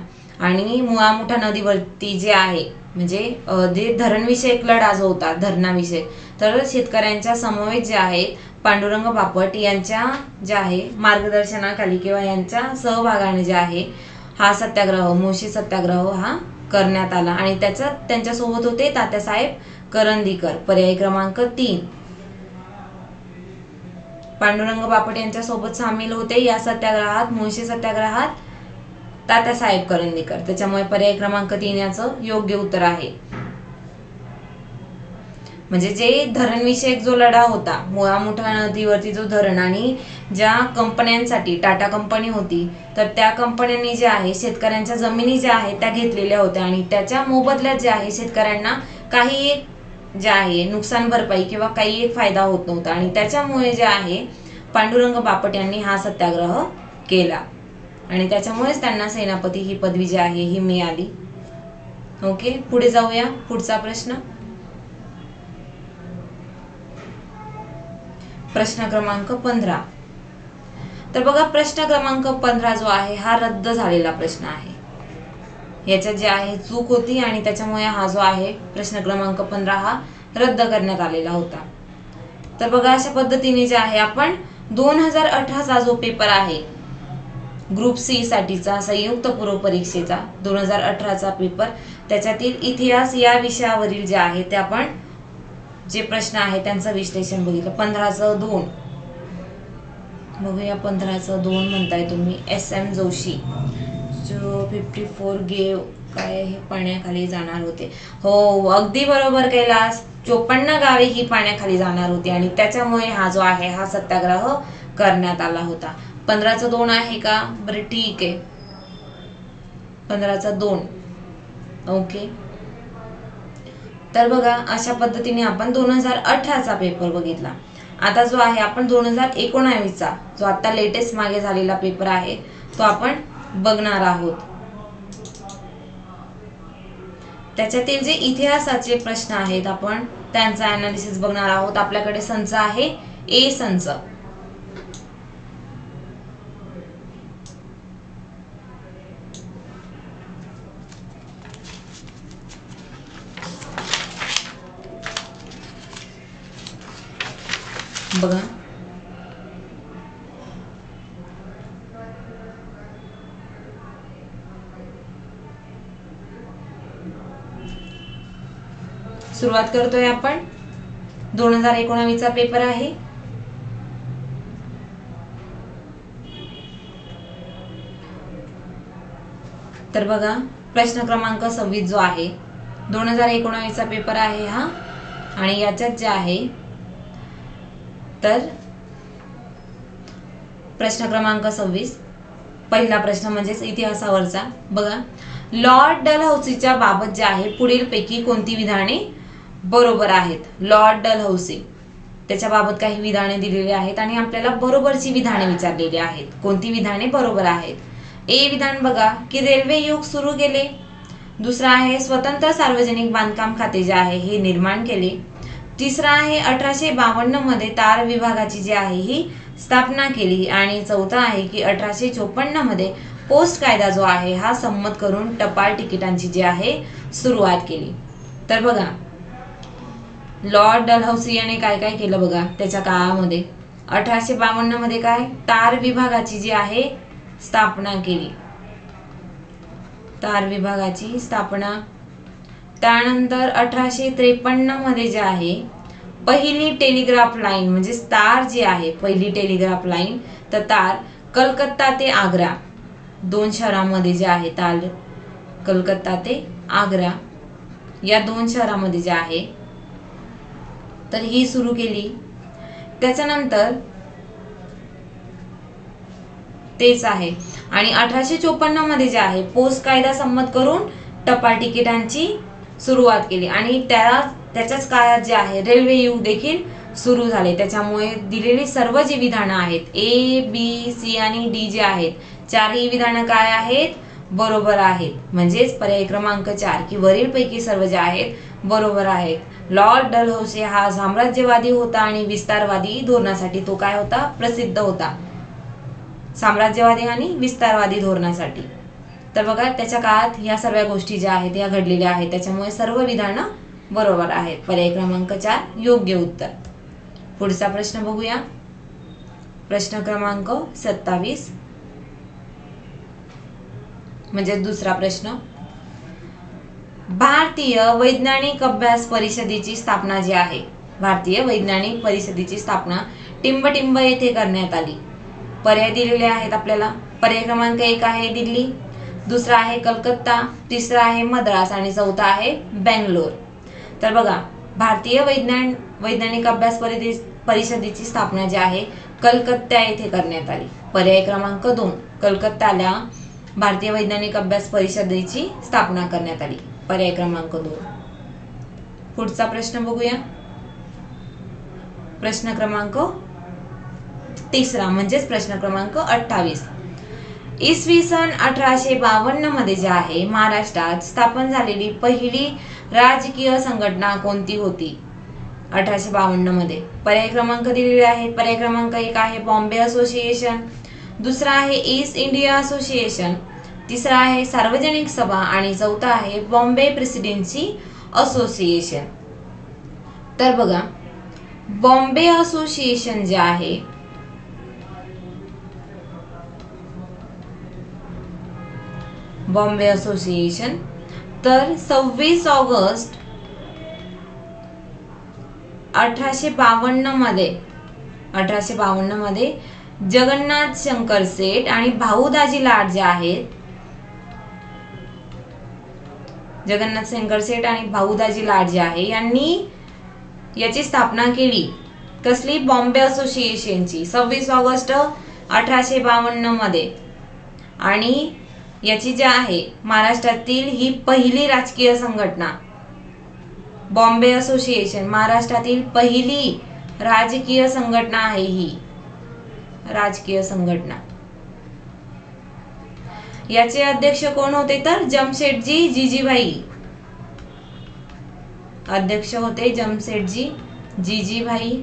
आणि मुळामुठा नदीवरती जे आहे म्हणजे जे धरणविषयक लढा जो होता धरणाविषयक, तर शेतकऱ्यांच्या समवेत जे आहेत पांडुरंग बापट यांच्या जे आहे मार्गदर्शनाखाली किंवा यांच्या सहभागाने जे आहे हा सत्याग्रह मुळशी सत्याग्रह हा करण्यात आला आणि त्यांच्या सोबत होते तात्यासाहेब करंदीकर, पर्याय क्रमांक 3 पांडुरंग बापट यांच्या सोबत सामील होते या सत्याग्रहात मुळशी सत्याग्रहात तात्यासाहेब करंदीकर, त्याच्यामुळे पर्याय क्रमांक 3 याचं योग्य उत्तर आहे। म्हणजे जे धरणविषयक जो लढा होता मुळा मुठा नदीवरती जो धरण आणि ज्या कंपन्यांसाठी टाटा कंपनी होती तर त्या कंपन्यांनी जे आहे शेतकऱ्यांच्या जमिनी ज्या आहेत त्या घेतलेल्या होत्या आणि त्याच्या मोबदल्यात जे आहे शेतकऱ्यांना काही एक जे आहे नुकसान भरपाई किंवा काही एक फायदा होत नव्हता आणि त्याच्यामुळे जे आहे पांडुरंग बापट यांनी हा सत्याग्रह केला आणि त्याच्यामुळेच त्यांना सेनापती ही पदवी जी आहे ही मिळाली। ओके, पुढे जाऊया पुढचा प्रश्न, प्रश्न क्रमांक 15। तर बघा प्रश्न क्रमांक 15 जो आहे हा रद्द झालेला प्रश्न आहे, याच्यात जे आहे चूक होती आणि त्याच्यामुळे हा जो आहे प्रश्न क्रमांक 15 हा रद्द करण्यात आलेला होता। तर बघा अशा पद्धतीने जे आहे आपण 2018 जो पेपर आहे ग्रुप सी साठीचा संयुक्त पूर्व परीक्षेचा 2018 पेपर त्याच्यातील इतिहास या विषयावरील जे आहे ते आपण जे प्रश्न आहे त्यांचं विश्लेषण बघितलं। 15चं 2 बघूया, 15चं 2 म्हणताय तुम्ही SM जोशी जो 54 गेव काय हे पाण्याखाली जाणार होते। हो अगदी बरोबर कैलास, 54 गावे ही पाण्याखाली जाणार होती आणि त्याच्यामुळे हा जो आहे हा सत्याग्रह करण्यात आला होता। 15चं 2 आहे का? बरं ठीक आहे 15चं 2 ओके। तर बघा अशा पद्धतीने आपण 2018 पेपर बघितला। आता जो आहे आपण 2019 जो आता लेटेस्ट मागे झालेला पेपर आहे तो आपण बघणार आहोत। त्याच्यातील जे इतिहासाचे प्रश्न आहेत आपण त्यांचा ॲनालिसिस बघणार आहोत। आपल्याकडे संच आहे A संच, बघा सुरुवात करतोय आपण 2019 पेपर आहे। तर बघा प्रश्न क्रमांक 26 जो आहे 2019 पेपर आहे हा आणि याच्यात जे आहे तर प्रश्न क्रमांक 26 पहिला प्रश्न म्हणजेच इतिहासावरचा बघा, लॉर्ड डलहौसीच्या बाबत जे आहे पुढीलपैकी कोणती विधाने बरोबर आहेत? लॉर्ड डलहौसी त्याच्या बाबत काही विधाने दिलेली आहेत आणि आपल्याला बरोबरची विधाने विचारलेली आहेत। कोणती विधाने बरोबर आहेत? A विधान बघा की रेल्वे योग सुरू केले, दुसरा आहे स्वतंत्र सार्वजनिक बांधकाम खाते जे आहे हे निर्माण केले, तिसरा आहे 1852 मध्ये तार विभागाची जी आहे ही स्थापना केली आणि चौथा आहे की 1854 मध्ये पोस्ट कायदा जो आहे हा संमत करून टपाल तिकिटांची जी आहे सुरुवात केली। तर बघा लॉर्ड डलहौसी याने काय काय केलं बघा त्याच्या काळामध्ये 1852 मध्ये काय तार विभागाची जी आहे स्थापना केली, तार विभागाची स्थापना। त्यानंतर 1853 मध्ये जे आहे पहिली टेलिग्राफ लाईन म्हणजे तार जी आहे पहिली टेलिग्राफ लाईन तर तार कलकत्ता ते आग्रा 2 शहरांमध्ये जे आहे तार कलकत्ता ते आग्रा या 2 शहरांमध्ये जे आहे तर ही सुरू केली। त्याच्यानंतर तेच आहे आणि 1854 मध्ये जे आहे पोस्ट कायदा संमत करून टपाल तिकिटांची सुरुवात केली आणि त्याच्याच काळात जे आहे रेल्वे युग देखील सुरू झाले। त्याच्यामुळे दिलेली सर्व जी विधानं आहेत A, B, C आणि D जे आहेत चारही विधानं काय आहेत बरोबर आहेत म्हणजेच पर्याय क्रमांक 4 की वरीलपैकी सर्व जे आहेत बरोबर आहेत। लॉर्ड डलहौसी हा साम्राज्यवादी होता आणि विस्तारवादी धोरणासाठी तो काय होता प्रसिद्ध होता, साम्राज्यवादी आणि विस्तारवादी धोरणासाठी। तर बघा त्याच्या काळात या सर्व गोष्टी ज्या आहेत या घडलेल्या आहेत त्याच्यामुळे सर्व विधानं बरोबर आहेत, पर्याय क्रमांक 4 योग्य उत्तर। पुढचा प्रश्न बघूया प्रश्न क्रमांक 27 म्हणजे दुसरा प्रश्न, भारतीय वैज्ञानिक अभ्यास परिषदेची स्थापना जी आहे भारतीय वैज्ञानिक परिषदेची स्थापना टिंबटिंब येथे करण्यात आली। पर्याय दिलेले आहेत आपल्याला, पर्याय क्रमांक 1 आहे दिल्ली, दुसरा आहे कलकत्ता, तिसरा आहे मद्रास आणि चौथा आहे बेंगलोर। तर बघा भारतीय वैज्ञानिक अभ्यास परिषदेची स्थापना जी आहे कलकत्ता येथे करण्यात आली। पर्याय क्रमांक 2 कलकत्ताला भारतीय वैज्ञानिक अभ्यास परिषदेची स्थापना करण्यात आली। पर्याय क्रमांक 2। पुढचा प्रश्न बघूया। प्रश्न क्रमांक 3 म्हणजे प्रश्न क्रमांक 28। इसवी सन 1852 मध्ये जे आहे महाराष्ट्रात स्थापन झालेली पहिली राजकीय संघटना कोणती होती? 1852 मध्ये। पर्याय क्रमांक दिलेले आहे। पर्याय क्रमांक 1 आहे बॉम्बे असोसिएशन, दुसरा आहे ईस्ट इंडिया असोसिएशन, तिसरा आहे सार्वजनिक सभा आणि चौथा आहे बॉम्बे प्रेसिडेंसी असोसिएशन। तर बघा बॉम्बे असोसिएशन जे आहे बॉम्बे असोसिएशन तर 26 ऑगस्ट 1852 मध्ये 1852 मध्ये जगन्नाथ शंकर सेठ आणि भाऊ दाजी लाड जे आहेत जगन्नाथ शंकर सेठ आणि भाऊ दाजी लाड जे आहे यांनी याची स्थापना केली। कसली? बॉम्बे असोसिएशनची 26 ऑगस्ट 1852 मध्ये आणि याची जी आहे महाराष्ट्रातील ही पहिली राजकीय संघटना बॉम्बे असोसिएशन महाराष्ट्रातील पहिली राजकीय संघटना आहे। ही राजकीय संघटना याचे अध्यक्ष कोण होते? तर जमशेदजी जिजीभाई अध्यक्ष होते। जमशेदजी जिजीभाई।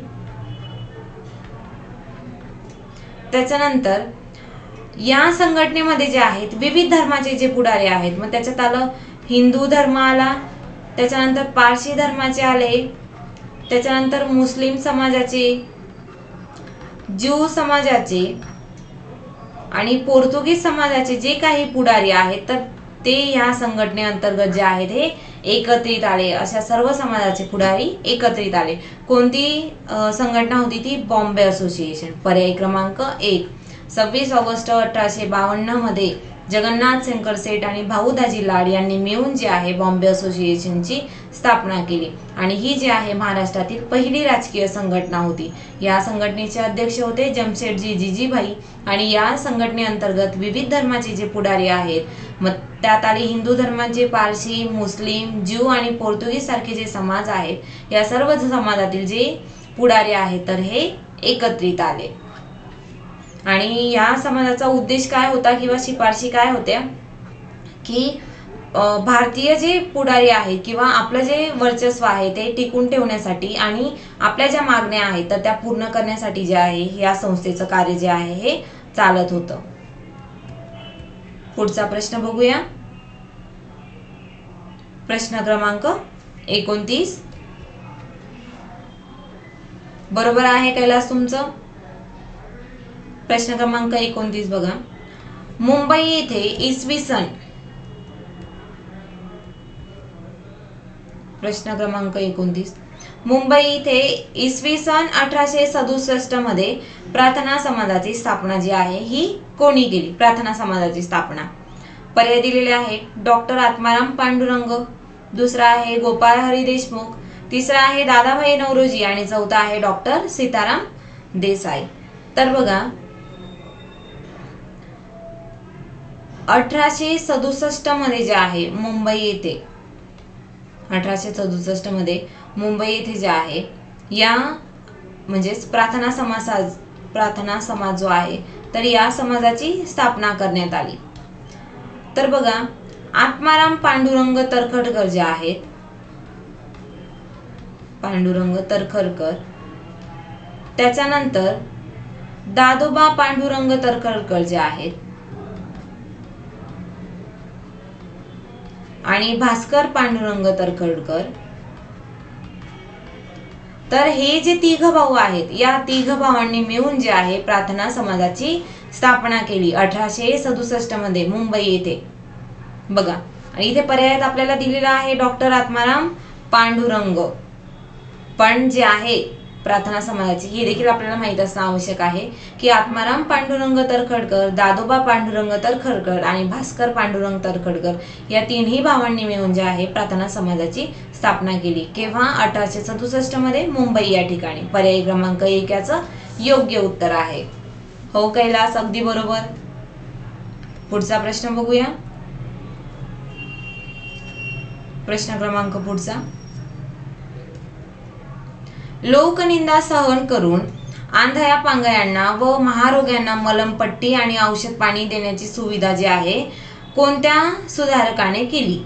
त्याच्यानंतर या संघटनेमध्ये जे आहेत विविध धर्माचे जे पुढारी आहेत मग त्याच्यात आलं हिंदू धर्म आला, त्याच्यानंतर पारशी धर्माचे आले, त्याच्यानंतर मुस्लिम समाजाचे, ज्यू समाजाचे आणि पोर्तुगीज समाजाचे जे काही पुढारी आहेत तर ते या संघटनेअंतर्गत जे आहेत हे एकत्रित आले। अशा सर्व समाजाचे पुढारी एकत्रित आले। कोणती संघटना होती ती? बॉम्बे असोसिएशन। पर्याय क्रमांक 1 26 ऑगस्ट 1852 मध्ये जगन्नाथ शंकर सेठ आणि भाऊ दाजी लाड यांनी मिळून जे आहे बॉम्बे असोसिएशनची स्थापना केली आणि ही जी आहे महाराष्ट्रातील पहिली राजकीय संघटना होती। या संघटनेचे अध्यक्ष होते जमशेदजी जिजीभाई आणि या संघटनेअंतर्गत विविध धर्माचे जे पुढारी आहेत मग त्यात आले हिंदू धर्माचे, पारशी, मुस्लिम, ज्यू आणि पोर्तुगीज सारखे जे समाज आहेत या सर्व समाजातील जे पुढारी आहेत तर हे एकत्रित आले आणि या समाजाचा उद्देश काय होता किंवा शिफारशी काय होत्या की भारतीय जे पुढारी आहेत किंवा आपलं जे वर्चस्व आहे ते टिकून ठेवण्यासाठी आणि आपल्या ज्या मागण्या आहेत तर त्या पूर्ण करण्यासाठी जे आहे या संस्थेचं कार्य जे आहे हे चालत होतं। पुढचा प्रश्न बघूया। प्रश्न क्रमांक 29 बरोबर आहे कैलास तुमचं। प्रश्न क्रमांक 29 बघा मुंबई येथे इसवी सन 1867 मध्ये प्रार्थना समाजाची स्थापना जी आहे ही कोणी केली? प्रार्थना समाजाची स्थापना। पर्याय दिलेले आहे डॉक्टर आत्माराम पांडुरंग, दुसरा आहे गोपाळ हरी देशमुख, तिसरा आहे दादाभाई नौरोजी आणि चौथा आहे डॉक्टर सीताराम देसाई। तर बघा 1867 मध्ये जे आहे मुंबई येथे 1867 मध्ये मुंबई येथे जे आहे या म्हणजे प्रार्थना समाज जो आहे तर या समाजाची स्थापना करण्यात आली। तर बघा पांडुरंग तरखडकर त्याच्यानंतर दादोबा पांडुरंग तरखडकर जे आहेत आणि भास्कर पांडुरंग तरखडकर तर हे जे तिघ भाऊ आहेत या तिघ भावांनी मिळून जे आहे प्रार्थना समाजाची स्थापना केली 1867 मध्ये मुंबई येथे। बघा आणि इथे पर्यायात आपल्याला दिलेला आहे डॉक्टर आत्माराम पांडुरंग पण जे आहे प्रार्थना समाजाची हे देखील आपल्याला माहित असणे आवश्यक आहे की आत्माराम पांडुरंग तर्खडकर, दादोबा पांडुरंग तर्खडकर आणि भास्कर पांडुरंग तर्खडकर या तिन्ही भावांनी मिळून जे आहे प्रार्थना समाजाची स्थापना केली केव्हा 1867 मध्ये मुंबई या ठिकाणी। पर्याय क्रमांक 1 याचं योग्य उत्तर आहे। हो कैलास अगदी बरोबर। पुढचा प्रश्न बघूया। प्रश्न क्रमांक पुढचा, लोकनिंदा सहन करून आंधळ्या पांगळ्यांना व महारोग्यांना मलमपट्टी आणि औषध पाणी देण्याची सुविधा जी आहे कोणत्या सुधारकाने केली?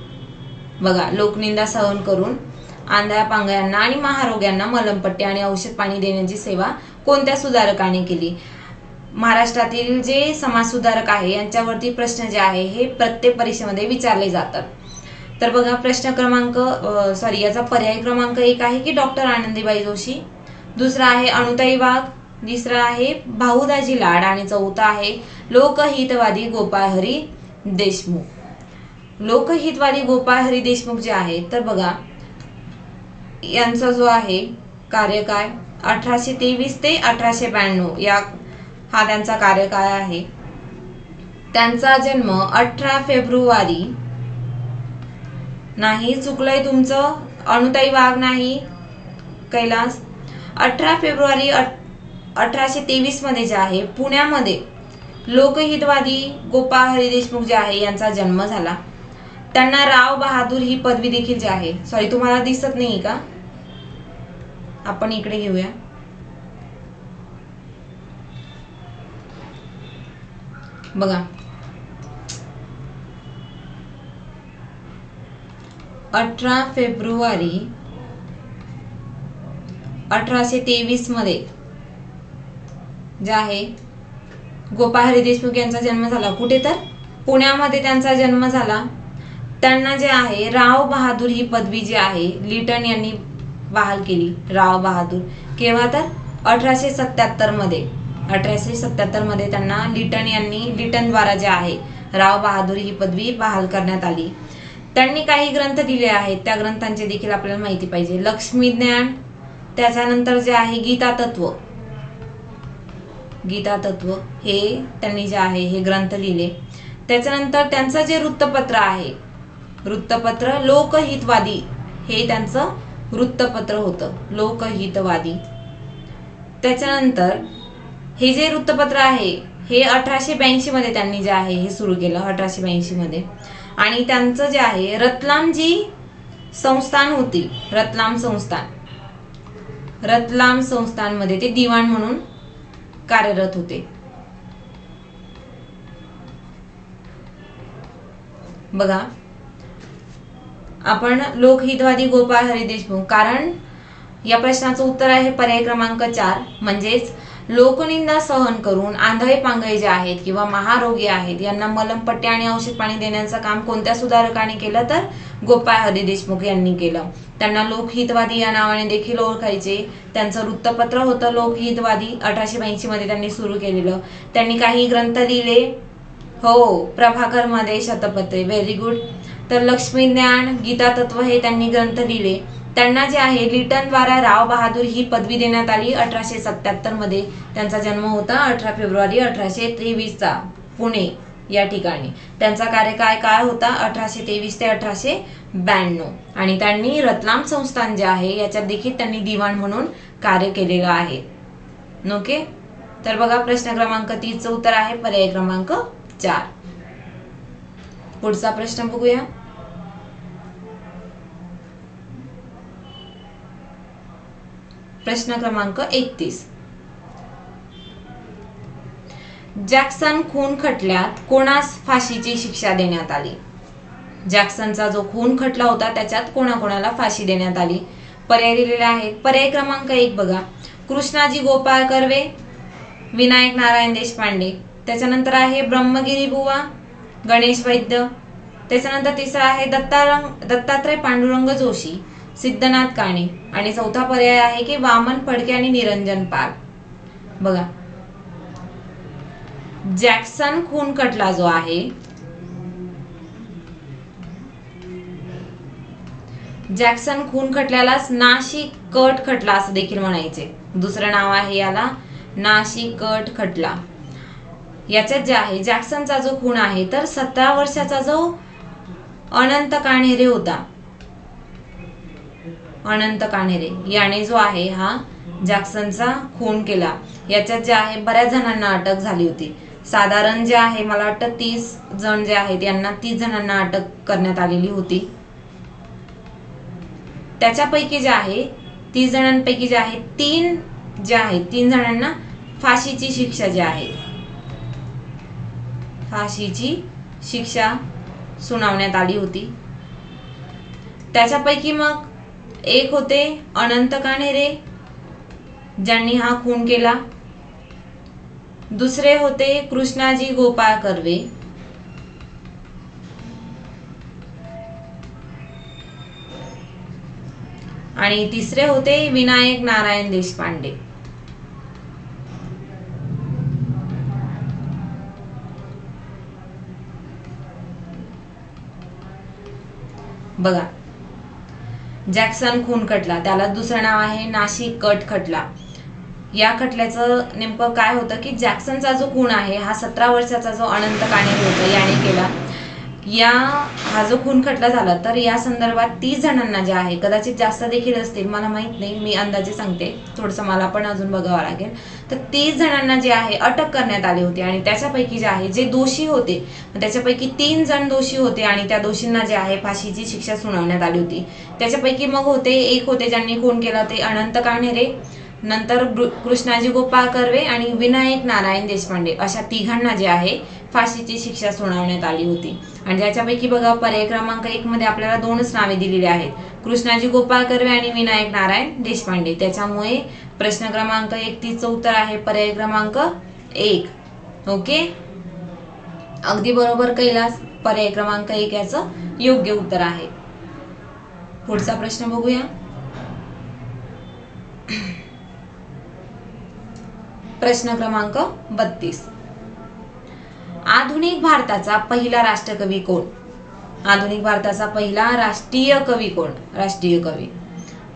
बघा, लोकनिंदा सहन करून आंधळ्या पांगळ्यांना आणि महारोग्यांना मलमपट्टी आणि औषध पाणी देण्याची सेवा कोणत्या सुधारकाने केली? महाराष्ट्रातील जे समाजसुधारक आहे यांच्यावरती प्रश्न जे आहे हे प्रत्येक परीक्षेमध्ये विचारले जातात। तर बघा, प्रश्न क्रमांक याचा पर्याय क्रमांक 1 आहे की डॉक्टर आनंदीबाई जोशी, दुसरा आहे अनुताई वाघ, तिसरा आहे भाऊदाजी लाड आणि चौथा आहे लोकहितवादी गोपाळहरी देशमुख। लोकहितवादी गोपाळहरी देशमुख जे आहे तर बघा यांचा जो आहे कार्यकाळ 1823 ते 1892 या हा त्यांचा कार्यकाळ आहे। त्यांचा जन्म 18 फेब्रुवारी, नाही चुकलंय तुमचं अनुताई वाघ नाही कैलास, 18 फेब्रुवारी 1823 मध्ये जे आहे पुण्यामध्ये लोकहितवादी गोपाळहरी देशमुख जे आहे यांचा जन्म झाला। त्यांना राव बहादूर ही पदवी देखील जी आहे तुम्हाला दिसत नाही का, आपण इकडे घेऊया, बघा 18 फेब्रुवारी 1823 मध्ये जे आहे गोपाळहरी देशमुख यांचा जन्म झाला। कुठे तर पुण्यामध्ये त्यांचा जन्म झाला। त्यांना जे आहे राव बहादूर ही पदवी जी आहे लिटन यांनी बहाल केली। राव बहादूर केव्हा तर 1877 मध्ये, 1877 मध्ये त्यांना लिटन यांनी लिटन द्वारा जे आहे राव बहादूर ही पदवी बहाल करण्यात आली। त्यांनी काही ग्रंथ दिले आहेत, त्या ग्रंथांचे देखील आपल्याला माहिती पाहिजे। लक्ष्मीज्ञान, त्याच्यानंतर जे आहे गीतातत्व, गीतातत्व हे त्यांनी जे आहे हे ग्रंथ लिहिले। त्याच्यानंतर त्यांचं जे वृत्तपत्र आहे वृत्तपत्र लोकहितवादी हे त्यांचं वृत्तपत्र होतं लोकहितवादी। त्याच्यानंतर हे जे वृत्तपत्र आहे हे 1882 मध्ये त्यांनी जे आहे हे सुरू केलं 1882 मध्ये। आणि त्यांचं जे आहे रतलाम जी संस्थान होती, रतलाम संस्थान, रतलाम संस्थान मध्ये ते दिवाण म्हणून कार्यरत होते। बघा आपण लोकहितवादी गोपाळहरी देशमुख, कारण या प्रश्नाचं उत्तर आहे पर्याय क्रमांक 4 म्हणजेच लोकनिंदा सहन करून आंधळे पांगळे जे आहेत किंवा महारोगी आहेत यांना मलमपट्टी आणि औषध पाणी देण्याचं काम कोणत्या सुधारकाने केलं तर गोपाळहरी देशमुख यांनी केलं। त्यांना लोकहितवादी या नावाने देखील ओळखायचे। त्यांचं वृत्तपत्र होतं लोकहितवादी, 1882 मध्ये त्यांनी सुरू केलेलं। त्यांनी काही ग्रंथ लिहिले, हो प्रभाकर मध्ये शतपत्रे, व्हेरी गुड। तर लक्ष्मीज्ञान, गीतातत्व हे त्यांनी ग्रंथ लिहिले। त्यांना जे आहे लिटन द्वारा राव बहादूर ही पदवी देण्यात आली 1877 मध्ये। त्यांचा जन्म होता 18 फेब्रुवारी 1823 चा पुणे या ठिकाणी। त्यांचा कार्यकाळ काय होता 1823 ते 1892 आणि त्यांनी रतलाम संस्थान जे आहे याच्यात देखील त्यांनी दिवाण म्हणून कार्य केलेलं आहे। ओके, तर बघा प्रश्न क्रमांक 30 चं उत्तर आहे पर्याय क्रमांक 4। पुढचा प्रश्न बघूया। प्रश्न क्रमांक 31, जॅक्सन खून खटल्यात कोणास फाशीची शिक्षा देण्यात आली? जॅक्सनचा जो खून खटला होता त्याच्यात कोणाकोणाला फाशी देण्यात आली? पर्याय दिलेले आहेत। पर्याय क्रमांक 1 बघा, कृष्णाजी गोपाळ कर्वे, विनायक नारायण देशपांडे, त्याच्यानंतर आहे ब्रह्मगिरी बुवा, गणेश वैद्य, त्याच्यानंतर तिसरा आहे दत्तात्रय पांडुरंग जोशी, सिद्धनाथ काणे आणि चौथा पर्याय आहे की वामन फडके आणि निरंजन पाल। बघा जॅक्सन खून खटला जो आहे, जॅक्सन खून खटल्यालाच नाशिक कट खटला असं देखील म्हणायचे। दुसरं नाव आहे याला नाशिक कट खटला। याच्यात जे आहे जॅक्सनचा जो खून आहे तर 17 वर्षाचा जो अनंत काणेरे होता, अनंत काणेरे याने जो आहे हा जॅक्सनचा खून केला। याच्यात जे आहे बऱ्याच जणांना अटक झाली होती, साधारण जे आहे मला वाटतं 30 जण जे आहेत त्यांना 30 जणांना अटक करण्यात आलेली होती। त्याच्यापैकी जे आहे 30 जणांपैकी जे आहे 3 जणांना फाशीची शिक्षा जी आहे फाशीची शिक्षा सुनावण्यात आली होती। त्याच्यापैकी मग एक होते अनंत काणेरे ज्यांनी हा खून केला, दुसरे होते कृष्णाजी गोपाळ कर्वे, आणि तिसरे होते विनायक नारायण देशपांडे। बघा जॅक्सन खून खटला, त्याला दुसरं नाव आहे नाशिक कट खटला। या खटल्याचं नेमकं काय होतं की जॅक्सनचा जो खून आहे हा 17 वर्षाचा जो अनंत काणेरे होता याने केला। या हा जो खून खटला झाला तर या संदर्भात 30 जणांना जे आहे कदाचित जास्त देखील असतील, मला माहित नाही, मी अंदाजे सांगते, थोडंसं मला पण अजून बघावं लागेल। तर 30 जणांना जे आहे अटक करण्यात आली होती आणि त्याच्यापैकी जे आहे जे दोषी होते त्याच्यापैकी 3 जण दोषी होते आणि त्या दोषींना जे आहे फाशीची शिक्षा सुनावण्यात आली होती। त्याच्यापैकी मग होते एक होते ज्यांनी खून केला ते अनंत काणेरे, नंतर कृष्णाजी गोपाळ कर्वे आणि विनायक नारायण देशपांडे, अशा तिघांना जे आहे फाशीची शिक्षा सुनावण्यात आली होती। आणि ज्याच्यापैकी बघा पर्याय क्रमांक 1 मध्ये आपल्याला 2च नावे दिलेली आहेत, कृष्णाजी गोपाळ कर्वे आणि विनायक नारायण देशपांडे। त्याच्यामुळे प्रश्न क्रमांक 31 उत्तर आहे पर्याय क्रमांक 1। ओके, अगदी बरोबर कैलास, पर्याय क्रमांक 1 याचं योग्य उत्तर आहे। पुढचा प्रश्न बघूया, प्रश्न क्रमांक 32। आधुनिक भारताचा पहिला राष्ट्रकवी कोण? आधुनिक भारताचा पहिला राष्ट्रीय कवी कोण? राष्ट्रीय कवी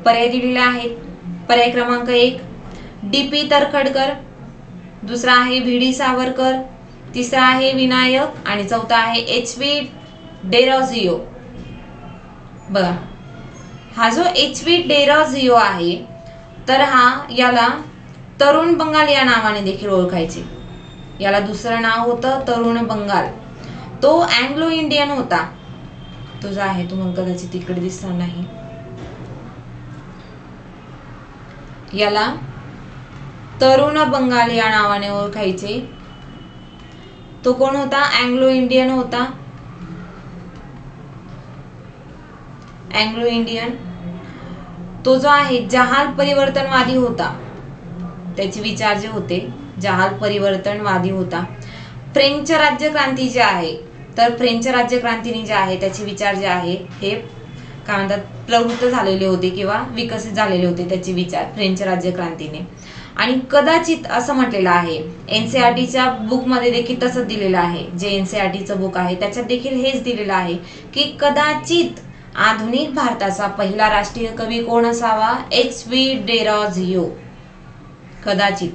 पर्याय दिलेले आहेत, पर्याय क्रमांक 1 DP तर्खडकर, दुसरा आहे VD सावरकर, तिसरा आहे विनायक आणि चौथा आहे HV डेरोजिओ। बघा हा जो HV डेरोजिओ आहे तर हा याला तरुण बंगाल या नावाने देखील ओळखायचे, याला दुसरं नाव होतं तरुण बंगाल। तो अँग्लो इंडियन होता, तो जो आहे तुम्हाला कदाचित तिकडे दिसणार नाही, याला तरुण बंगाल या नावाने ओळखायचे। तो कोण होता? अँग्लो इंडियन होता, अँग्लो इंडियन। तो जो आहे जहाल परिवर्तनवादी होता, त्याचे विचार जे होते जहाल परिवर्तनवादी होता। फ्रेंच राज्य क्रांती जी आहे तर फ्रेंच राज्य क्रांतीने जे आहे त्याचे विचार जे आहे हे काय म्हणतात प्रवृत्त झालेले होते किंवा विकसित झालेले होते त्याचे विचार फ्रेंच राज्य क्रांतीने। आणि कदाचित असं म्हटलेलं आहे NCERTच्या बुक मध्ये देखील तसंच दिलेलं आहे, जे NCERTचं बुक आहे त्याच्यात देखील हेच दिलेलं आहे की कदाचित आधुनिक भारताचा पहिला राष्ट्रीय कवी कोण असावा? HV डेरोजिओ। कदाचित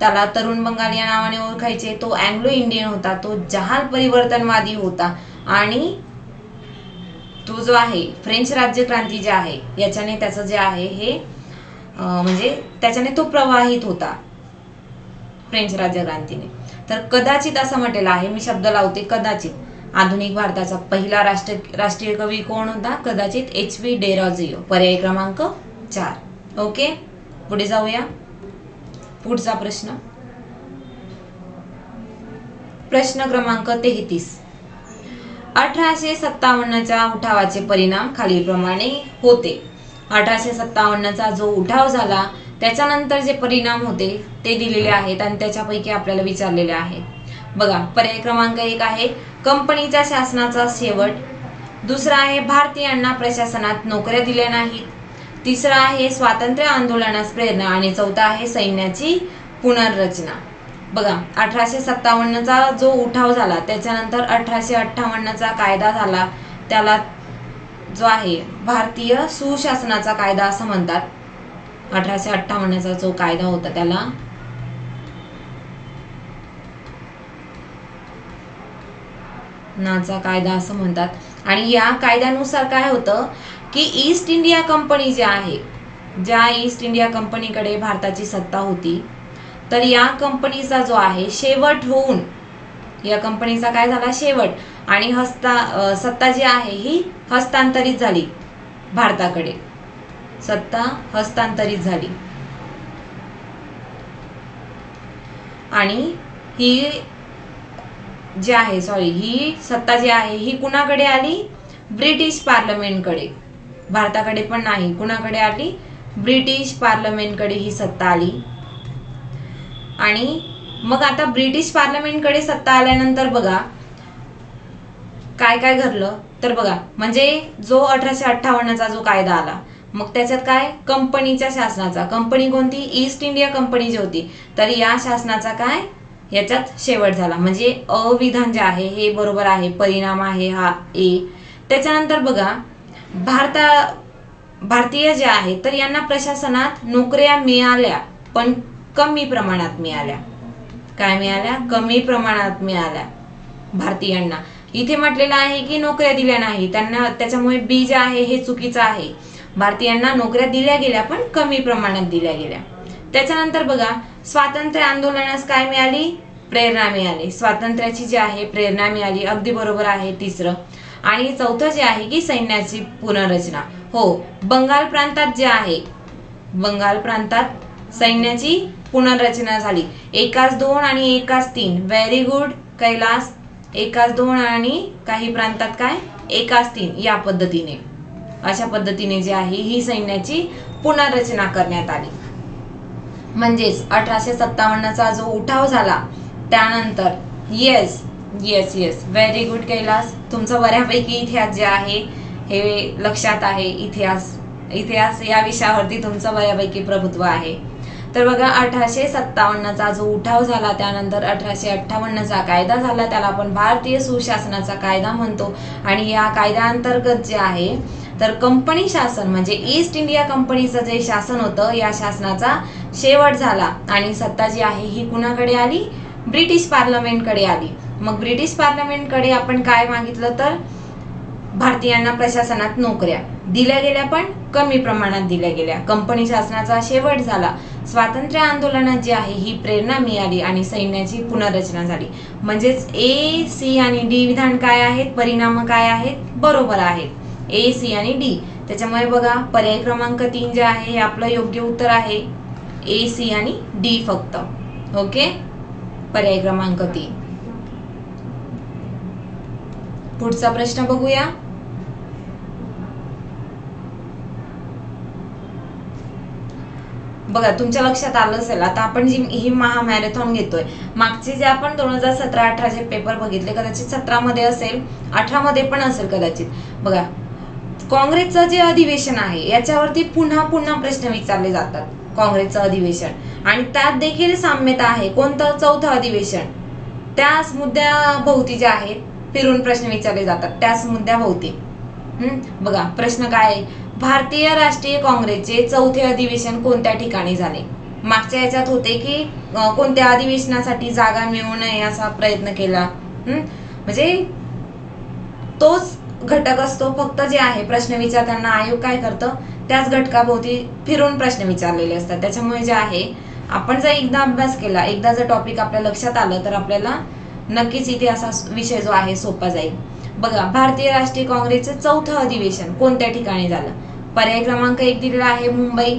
त्याला तरुण बंगाल या नावाने ओळखायचे, तो अँग्लो इंडियन होता, तो जहाल परिवर्तनवादी होता आणि तो जो आहे फ्रेंच राज्य क्रांती जी आहे याच्याने त्याचं जे आहे हे म्हणजे त्याच्याने तो प्रवाहित होता फ्रेंच राज्य क्रांतीने। तर कदाचित असं म्हटलेलं आहे, मी शब्द लावते कदाचित, आधुनिक भारताचा पहिला राष्ट्रीय कवी कोण होता? कदाचित HV डेरोजिओ, पर्याय क्रमांक 4। ओके, पुढे जाऊया, पुढचा प्रश्न, प्रश्न क्रमांक 33। 1857च्या उठावाचे परिणाम खालीलप्रमाणे होते। 1857चा जो उठाव झाला त्याच्यानंतर जे परिणाम होते ते दिलेले आहेत आणि त्याच्यापैकी आपल्याला विचारलेले आहे। बघा पर्याय क्रमांक 1 आहे कंपनीच्या शासनाचा शेवट, दुसरा आहे भारतीयांना प्रशासनात नोकऱ्या दिल्या नाहीत, तिसरा आहे स्वातंत्र्य आंदोलनास प्रेरणा आणि चौथा आहे सैन्याची पुनर्रचना। बघा 1857चा जो उठाव झाला त्याच्यानंतर 1858चा कायदा झाला, त्याला जो आहे भारतीय सुशासनाचा कायदा असं म्हणतात। 1858 जो कायदा होता त्याला नाचा कायदा असं म्हणतात। आणि या कायद्यानुसार काय होतं की ईस्ट इंडिया कंपनी जी आहे, ज्या ईस्ट इंडिया कंपनीकडे भारताची सत्ता होती, तर या कंपनीचा जो आहे शेवट होऊन, या कंपनीचा काय झाला शेवट, आणि सत्ता जी आहे ही हस्तांतरित झाली भारताकडे, सत्ता हस्तांतरित झाली। आणि ही जी आहे ही सत्ता जी आहे ही कुणाकडे आली, ब्रिटिश पार्लमेंटकडे, भारताकडे पण नाही, कुणाकडे आली, ब्रिटिश पार्लमेंटकडे ही सत्ता आली। आणि मग आता ब्रिटिश पार्लमेंटकडे सत्ता आल्यानंतर बघा काय काय घडलं, तर बघा म्हणजे जो 1858चा जो कायदा आला, मग त्याच्यात काय कंपनीच्या शासनाचा, कंपनी कोणती, ईस्ट इंडिया कंपनी जी होती, तर या शासनाचा काय याच्यात शेवट झाला, म्हणजे अविधान जे आहे हे बरोबर आहे, परिणाम आहे हा ए। त्याच्यानंतर बघा भारतीय जे आहे तर यांना प्रशासनात नोकऱ्या मिळाल्या पण कमी प्रमाणात मिळाल्या, काय मिळाल्या, कमी प्रमाणात मिळाल्या भारतीयांना। इथे म्हटलेलं आहे की नोकऱ्या दिल्या नाही त्यांना, त्याच्यामुळे बी जे आहे हे चुकीचं आहे, भारतीयांना नोकऱ्या दिल्या गेल्या पण कमी प्रमाणात दिल्या गेल्या। त्याच्यानंतर बघा स्वातंत्र्य आंदोलनास काय मिळाली, प्रेरणा मिळाली, स्वातंत्र्याची जी आहे प्रेरणा मिळाली, अगदी बरोबर आहे तिसरं। आणि चौथं जे आहे की सैन्याची पुनर्रचना, हो बंगाल प्रांतात जे आहे, बंगाल प्रांतात सैन्याची पुनर्रचना झाली, 1-2 आणि 1-3, व्हेरी गुड कैलास, 1-2 आणि काही प्रांतात काय 1-3, या पद्धतीने अशा पद्धतीने जी आहे ही सैन्याची पुनर्रचना करण्यात आली। म्हणजेच 1857चा जो उठाव झाला त्यानंतर, yes yes yes very good Kailas, तुमचा बऱ्यापैकी इतिहास जे आहे हे लक्षात आहे, इतिहास या विषयावरती तुमचं बऱ्यापैकी प्रभुत्व आहे। तर बघा 1857चा जो उठाव झाला त्यानंतर 1858चा कायदा झाला, त्याला आपण भारतीय सुशासनाचा कायदा म्हणतो। आणि या कायद्याअंतर्गत जे आहे तर कंपनी शासन म्हणजे ईस्ट इंडिया कंपनीचं जे शासन होतं या शासनाचा शेवट झाला, आणि सत्ता जी आहे ही कुणाकडे आली, ब्रिटिश पार्लमेंटकडे आली। मग ब्रिटिश पार्लमेंटकडे आपण काय मागितलं, तर भारतीयांना प्रशासनात नोकऱ्या दिल्या गेल्या पण कमी प्रमाणात दिल्या गेल्या, कंपनी शासनाचा शेवट झाला, स्वातंत्र्य आंदोलनात जी आहे ही प्रेरणा मिळाली, आणि सैन्याची पुनर्रचना झाली। म्हणजेच ए, सी आणि डी विधान काय आहेत, परिणाम काय आहेत, बरोबर आहेत ए, सी आणि डी। त्याच्यामुळे बघा पर्याय क्रमांक 3 जे आहे हे आपलं योग्य उत्तर आहे, ए, सी आणि डी फक्त, ओके पर्याय क्रमांक 3। पुढचा प्रश्न बघूया, बघा तुमच्या लक्षात आलं असेल आता आपण जी ही महामॅरेथॉन घेतोय, मागचे जे आपण 2017-18 जे पेपर बघितले कदाचित 17 मध्ये असेल, 18 मध्ये पण असेल कदाचित, बघा काँग्रेसचं जे अधिवेशन आहे याच्यावरती पुन्हा पुन्हा प्रश्न विचारले जातात, काँग्रेसचं अधिवेशन, आणि त्यात देखील साम्यता आहे, कोणतं, चौथं अधिवेशन, त्याच मुद्द्याभोवती जे आहे फिरून प्रश्न विचारले जातात, त्याच मुद्द्याभोवती। बघा प्रश्न काय आहे, भारतीय राष्ट्रीय काँग्रेसचे चौथे अधिवेशन कोणत्या ठिकाणी झाले, मागच्या याच्यात होते की कोणत्या अधिवेशनासाठी जागा मिळू नये असा प्रयत्न केला, म्हणजे तोच घटक असतो, फक्त जे आहे प्रश्न विचारताना आयोग काय करतं त्याच घटकाभोवती फिरून प्रश्न विचारलेले असतात। त्याच्यामुळे जे आहे आपण जर एकदा अभ्यास केला, एकदा जर टॉपिक आपल्या लक्षात आलं तर आपल्याला नक्कीच इतिहास विषय जो आहे सोपा जाईल। बघा भारतीय राष्ट्रीय काँग्रेसचे चौथं अधिवेशन कोणत्या ठिकाणी झालं, पर्याय क्रमांक 1 दिलेला आहे मुंबई,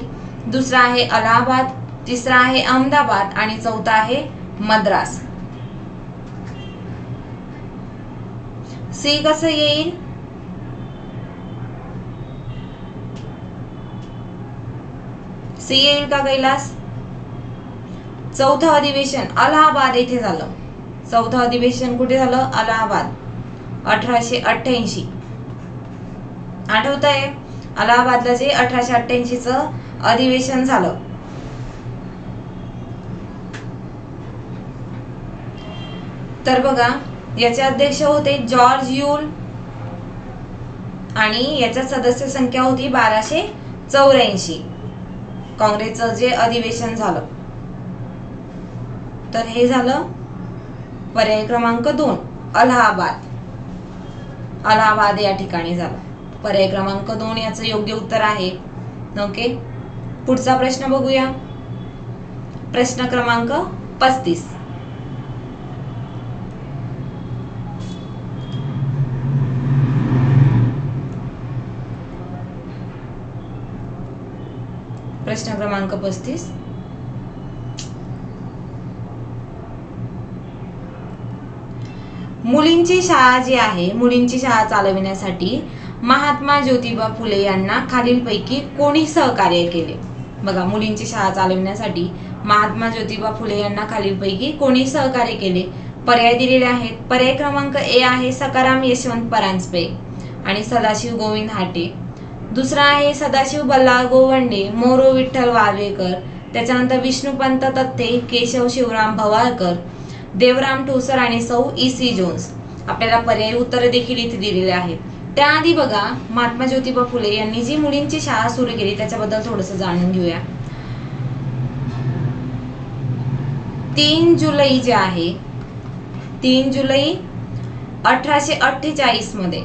दुसरा आहे अलाहाबाद, तिसरा आहे अहमदाबाद, आणि चौथा आहे मद्रास। सी कसं येईल, सी येईल का कैलास, चौथं अधिवेशन अलाहाबाद येथे झालं, चौथं अधिवेशन कुठे झालं, अलाहाबाद, 1888। आठवत आहे अलाहाबादला जे 1888च अधिवेशन झालं। तर बघा याचे अध्यक्ष होते जॉर्ज यूल, आणि याच्या सदस्य संख्या होती 1284। काँग्रेसचं जे अधिवेशन झालं तर हे झालं पर्याय क्रमांक 2 अलाहाबाद। अलाहाबाद या ठिकाणी झालं पर्याय क्रमांक 2 याचं योग्य उत्तर आहे। ओके, पुढचा प्रश्न बघूया, प्रश्न क्रमांक 35। प्रश्न क्रमांक 35, मुलींची शाळा जी आहे, मुलींची शाळा चालविण्यासाठी महात्मा ज्योतिबा फुले यांना खालीलपैकी कोणी सहकार्य केले? बघा, मुलींची शाळा चालविण्यासाठी महात्मा ज्योतिबा फुले यांना खालीलपैकी कोणी सहकार्य केले? पर्याय दिलेले आहेत। पर्याय क्रमांक ए आहे सकाराम यशवंत परांजपे आणि सदाशिव गोविंद हाटे। दुसरा आहे सदाशिव बल्लाळ गोवंडे, मोरो विठ्ठल वाळवेकर, त्याच्यानंतर विष्णुपंत तत्ते, केशव शिवराम भवाळकर, देवराम ठोसर आणि सौ ईसी जोन्स। आपल्याला पर्यायी उत्तर देखील इथे दिलेले आहेत। त्याआधी बघा, महात्मा ज्योतिबा फुले यांनी जी मुलींची शाळा सुरू केली त्याच्याबद्दल थोडंसं जाणून घेऊया। 3 जुलै जे आहे 3 जुलै 1848 मध्ये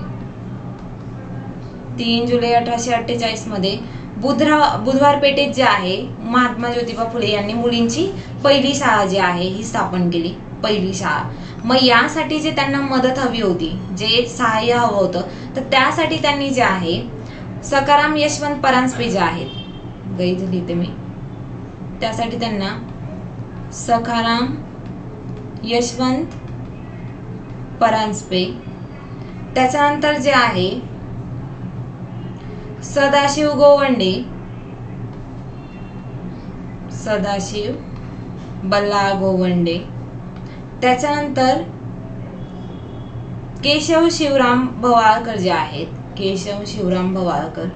3 जुलै 1848 मध्ये बुधवार पेठेत जे आहे महात्मा ज्योतिबा फुले यांनी मुलींची पहिली शाळा जी आहे ही स्थापन केली, पहिली शाळा। मग यासाठी जे त्यांना मदत हवी होती, जे सहाय्य हवं होतं, तर त्यासाठी त्यांनी जे आहे सकाराम यशवंत परांजपे जे आहेत, गई लिहिते मी, त्यासाठी त्यांना सकाराम यशवंत परांजपे, त्याच्यानंतर जे आहे सदाशिव बल्लाळ गोवंडे, त्याच्यानंतर केशव शिवराम भवाळकर जे आहेत, केशव शिवराम भवाळकर।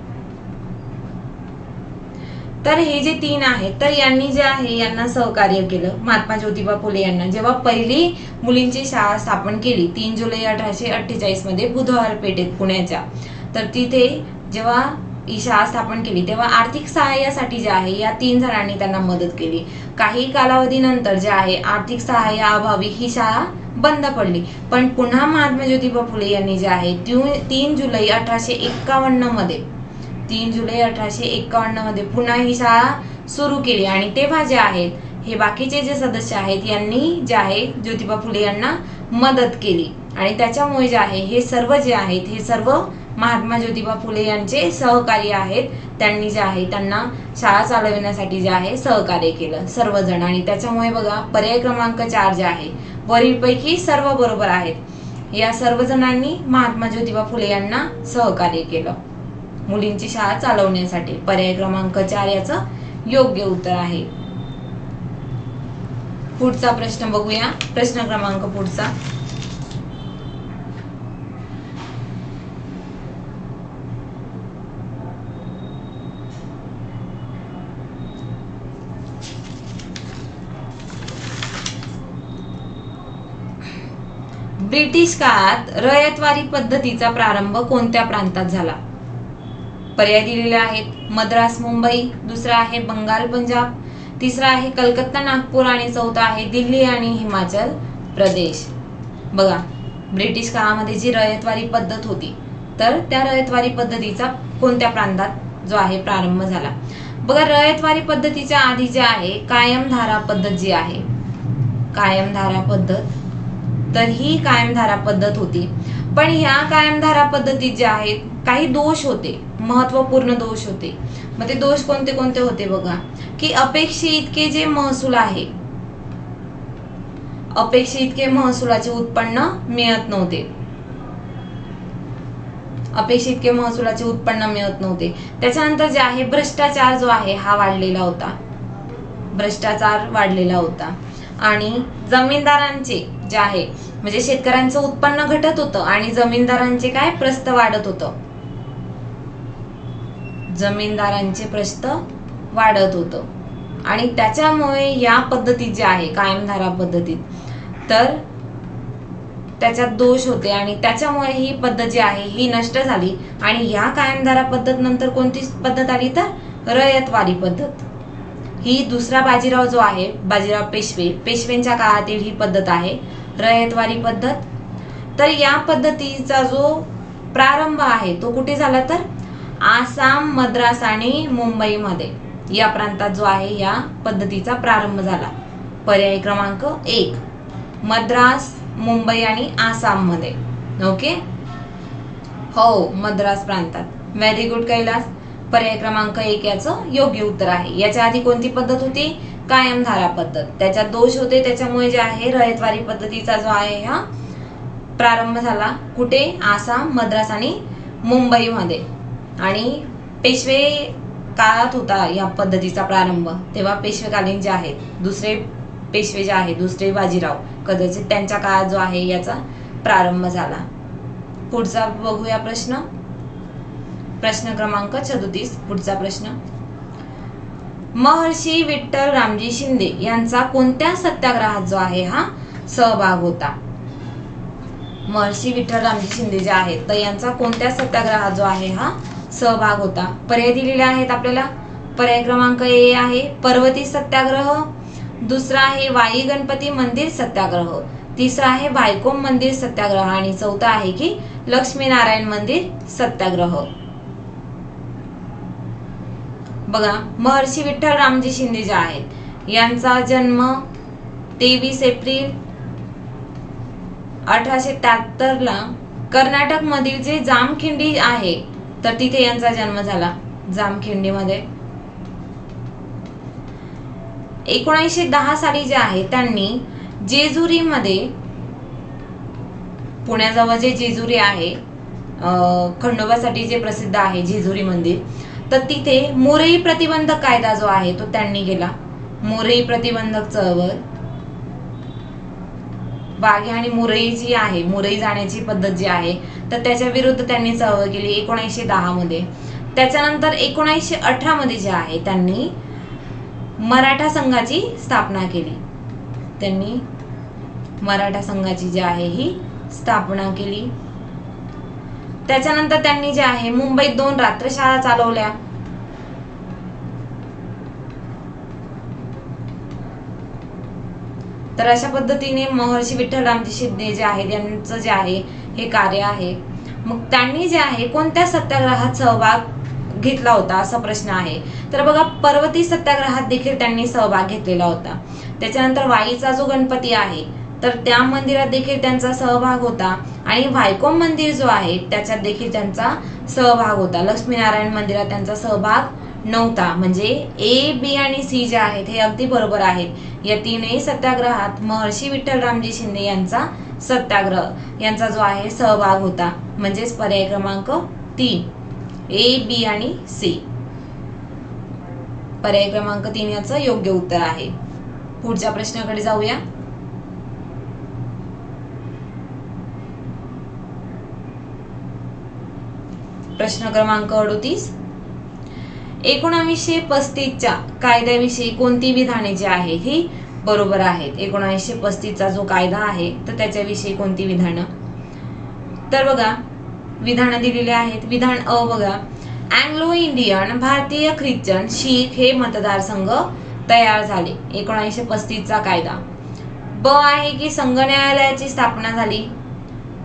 तर हे जे 3 आहेत, तर यांनी जे आहे यांना सहकार्य केलं महात्मा ज्योतिबा फुले यांना, जेव्हा पहिली मुलींची शाळा स्थापन केली 3 जुलै 1848 मध्ये बुधवार पेठेत पुण्याच्या, तर तिथे जेव्हा ही शाळा स्थापन केली तेव्हा आर्थिक सहाय्यासाठी जे आहे या 3 जणांनी त्यांना मदत केली। काही कालावधीनंतर जे आहे आर्थिक सहाय्याअभावी ही शाळा बंद पडली, पण पुन्हा महात्मा ज्योतिबा फुले यांनी जे आहे 3 जुलै 1851 मध्ये 3 जुलै 1851 मध्ये पुन्हा ही शाळा सुरू केली आणि तेव्हा जे आहेत हे बाकीचे जे सदस्य आहेत यांनी जे आहे ज्योतिबा फुले यांना मदत केली आणि त्याच्यामुळे जे आहे हे सर्व जे आहेत हे सर्व महात्मा ज्योतिबा फुले यांचे सहकारी आहेत। त्यांनी जे आहे त्यांना शाळा चालविण्यासाठी जे आहे सहकार्य केलं सर्वजण आणि त्याच्यामुळे बघा पर्याय क्रमांक 4 जे आहे वरीलपैकी सर्व बरोबर आहेत। या सर्वजणांनी महात्मा ज्योतिबा फुले यांना सहकार्य केलं मुलींची शाळा चालवण्यासाठी। पर्याय क्रमांक 4 याचं योग्य उत्तर आहे। पुढचा प्रश्न बघूया, प्रश्न क्रमांक पुढचा, ब्रिटिश काळात रयतवारी पद्धतीचा प्रारंभ कोणत्या प्रांतात झाला? पर्याय दिलेले आहेत मद्रास मुंबई, दुसरा आहे बंगाल पंजाब, तिसरा आहे कलकत्ता नागपूर आणि चौथा आहे दिल्ली आणि हिमाचल प्रदेश। बघा, ब्रिटिश काळामध्ये जी रयतवारी पद्धत होती तर त्या रयतवारी पद्धतीचा कोणत्या प्रांतात जो आहे प्रारंभ झाला? बघा, रयतवारी पद्धतीच्या आधी जे आहे कायमधारा पद्धत जी आहे, कायमधारा पद्धत, तर ही कायमधारा पद्धत होती, पण ह्या कायमधारा पद्धतीत जे आहेत काही दोष होते, महत्वपूर्ण दोष होते। मग ते दोष कोणते कोणते होते? बघा की अपेक्षित इतके जे महसूल आहे, अपेक्षित इतके महसुलाचे उत्पन्न मिळत नव्हते, अपेक्षित इतके महसुलाचे उत्पन्न मिळत नव्हते। त्याच्यानंतर जे आहे भ्रष्टाचार जो आहे हा वाढलेला होता, भ्रष्टाचार वाढलेला होता आणि जमीनदारांचे जे आहे म्हणजे शेतकऱ्यांचं उत्पन्न घटत होतं आणि जमीनदारांचे काय प्रस्थ वाढत होतं, जमीनदारांचे प्रस्थ वाढत होतं आणि त्याच्यामुळे या पद्धतीत जे आहे कायमधारा पद्धतीत तर त्याच्यात दोष होते आणि त्याच्यामुळे ही पद्धत जी आहे ही नष्ट झाली आणि या कायमधारा पद्धत नंतर कोणती पद्धत आली तर रयतवारी पद्धत। ही दुसरा बाजीराव जो आहे बाजीराव पेशवे, पेशव्यांच्या काळातील ही पद्धत आहे रयतवारी पद्धत। तर या पद्धतीचा जो प्रारंभ आहे तो कुठे झाला तर आसाम, मद्रास आणि मुंबई मध्ये या प्रांतात जो आहे या पद्धतीचा प्रारंभ झाला। पर्याय क्रमांक 1 मद्रास, मुंबई आणि आसाम मध्ये। ओके हो, मद्रास प्रांतात। व्हेरी गुड कैलास, पर्याय क्रमांक 1 याचं योग्य उत्तर आहे। याच्या आधी कोणती पद्धत होती? कायमधारा पद्धत, त्याच्यात दोष होते, त्याच्यामुळे जे आहे रयतवारी पद्धतीचा जो आहे हा प्रारंभ झाला कुठे? आसाम, मद्रास आणि मुंबई मध्ये। आणि पेशवे काळात होता या पद्धतीचा प्रारंभ, तेव्हा पेशवेकालीन जे आहेत दुसरे पेशवे जे आहेत दुसरे बाजीराव कदाचित त्यांच्या काळात जो आहे याचा प्रारंभ झाला। पुढचा बघूया प्रश्न, प्रश्न क्रमांक 34 पुढचा प्रश्न। महर्षी विठ्ठल रामजी शिंदे यांचा कोणत्या सत्याग्रहात जो आहे हा सहभाग होता? महर्षी विठ्ठल रामजी शिंदे जे आहेत तर यांचा कोणत्या सत्याग्रहात जो आहे हा सहभाग होता? पर्याय दिलेले आहेत आपल्याला। पर्याय क्रमांक ए आहे पर्वती सत्याग्रह, दुसरा आहे वाई गणपती मंदिर सत्याग्रह, तिसरा आहे भायखोम मंदिर सत्याग्रह आणि चौथा आहे की लक्ष्मीनारायण मंदिर सत्याग्रह। बघा, महर्षी विठ्ठल रामजी शिंदे जे आहेत यांचा जन्म 23 एप्रिल 1873 ला कर्नाटक मधील जे जामखिंडी आहे तर तिथे यांचा जन्म झाला, जामखिंडी मध्ये। 1910 साली जे आहे त्यांनी जेजुरी मध्ये, पुण्याजवळ जे जेजुरी आहे खंडोबासाठी जे प्रसिद्ध आहे जेजुरी मंदिर, तर तिथे मोरेई प्रतिबंधक कायदा जो आहे तो त्यांनी केला। मोरेई प्रतिबंधक चळवळ, वाघे आणि मोरेई जी आहे मोरेई जाण्याची पद्धत जी आहे तर त्याच्या विरुद्ध त्यांनी चळवळ केली 1910 मध्ये। त्याच्यानंतर 1918 मध्ये जे आहे त्यांनी मराठा संघाची स्थापना केली, त्यांनी मराठा संघाची जी आहे ही स्थापना केली। त्याच्यानंतर त्यांनी जे आहे मुंबईत 2 रात्र शाळा चालवल्या, तर अशा पद्धतीने महर्षी विठ्ठल रामजी शिंदे जे आहेत यांचं जे आहे हे कार्य आहे। मग त्यांनी जे आहे कोणत्या सत्याग्रहात सहभाग घेतला होता असा प्रश्न आहे, तर बघा पर्वती सत्याग्रहात देखील त्यांनी सहभाग घेतलेला होता। त्याच्यानंतर वाईचा जो गणपती आहे तर त्या मंदिरात देखील त्यांचा सहभाग होता आणि भायखोम मंदिर जो आहे त्याच्यात देखील त्यांचा सहभाग होता, लक्ष्मीनारायण मंदिरात त्यांचा सहभाग नव्हता। म्हणजे ए, बी आणि सी जे आहेत हे अगदी बरोबर आहेत। या तीनही सत्याग्रहात महर्षी विठ्ठल रामजी शिंदे यांचा सत्याग्रह यांचा जो आहे सहभाग होता, म्हणजेच पर्याय क्रमांक 3 ए, बी आणि सी, पर्याय क्रमांक 3 याचं योग्य उत्तर आहे। पुढच्या प्रश्नाकडे जाऊया, प्रश्न क्रमांक 38। 1935 च्या कायद्याविषयी कोणती विधाने जी आहे ही बरोबर आहेत? 1935 चा जो कायदा आहे तर त्याच्याविषयी कोणती विधानं? तर बघा विधानं दिलेली आहेत। विधान अ बघा, अँग्लो इंडियन भारतीय ख्रिश्चन शीख हे मतदारसंघ तयार झाले 1935 चा कायदा। ब आहे की संघ न्यायालयाची स्थापना झाली।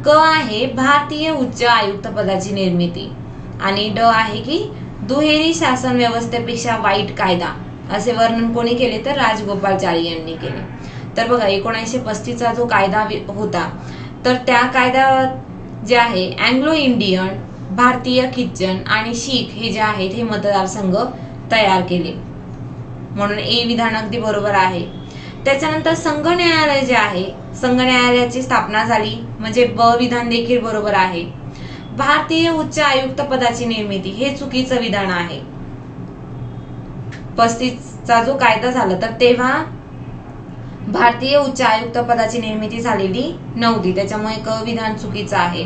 क आहे भारतीय उच्च आयुक्त पदाची निर्मिती आणि ड आहे की दुहेरी शासन व्यवस्थेपेक्षा वाईट कायदा, असे वर्णन कोणी केले तर राजगोपालचारी यांनी केले। तर बघा 1935 चा जो कायदा होता तर त्या कायद्यात जे आहे अँग्लो इंडियन भारतीय ख्रिश्चन आणि शीख हे जे आहेत हे मतदारसंघ तयार केले, म्हणून ए विधान अगदी बरोबर आहे। त्याच्यानंतर संघ न्यायालय जे आहे संघ न्यायालयाची स्थापना झाली म्हणजे ब विधान देखील बरोबर आहे। भारतीय उच्च आयुक्त पदाची निर्मिती हे चुकीचं विधान आहे। 35 चा जो कायदा झाला तर तेव्हा भारतीय उच्च आयुक्त पदाची निर्मिती झालेली नव्हती, त्याच्यामुळे क विधान चुकीचं आहे।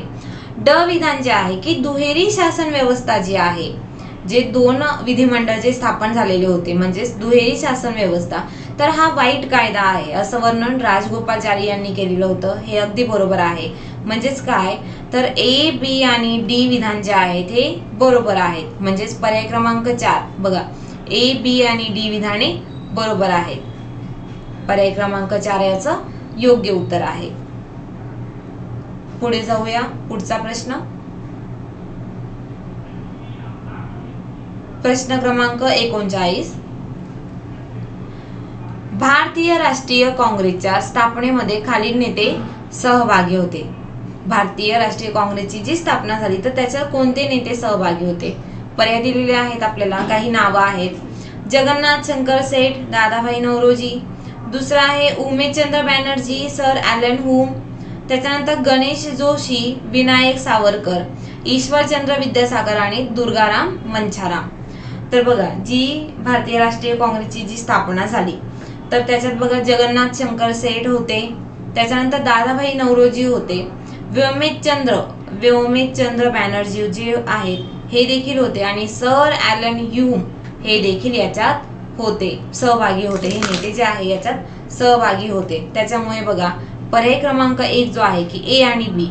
ड विधान जे आहे की दुहेरी शासन व्यवस्था जी आहे, जे 2 विधिमंडळ जे स्थापन झालेले होते म्हणजेच दुहेरी शासन व्यवस्था, तर हा वाईट कायदा आहे असं वर्णन राजगोपालचारी यांनी केलेलं होतं, हे अगदी बरोबर आहे। म्हणजेच काय तर ए, बी आणि डी विधान जे आहेत हे बरोबर आहेत, म्हणजेच पर्याय क्रमांक 4 बघा ए, बी आणि डी विधाने बरोबर आहे. पर्याय क्रमांक 4 याचा योग्य उत्तर आहे. पुढे जाऊया पुढचा प्रश्न. प्रश्न क्रमांक 39. भारतीय राष्ट्रीय काँग्रेसच्या स्थापनेमध्ये खालील नेते सहभागी होते. भारतीय राष्ट्रीय काँग्रेसची जी स्थापना झाली तर त्याच्यात कोणते नेते सहभागी होते. पर्याय दिलेले आहेत आपल्याला. काही नाव आहेत जगन्नाथ शंकर सेठ, दादाभाई नौरोजी, दुसरा आहे उमेशचंद्र बॅनर्जी, सर ॲलन हुम, त्याच्यानंतर गणेश जोशी, विनायक सावरकर, ईश्वरचंद्र विद्यासागर आणि दुर्गाराम मंछाराम. तर बघा जी भारतीय राष्ट्रीय काँग्रेसची जी स्थापना झाली तर त्याच्यात बघा जगन्नाथ शंकर सेठ होते, त्याच्यानंतर दादाभाई नौरोजी होते, व्योमेशचंद्र बॅनर्जी जे आहेत हे देखील होते आणि सर ॲलन ह्यूम हे देखील याच्यात होते, सहभागी होते. हे नेते जे आहे याच्यात सहभागी होते. त्याच्यामुळे बघा पर्याय क्रमांक 1 जो आहे की ए आणि बी,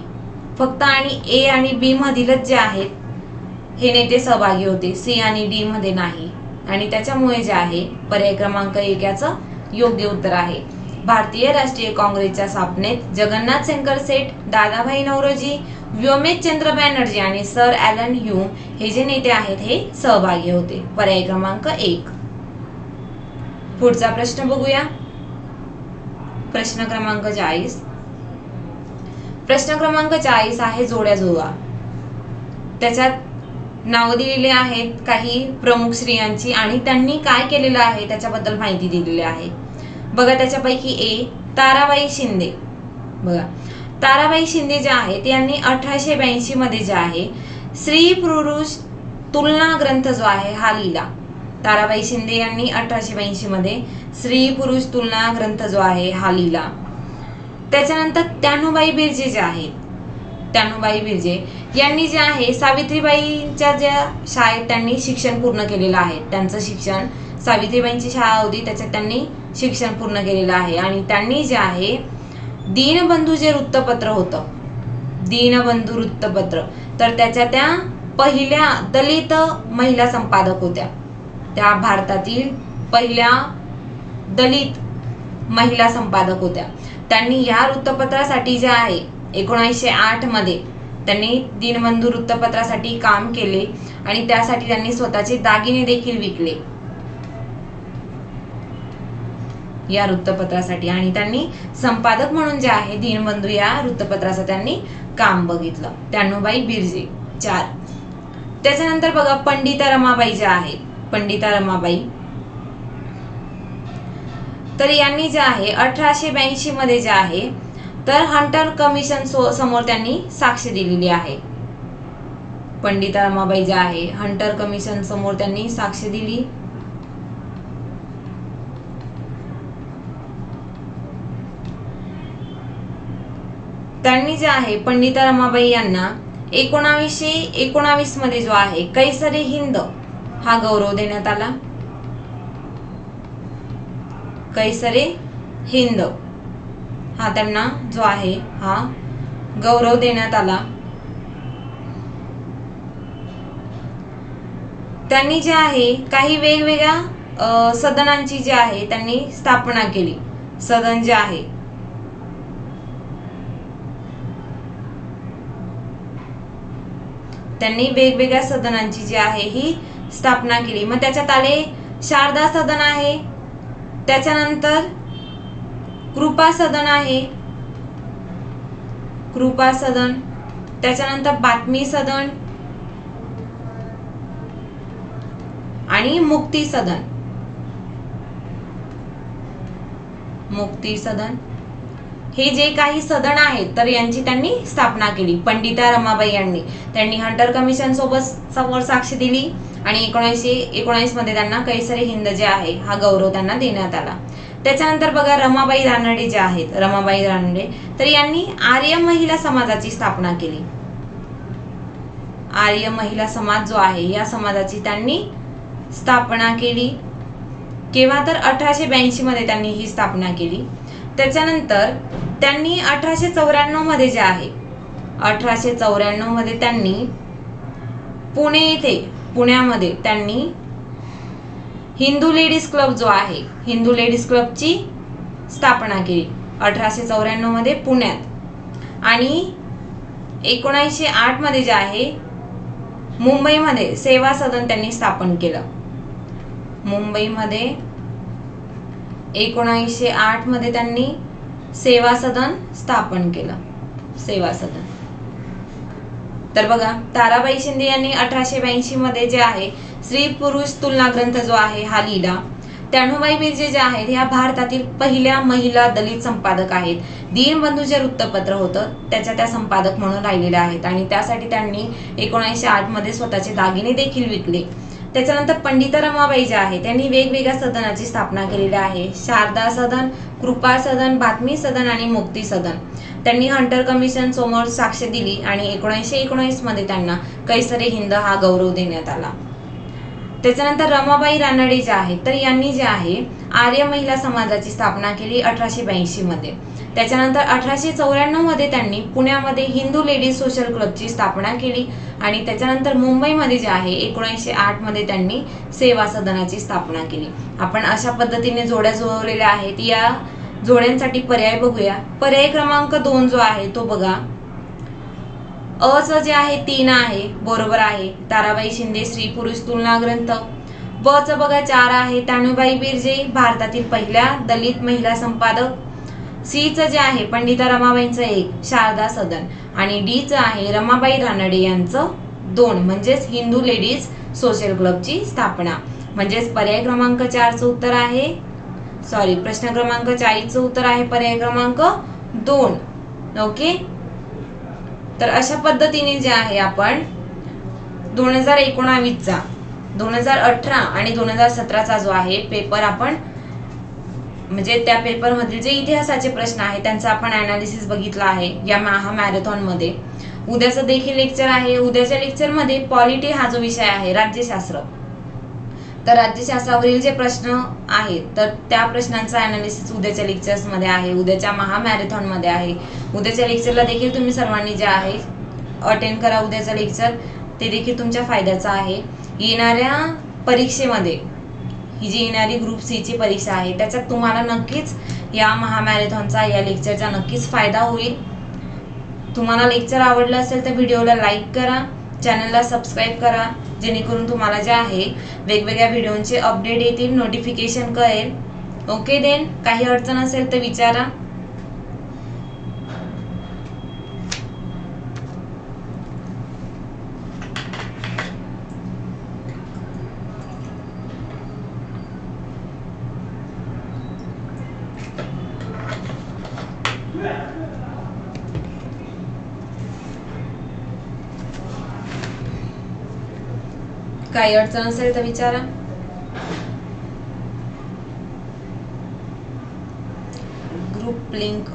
फक्त आणि ए आणि बी मधीलच जे आहेत हे नेते सहभागी होते, सी आणि डी मध्ये नाही. आणि त्याच्यामुळे जे आहे पर्याय क्रमांक 1 याचं योग्य उत्तर आहे. भारतीय राष्ट्रीय काँग्रेसच्या स्थापनेत जगन्नाथ शंकर सेठ, दादाभाई नौरोजी, व्योमेशचंद्र बॅनर्जी आणि सर ॲलन ह्यूम हे जे नेते आहेत हे सहभागी होते. पर्याय क्रमांक 1. पुढचा प्रश्न बघूया. प्रश्न क्रमांक 40. प्रश्न क्रमांक 40 आहे जोड्या जुळवा. त्याच्यात नाव दिलेले आहेत काही प्रमुख स्त्रियांची आणि त्यांनी काय केलेलं आहे त्याच्याबद्दल माहिती दिलेली आहे. बघा त्याच्यापैकी ए ताराबाई शिंदे. बघा ताराबाई शिंदे जे आहे त्यांनी 1882 मध्ये जे आहे स्त्री पुरुष तुलना ग्रंथ जो आहे हा लिहिला. ताराबाई शिंदे यांनी 1882 मध्ये स्त्री पुरुष तुलना ग्रंथ जो आहे हा लिहिला. त्याच्यानंतर त्यानुबाई बिर्जे जे आहेत, त्यानुबाई बिर्जे यांनी जे आहे सावित्रीबाईंच्या ज्या शाळेत त्यांनी शिक्षण पूर्ण केलेलं आहे, त्यांचं शिक्षण सावित्रीबाईंची शाळा होती त्याच्यात त्यांनी शिक्षण पूर्ण केलेलं आहे. आणि त्यांनी जे आहे दीनबंधू जे वृत्तपत्र होतं, दीनबंधू वृत्तपत्र, तर त्याच्या त्या पहिल्या दलित महिला संपादक होत्या. त्या भारतातील पहिल्या दलित महिला संपादक होत्या. त्यांनी या वृत्तपत्रासाठी जे आहे 1908 मध्ये त्यांनी दीनबंधू वृत्तपत्रासाठी काम केले आणि त्यासाठी त्यांनी स्वतःचे दागिने देखील विकले या वृत्तपत्रासाठी. आणि त्यांनी संपादक म्हणून जे आहे दीनबंधू या वृत्तपत्राचं त्यांनी काम बघितलं. त्यानुबाई बिर्जे. 4. त्याच्यानंतर बघा पंडिता रमाबाई ज्या आहेत, पंडिता रमाबाई तर यांनी जे आहे 1882 मध्ये जे आहे तर हंटर कमिशन समोर त्यांनी साक्ष दिलेली आहे. पंडिता रमाबाई जे आहे हंटर कमिशन समोर त्यांनी साक्ष दिली. त्यांनी जे आहे पंडिता रमाबाई यांना 1919 मध्ये जो आहे कैसरे हिंद हा गौरव देण्यात आला. कैसरे हिंद हा त्यांना जो आहे हा गौरव देण्यात आला. त्यांनी जे आहे काही वेगवेगळ्या सदनांची जी आहे त्यांनी स्थापना केली. सदन जे आहे त्यांनी वेगवेगळ्या सदनांची जी आहे ही स्थापना केली. मग त्याच्यात आले शारदा सदन आहे, त्याच्यानंतर कृपा सदन आहे, कृपा सदन, त्याच्यानंतर बातमी सदन आणि मुक्ती सदन, मुक्ती सदन. हे जे काही सदन आहेत तर यांची त्यांनी स्थापना केली पंडिता रमाबाई यांनी. त्यांनी हंटर कमिशन सोबत समोर साक्ष दिली आणि 1919 मध्ये त्यांना कैसरे हिंद जे आहे हा गौरव त्यांना देण्यात आला. त्याच्यानंतर बघा रमाबाई रानडे जे आहेत, रमाबाई रानडे तर यांनी आर्य महिला समाजाची स्थापना केली. आर्य महिला समाज जो आहे या समाजाची त्यांनी स्थापना केली केव्हा तर 1882 मध्ये त्यांनी ही स्थापना केली. त्याच्यानंतर त्यांनी 1894 मध्ये जे आहे 1894 मध्ये त्यांनी पुण्यामध्ये त्यांनी हिंदू लेडीज क्लब जो आहे हिंदू लेडीज क्लब ची स्थापना केली 1894 मध्ये पुण्यात आणि 1908 मध्ये जे आहे मुंबई मध्ये सेवा सदन त्यांनी स्थापन केलं। मुंबई मध्ये 1908 मध्ये त्यांनी सेवा सदन स्थापन केलं। सेवा सदन तर बघा ताराबाई शिंदे यांनी 1882 मध्ये जे आहे स्त्री पुरुष तुलना ग्रंथ जो आहे हा लिहिला। त्यानुबाई बिर्जे जे आहेत ह्या भारतातील पहिल्या महिला दलित संपादक आहेत। दीनबंधू जे वृत्तपत्र होतं त्याच्या त्या संपादक म्हणून राहिलेल्या आहेत आणि त्यासाठी त्यांनी 1908 मध्ये स्वतःचे दागिने देखील विकले। त्याच्यानंतर पंडिता रमाबाई जे आहेत त्यांनी वेगवेगळ्या सदनाची स्थापना केलेली आहे। शारदा सदन, कृपा सदन, बातमी सदन आणि मुक्ती सदन। त्यांनी हंटर कमिशन समोर साक्ष दिली आणि 1919 मध्ये त्यांना कैसरे हिंद हा गौरव देण्यात आला। त्याच्यानंतर रमाबाई रानडे जे आहेत तर यांनी जे आहे आर्य महिला समाजाची स्थापना केली 1882 मध्ये। त्याच्यानंतर 1894 मध्ये त्यांनी पुण्यामध्ये हिंदू लेडीज सोशल क्लबची स्थापना केली आणि त्याच्यानंतर मुंबईमध्ये जे आहे 1908 मध्ये त्यांनी सेवा सदनाची स्थापना केली। आपण अशा पद्धतीने जोड्या जोडलेल्या आहेत। या जोड्यांसाठी पर्याय बघूया। पर्याय क्रमांक 2 जो आहे तो बघा अस जे आहे 3 आहे बरोबर आहे ताराबाई शिंदे स्त्री पुरुष तुलना ग्रंथ। ब च बघा 4 आहे तानुबाई बिर्जे भारतातील पहिल्या दलित महिला संपादक। सी च जे आहे पंडिता रमाबाईंचं 1 शारदा सदन आणि डी च आहे रमाबाई रानडे यांचं 2 म्हणजे हिंदू लेडीज सोशल क्लबची स्थापना। म्हणजे पर्याय क्रमांक 4 चं उत्तर आहे सॉरी प्रश्न क्रमांक 40 चं उत्तर आहे पर्याय क्रमांक 2। ओके तर अशा पद्धतीने जे आहे आपण 2019 चा 2018 आणि 2017 चा जो आहे पेपर आपण म्हणजे त्या पेपर मधील जे इतिहासाचे प्रश्न आहे त्यांचा आपण ॲनालिसिस बघितला आहे या महा मॅरेथॉन मध्ये। उद्याचं देखील लेक्चर आहे। उद्याच्या लेक्चर मध्ये पॉलिटी हा जो विषय आहे राज्यशास्त्र तर राज्यशास्त्रावरील जे प्रश्न आहेत तर त्या प्रश्नांचा ॲनालिसिस उद्याच्या लेक्चर्स मध्ये आहे, उद्याच्या महा मॅरेथॉन मध्ये आहे। उद्याच्या लेक्चरला देखील तुम्ही सर्वांनी जे आहे अटेंड करा उद्याचं लेक्चर, ते देखील तुमच्या फायद्याचं आहे। येणाऱ्या परीक्षेमध्ये ही जी येणारी ग्रुप सी ची परीक्षा आहे त्याच्यात तुम्हाला नक्कीच या महा मॅरेथॉनचा या लेक्चरचा नक्कीच फायदा होईल। तुम्हाला लेक्चर आवडलं असेल तर व्हिडिओला लाईक करा, चॅनलला सबस्क्राईब करा जेणेकरून तुम्हाला जे आहे वेगवेगळ्या व्हिडिओंचे अपडेट येतील, नोटिफिकेशन कळेल। ओके देन काही अडचण असेल तर विचारा। काही अडचण असेल तर विचारा। ग्रुप लिंक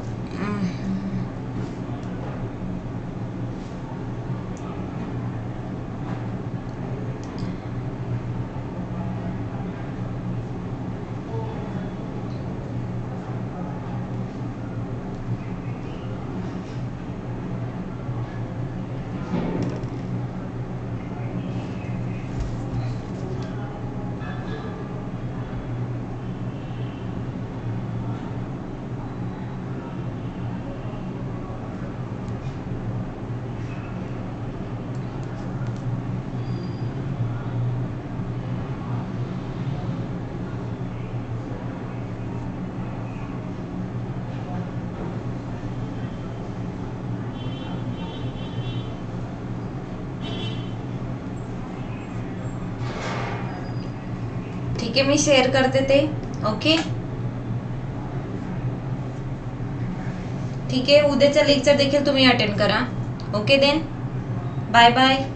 के मी शेयर करते थे। ओके ठीक है उद्याचं लेक्चर देखील तुम्ही अटेंड करा। Okay then bye bye.